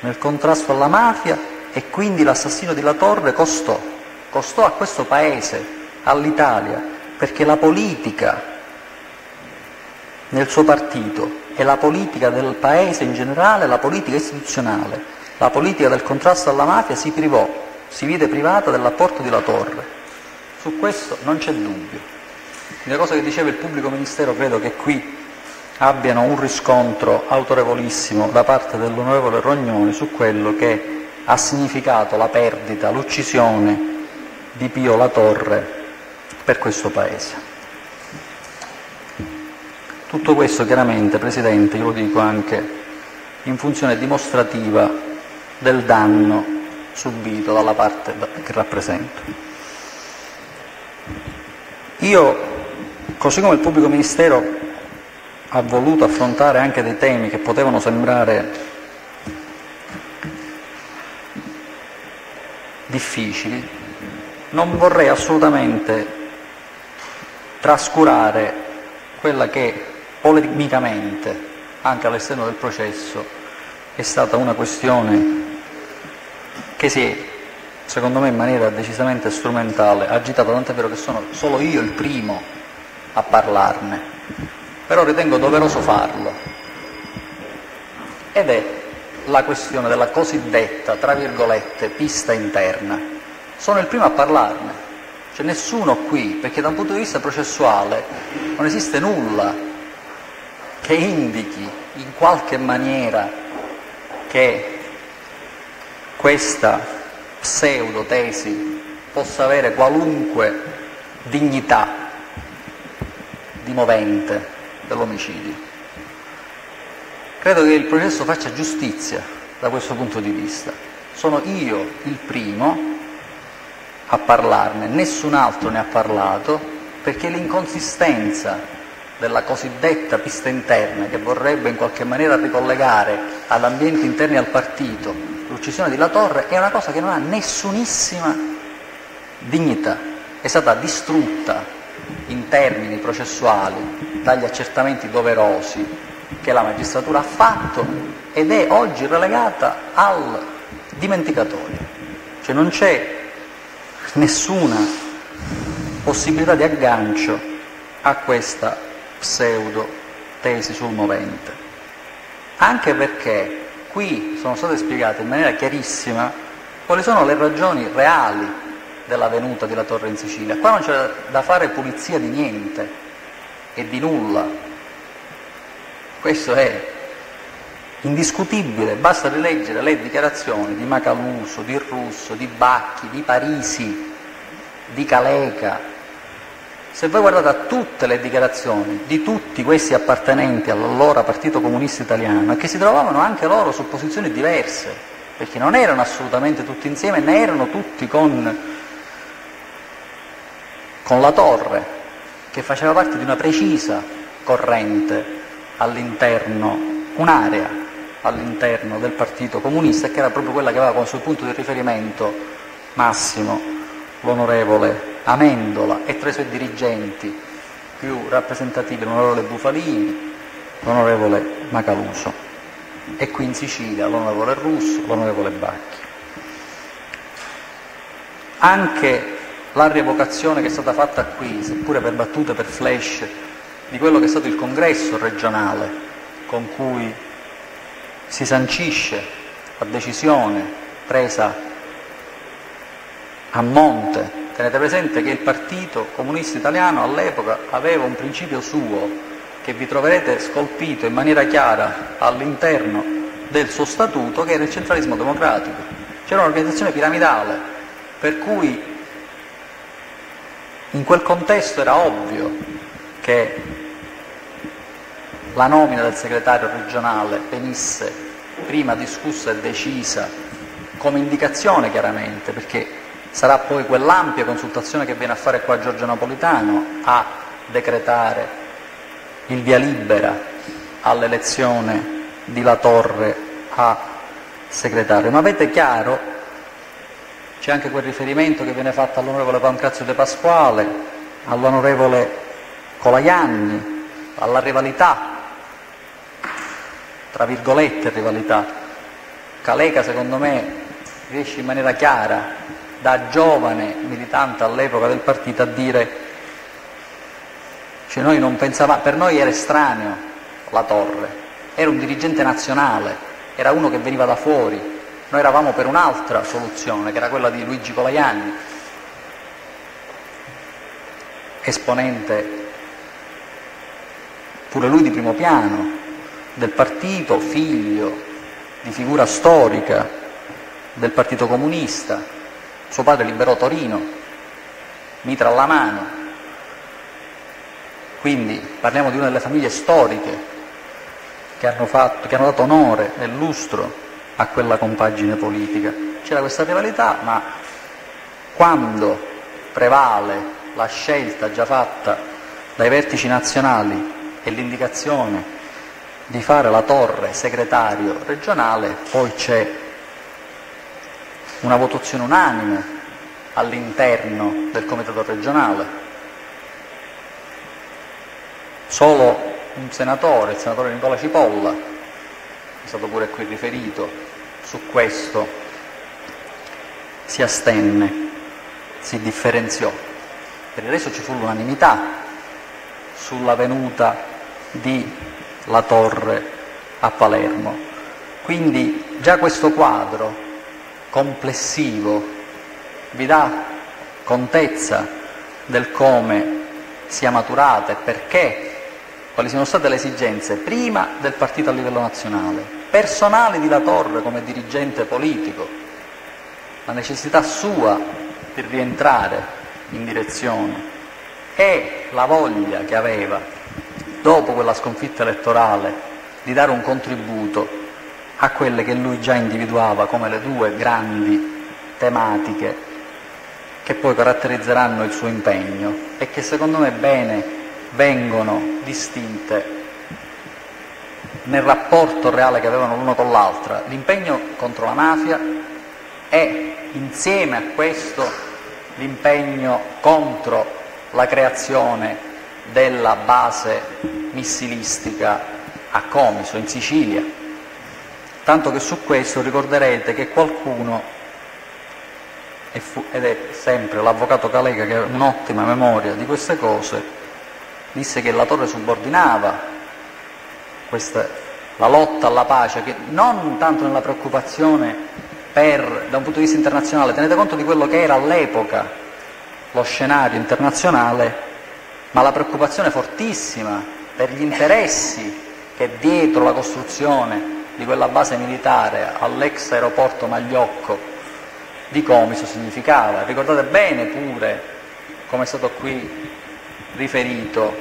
nel contrasto alla mafia. E quindi l'assassino di La Torre costò, costò a questo paese, all'Italia, perché la politica nel suo partito e la politica del paese in generale, la politica istituzionale, la politica del contrasto alla mafia si privò, si vide privata dell'apporto di La Torre. Su questo non c'è dubbio. La cosa che diceva il pubblico ministero credo che qui abbiano un riscontro autorevolissimo da parte dell'onorevole Rognoni su quello che ha significato la perdita, l'uccisione di Pio La Torre per questo paese. Tutto questo chiaramente, Presidente, io lo dico anche in funzione dimostrativa del danno subito dalla parte che rappresento. Io, così come il pubblico ministero ha voluto affrontare anche dei temi che potevano sembrare difficili, non vorrei assolutamente trascurare quella che polemicamente, anche all'esterno del processo, è stata una questione che si è, secondo me in maniera decisamente strumentale, agitata, tant'è vero che sono solo io il primo a parlarne. però ritengo doveroso farlo, ed è la questione della cosiddetta, tra virgolette, pista interna. Sono il primo a parlarne, c'è nessuno qui, perché da un punto di vista processuale non esiste nulla che indichi in qualche maniera che questa pseudotesi possa avere qualunque dignità di movente dell'omicidio. Credo che il processo faccia giustizia da questo punto di vista. Sono io il primo a parlarne, nessun altro ne ha parlato, perché l'inconsistenza della cosiddetta pista interna, che vorrebbe in qualche maniera ricollegare ad ambienti interni al partito l'uccisione di La Torre, è una cosa che non ha nessunissima dignità. È stata distrutta in termini processuali dagli accertamenti doverosi che la magistratura ha fatto, ed è oggi relegata al dimenticatoio, cioè non c'è nessuna possibilità di aggancio a questa pseudo tesi sul movente, anche perché qui sono state spiegate in maniera chiarissima quali sono le ragioni reali della venuta di La Torre in Sicilia. Qua non c'è da fare pulizia di niente e di nulla. Questo è indiscutibile, basta rileggere le dichiarazioni di Macaluso, di Russo, di Bacchi, di Parisi, di Caleca. Se voi guardate a tutte le dichiarazioni di tutti questi appartenenti all'allora Partito Comunista Italiano, che si trovavano anche loro su posizioni diverse, perché non erano assolutamente tutti insieme, né erano tutti con, con La Torre, che faceva parte di una precisa corrente all'interno, un'area all'interno del Partito Comunista, che era proprio quella che aveva come suo punto di riferimento massimo l'onorevole Amendola e tra i suoi dirigenti più rappresentativi l'onorevole Bufalini, l'onorevole Macaluso e qui in Sicilia l'onorevole Russo, l'onorevole Bacchi. Anche la rievocazione che è stata fatta qui, seppure per battute, per flash, di quello che è stato il congresso regionale con cui si sancisce la decisione presa a monte. Tenete presente che il Partito Comunista Italiano all'epoca aveva un principio suo che vi troverete scolpito in maniera chiara all'interno del suo statuto, che era il centralismo democratico. C'era un'organizzazione piramidale, per cui in quel contesto era ovvio che la nomina del segretario regionale venisse prima discussa e decisa come indicazione, chiaramente, perché sarà poi quell'ampia consultazione che viene a fare qua Giorgio Napolitano a decretare il via libera all'elezione di La Torre a segretario. Ma avete chiaro, c'è anche quel riferimento che viene fatto all'onorevole Pancrazio De Pasquale, all'onorevole Colaianni, alla rivalità, tra virgolette rivalità. Caleca, secondo me, riesce in maniera chiara, da giovane militante all'epoca del partito, a dire, cioè noi non pensavamo, per noi era estraneo La Torre, era un dirigente nazionale, era uno che veniva da fuori, noi eravamo per un'altra soluzione, che era quella di Luigi Colaianni, esponente pure lui di primo piano del partito, figlio di figura storica del Partito Comunista. Suo padre liberò Torino, mitra alla mano, quindi parliamo di una delle famiglie storiche che hanno, fatto, che hanno dato onore e lustro a quella compagine politica. C'era questa rivalità, ma quando prevale la scelta già fatta dai vertici nazionali e l'indicazione di fare La Torre segretario regionale, poi c'è una votazione unanime all'interno del comitato regionale. Solo un senatore, il senatore Nicola Cipolla, è stato pure qui riferito, su questo si astenne, si differenziò. Per il resto ci fu l'unanimità sulla venuta di La Torre a Palermo. Quindi già questo quadro complessivo vi dà contezza del come sia maturata e perché, quali siano state le esigenze prima del partito a livello nazionale, personale di La Torre come dirigente politico, la necessità sua di rientrare in direzione e la voglia che aveva, dopo quella sconfitta elettorale, di dare un contributo a quelle che lui già individuava come le due grandi tematiche che poi caratterizzeranno il suo impegno e che secondo me bene vengono distinte nel rapporto reale che avevano l'uno con l'altra, l'impegno contro la mafia e insieme a questo l'impegno contro la creazione della base missilistica a Comiso, in Sicilia. Tanto che su questo ricorderete che qualcuno, e fu, ed è sempre l'avvocato Caleca che ha un'ottima memoria di queste cose, disse che La Torre subordinava questa, la lotta alla pace, che non tanto nella preoccupazione per, da un punto di vista internazionale, tenete conto di quello che era all'epoca lo scenario internazionale, ma la preoccupazione fortissima per gli interessi che dietro la costruzione di quella base militare all'ex aeroporto Magliocco di Comiso significava. Ricordate bene pure, come è stato qui riferito,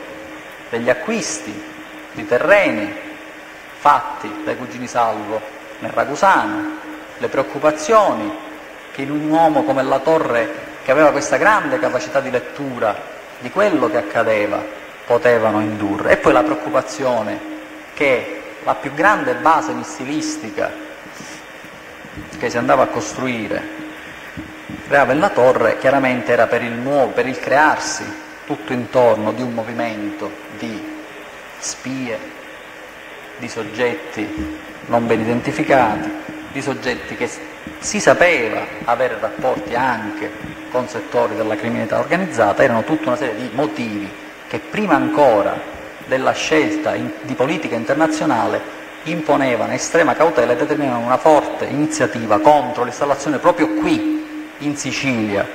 degli acquisti di terreni fatti dai cugini Salvo nel Ragusano, le preoccupazioni che in un uomo come La Torre, che aveva questa grande capacità di lettura di quello che accadeva, potevano indurre, e poi la preoccupazione che la più grande base missilistica che si andava a costruire creava in La Torre chiaramente era per il nuovo, per il crearsi tutto intorno di un movimento di spie, di soggetti non ben identificati, di soggetti che si sapeva avere rapporti anche con settori della criminalità organizzata. Erano tutta una serie di motivi che prima ancora della scelta in, di politica internazionale imponevano estrema cautela e determinavano una forte iniziativa contro l'installazione proprio qui in Sicilia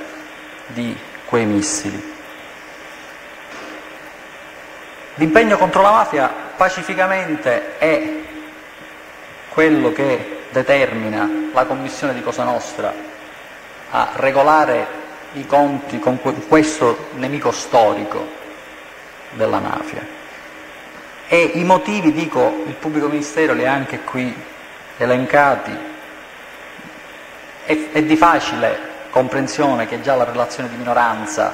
di quei missili. L'impegno contro la mafia pacificamente è quello che determina la commissione di Cosa Nostra a regolare i conti con questo nemico storico della mafia. E i motivi, dico, il pubblico ministero li ha anche qui elencati, è, è di facile comprensione che già la relazione di minoranza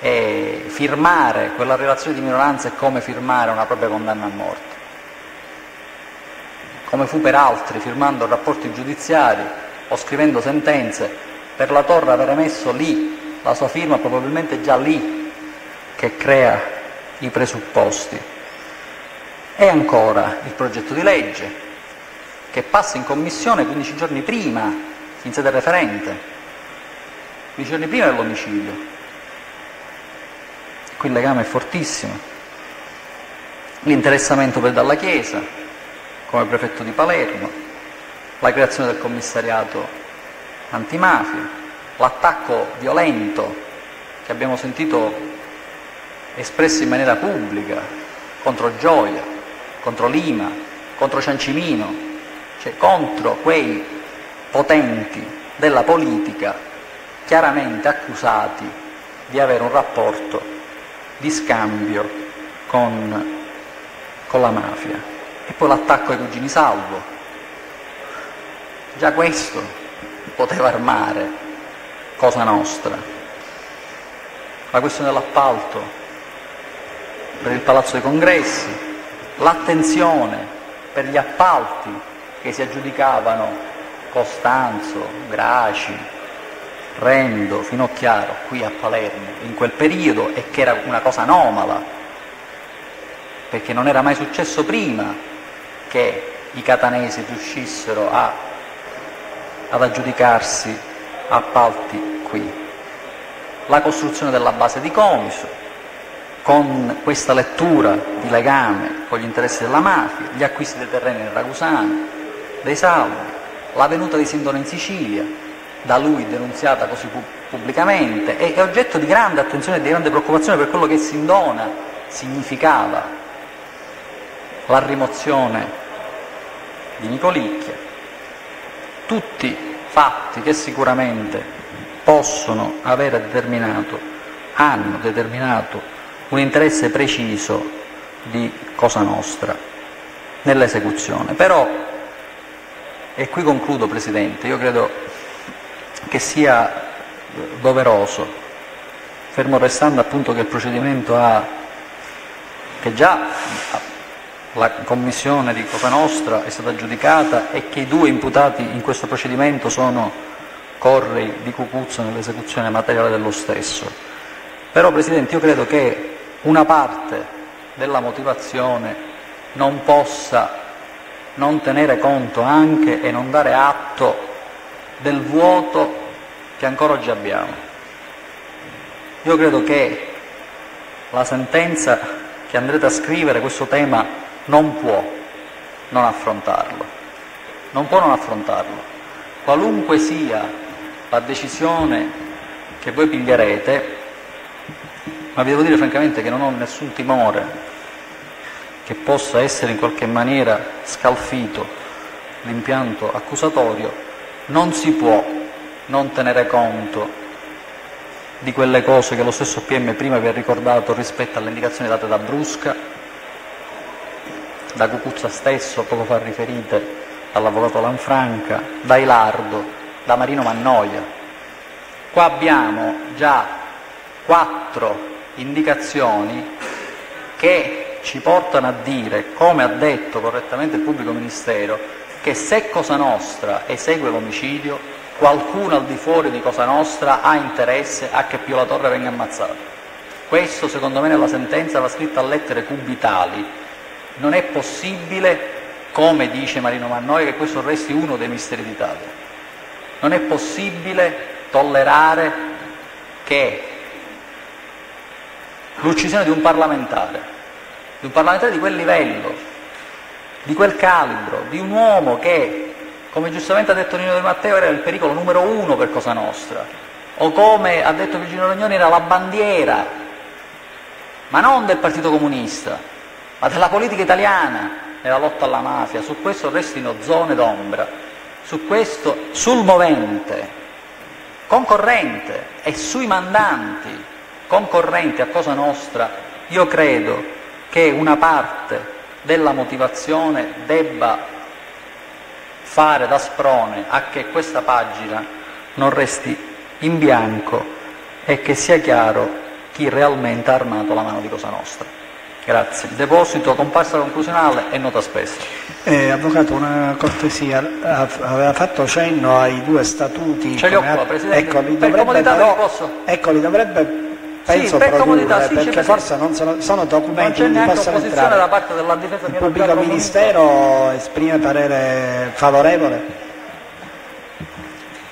è firmare, quella relazione di minoranza è come firmare una propria condanna a morte, come fu per altri firmando rapporti giudiziari o scrivendo sentenze. Per La Torre avere messo lì la sua firma probabilmente già lì che crea i presupposti. E ancora il progetto di legge che passa in commissione quindici giorni prima in sede referente, quindici giorni prima dell'omicidio. Qui il legame è fortissimo. L'interessamento per Dalla Chiesa come prefetto di Palermo, la creazione del commissariato antimafia, l'attacco violento che abbiamo sentito espresso in maniera pubblica contro Gioia, contro Lima, contro Ciancimino, cioè contro quei potenti della politica chiaramente accusati di avere un rapporto di scambio con, con la mafia. E poi l'attacco ai cugini Salvo, già questo poteva armare Cosa Nostra. La questione dell'appalto per il Palazzo dei Congressi, l'attenzione per gli appalti che si aggiudicavano Costanzo, Graci, Rendo, Finocchiaro qui a Palermo in quel periodo, e che era una cosa anomala perché non era mai successo prima che i catanesi riuscissero a, ad aggiudicarsi appalti qui. La costruzione della base di Comiso, con questa lettura di legame con gli interessi della mafia, gli acquisti dei terreni nel Ragusano, dei Salvi, la venuta di Sindona in Sicilia, da lui denunziata così pubblicamente, è oggetto di grande attenzione e di grande preoccupazione per quello che Sindona significava, la rimozione di Nicolicchia, tutti fatti che sicuramente possono avere determinato, hanno determinato un interesse preciso di Cosa Nostra nell'esecuzione. Però, e qui concludo Presidente, io credo che sia doveroso, fermo restando appunto che il procedimento ha, che già la commissione di Cosa Nostra è stata aggiudicata e che i due imputati in questo procedimento sono Corri di Cucuzza nell'esecuzione materiale dello stesso. Però Presidente, io credo che una parte della motivazione non possa non tenere conto anche e non dare atto del vuoto che ancora oggi abbiamo. Io credo che la sentenza che andrete a scrivere questo tema non può non affrontarlo, non può non affrontarlo. Qualunque sia la decisione che voi piglierete, ma vi devo dire francamente che non ho nessun timore che possa essere in qualche maniera scalfito l'impianto accusatorio, non si può non tenere conto di quelle cose che lo stesso P M prima vi ha ricordato rispetto alle indicazioni date da Brusca, da Cucuzza stesso, poco fa riferite dall'avvocato Lanfranca, da Ilardo, da Marino Mannoia. Qua abbiamo già quattro indicazioni che ci portano a dire, come ha detto correttamente il pubblico ministero, che se Cosa Nostra esegue l'omicidio, qualcuno al di fuori di Cosa Nostra ha interesse a che Pio La Torre venga ammazzato. Questo secondo me nella sentenza va scritto a lettere cubitali. Non è possibile, come dice Marino Mannoia, che questo resti uno dei misteri d'Italia. Non è possibile tollerare che l'uccisione di un parlamentare, di un parlamentare di quel livello, di quel calibro, di un uomo che, come giustamente ha detto Nino De Matteo, era il pericolo numero uno per Cosa Nostra, o come ha detto Virginio Rognoni era la bandiera, ma non del Partito Comunista, ma della politica italiana nella lotta alla mafia. Su questo restino zone d'ombra, su questo, sul movente concorrente e sui mandanti concorrenti a Cosa Nostra, io credo che una parte della motivazione debba fare da sprone a che questa pagina non resti in bianco e che sia chiaro chi realmente ha armato la mano di Cosa Nostra. Grazie. Deposito, comparsa conclusionale e nota spesa. Eh, avvocato, una cortesia, aveva fatto cenno ai due statuti. Ce li ho qua, Presidente. Eccoli, per comodità però, posso? Eccoli, dovrebbe... Penso sì, per comodità, sì, perché forse non sono, sono documenti non che non possono entrare. Da parte della difesa, il pubblico ministero esprime parere favorevole.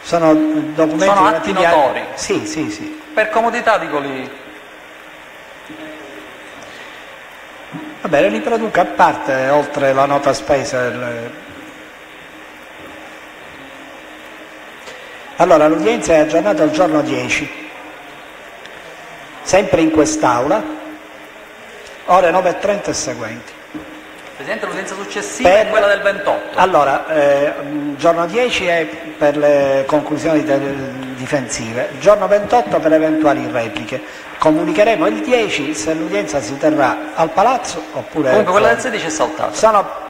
Sono documenti, sono atti notori. A... Sì, sì, sì. Per comodità dico lì. Va bene, li traduco a parte, oltre la nota spesa. Il... Allora, l'udienza è aggiornata al giorno dieci. Sempre in quest'aula, ore nove e trenta e seguenti. Presidente, l'udienza successiva per... è quella del ventotto. Allora, eh, giorno dieci è per le conclusioni difensive, giorno ventotto per eventuali repliche. Comunicheremo il dieci se l'udienza si terrà al palazzo oppure... Comunque quella del sedici è saltata. Sono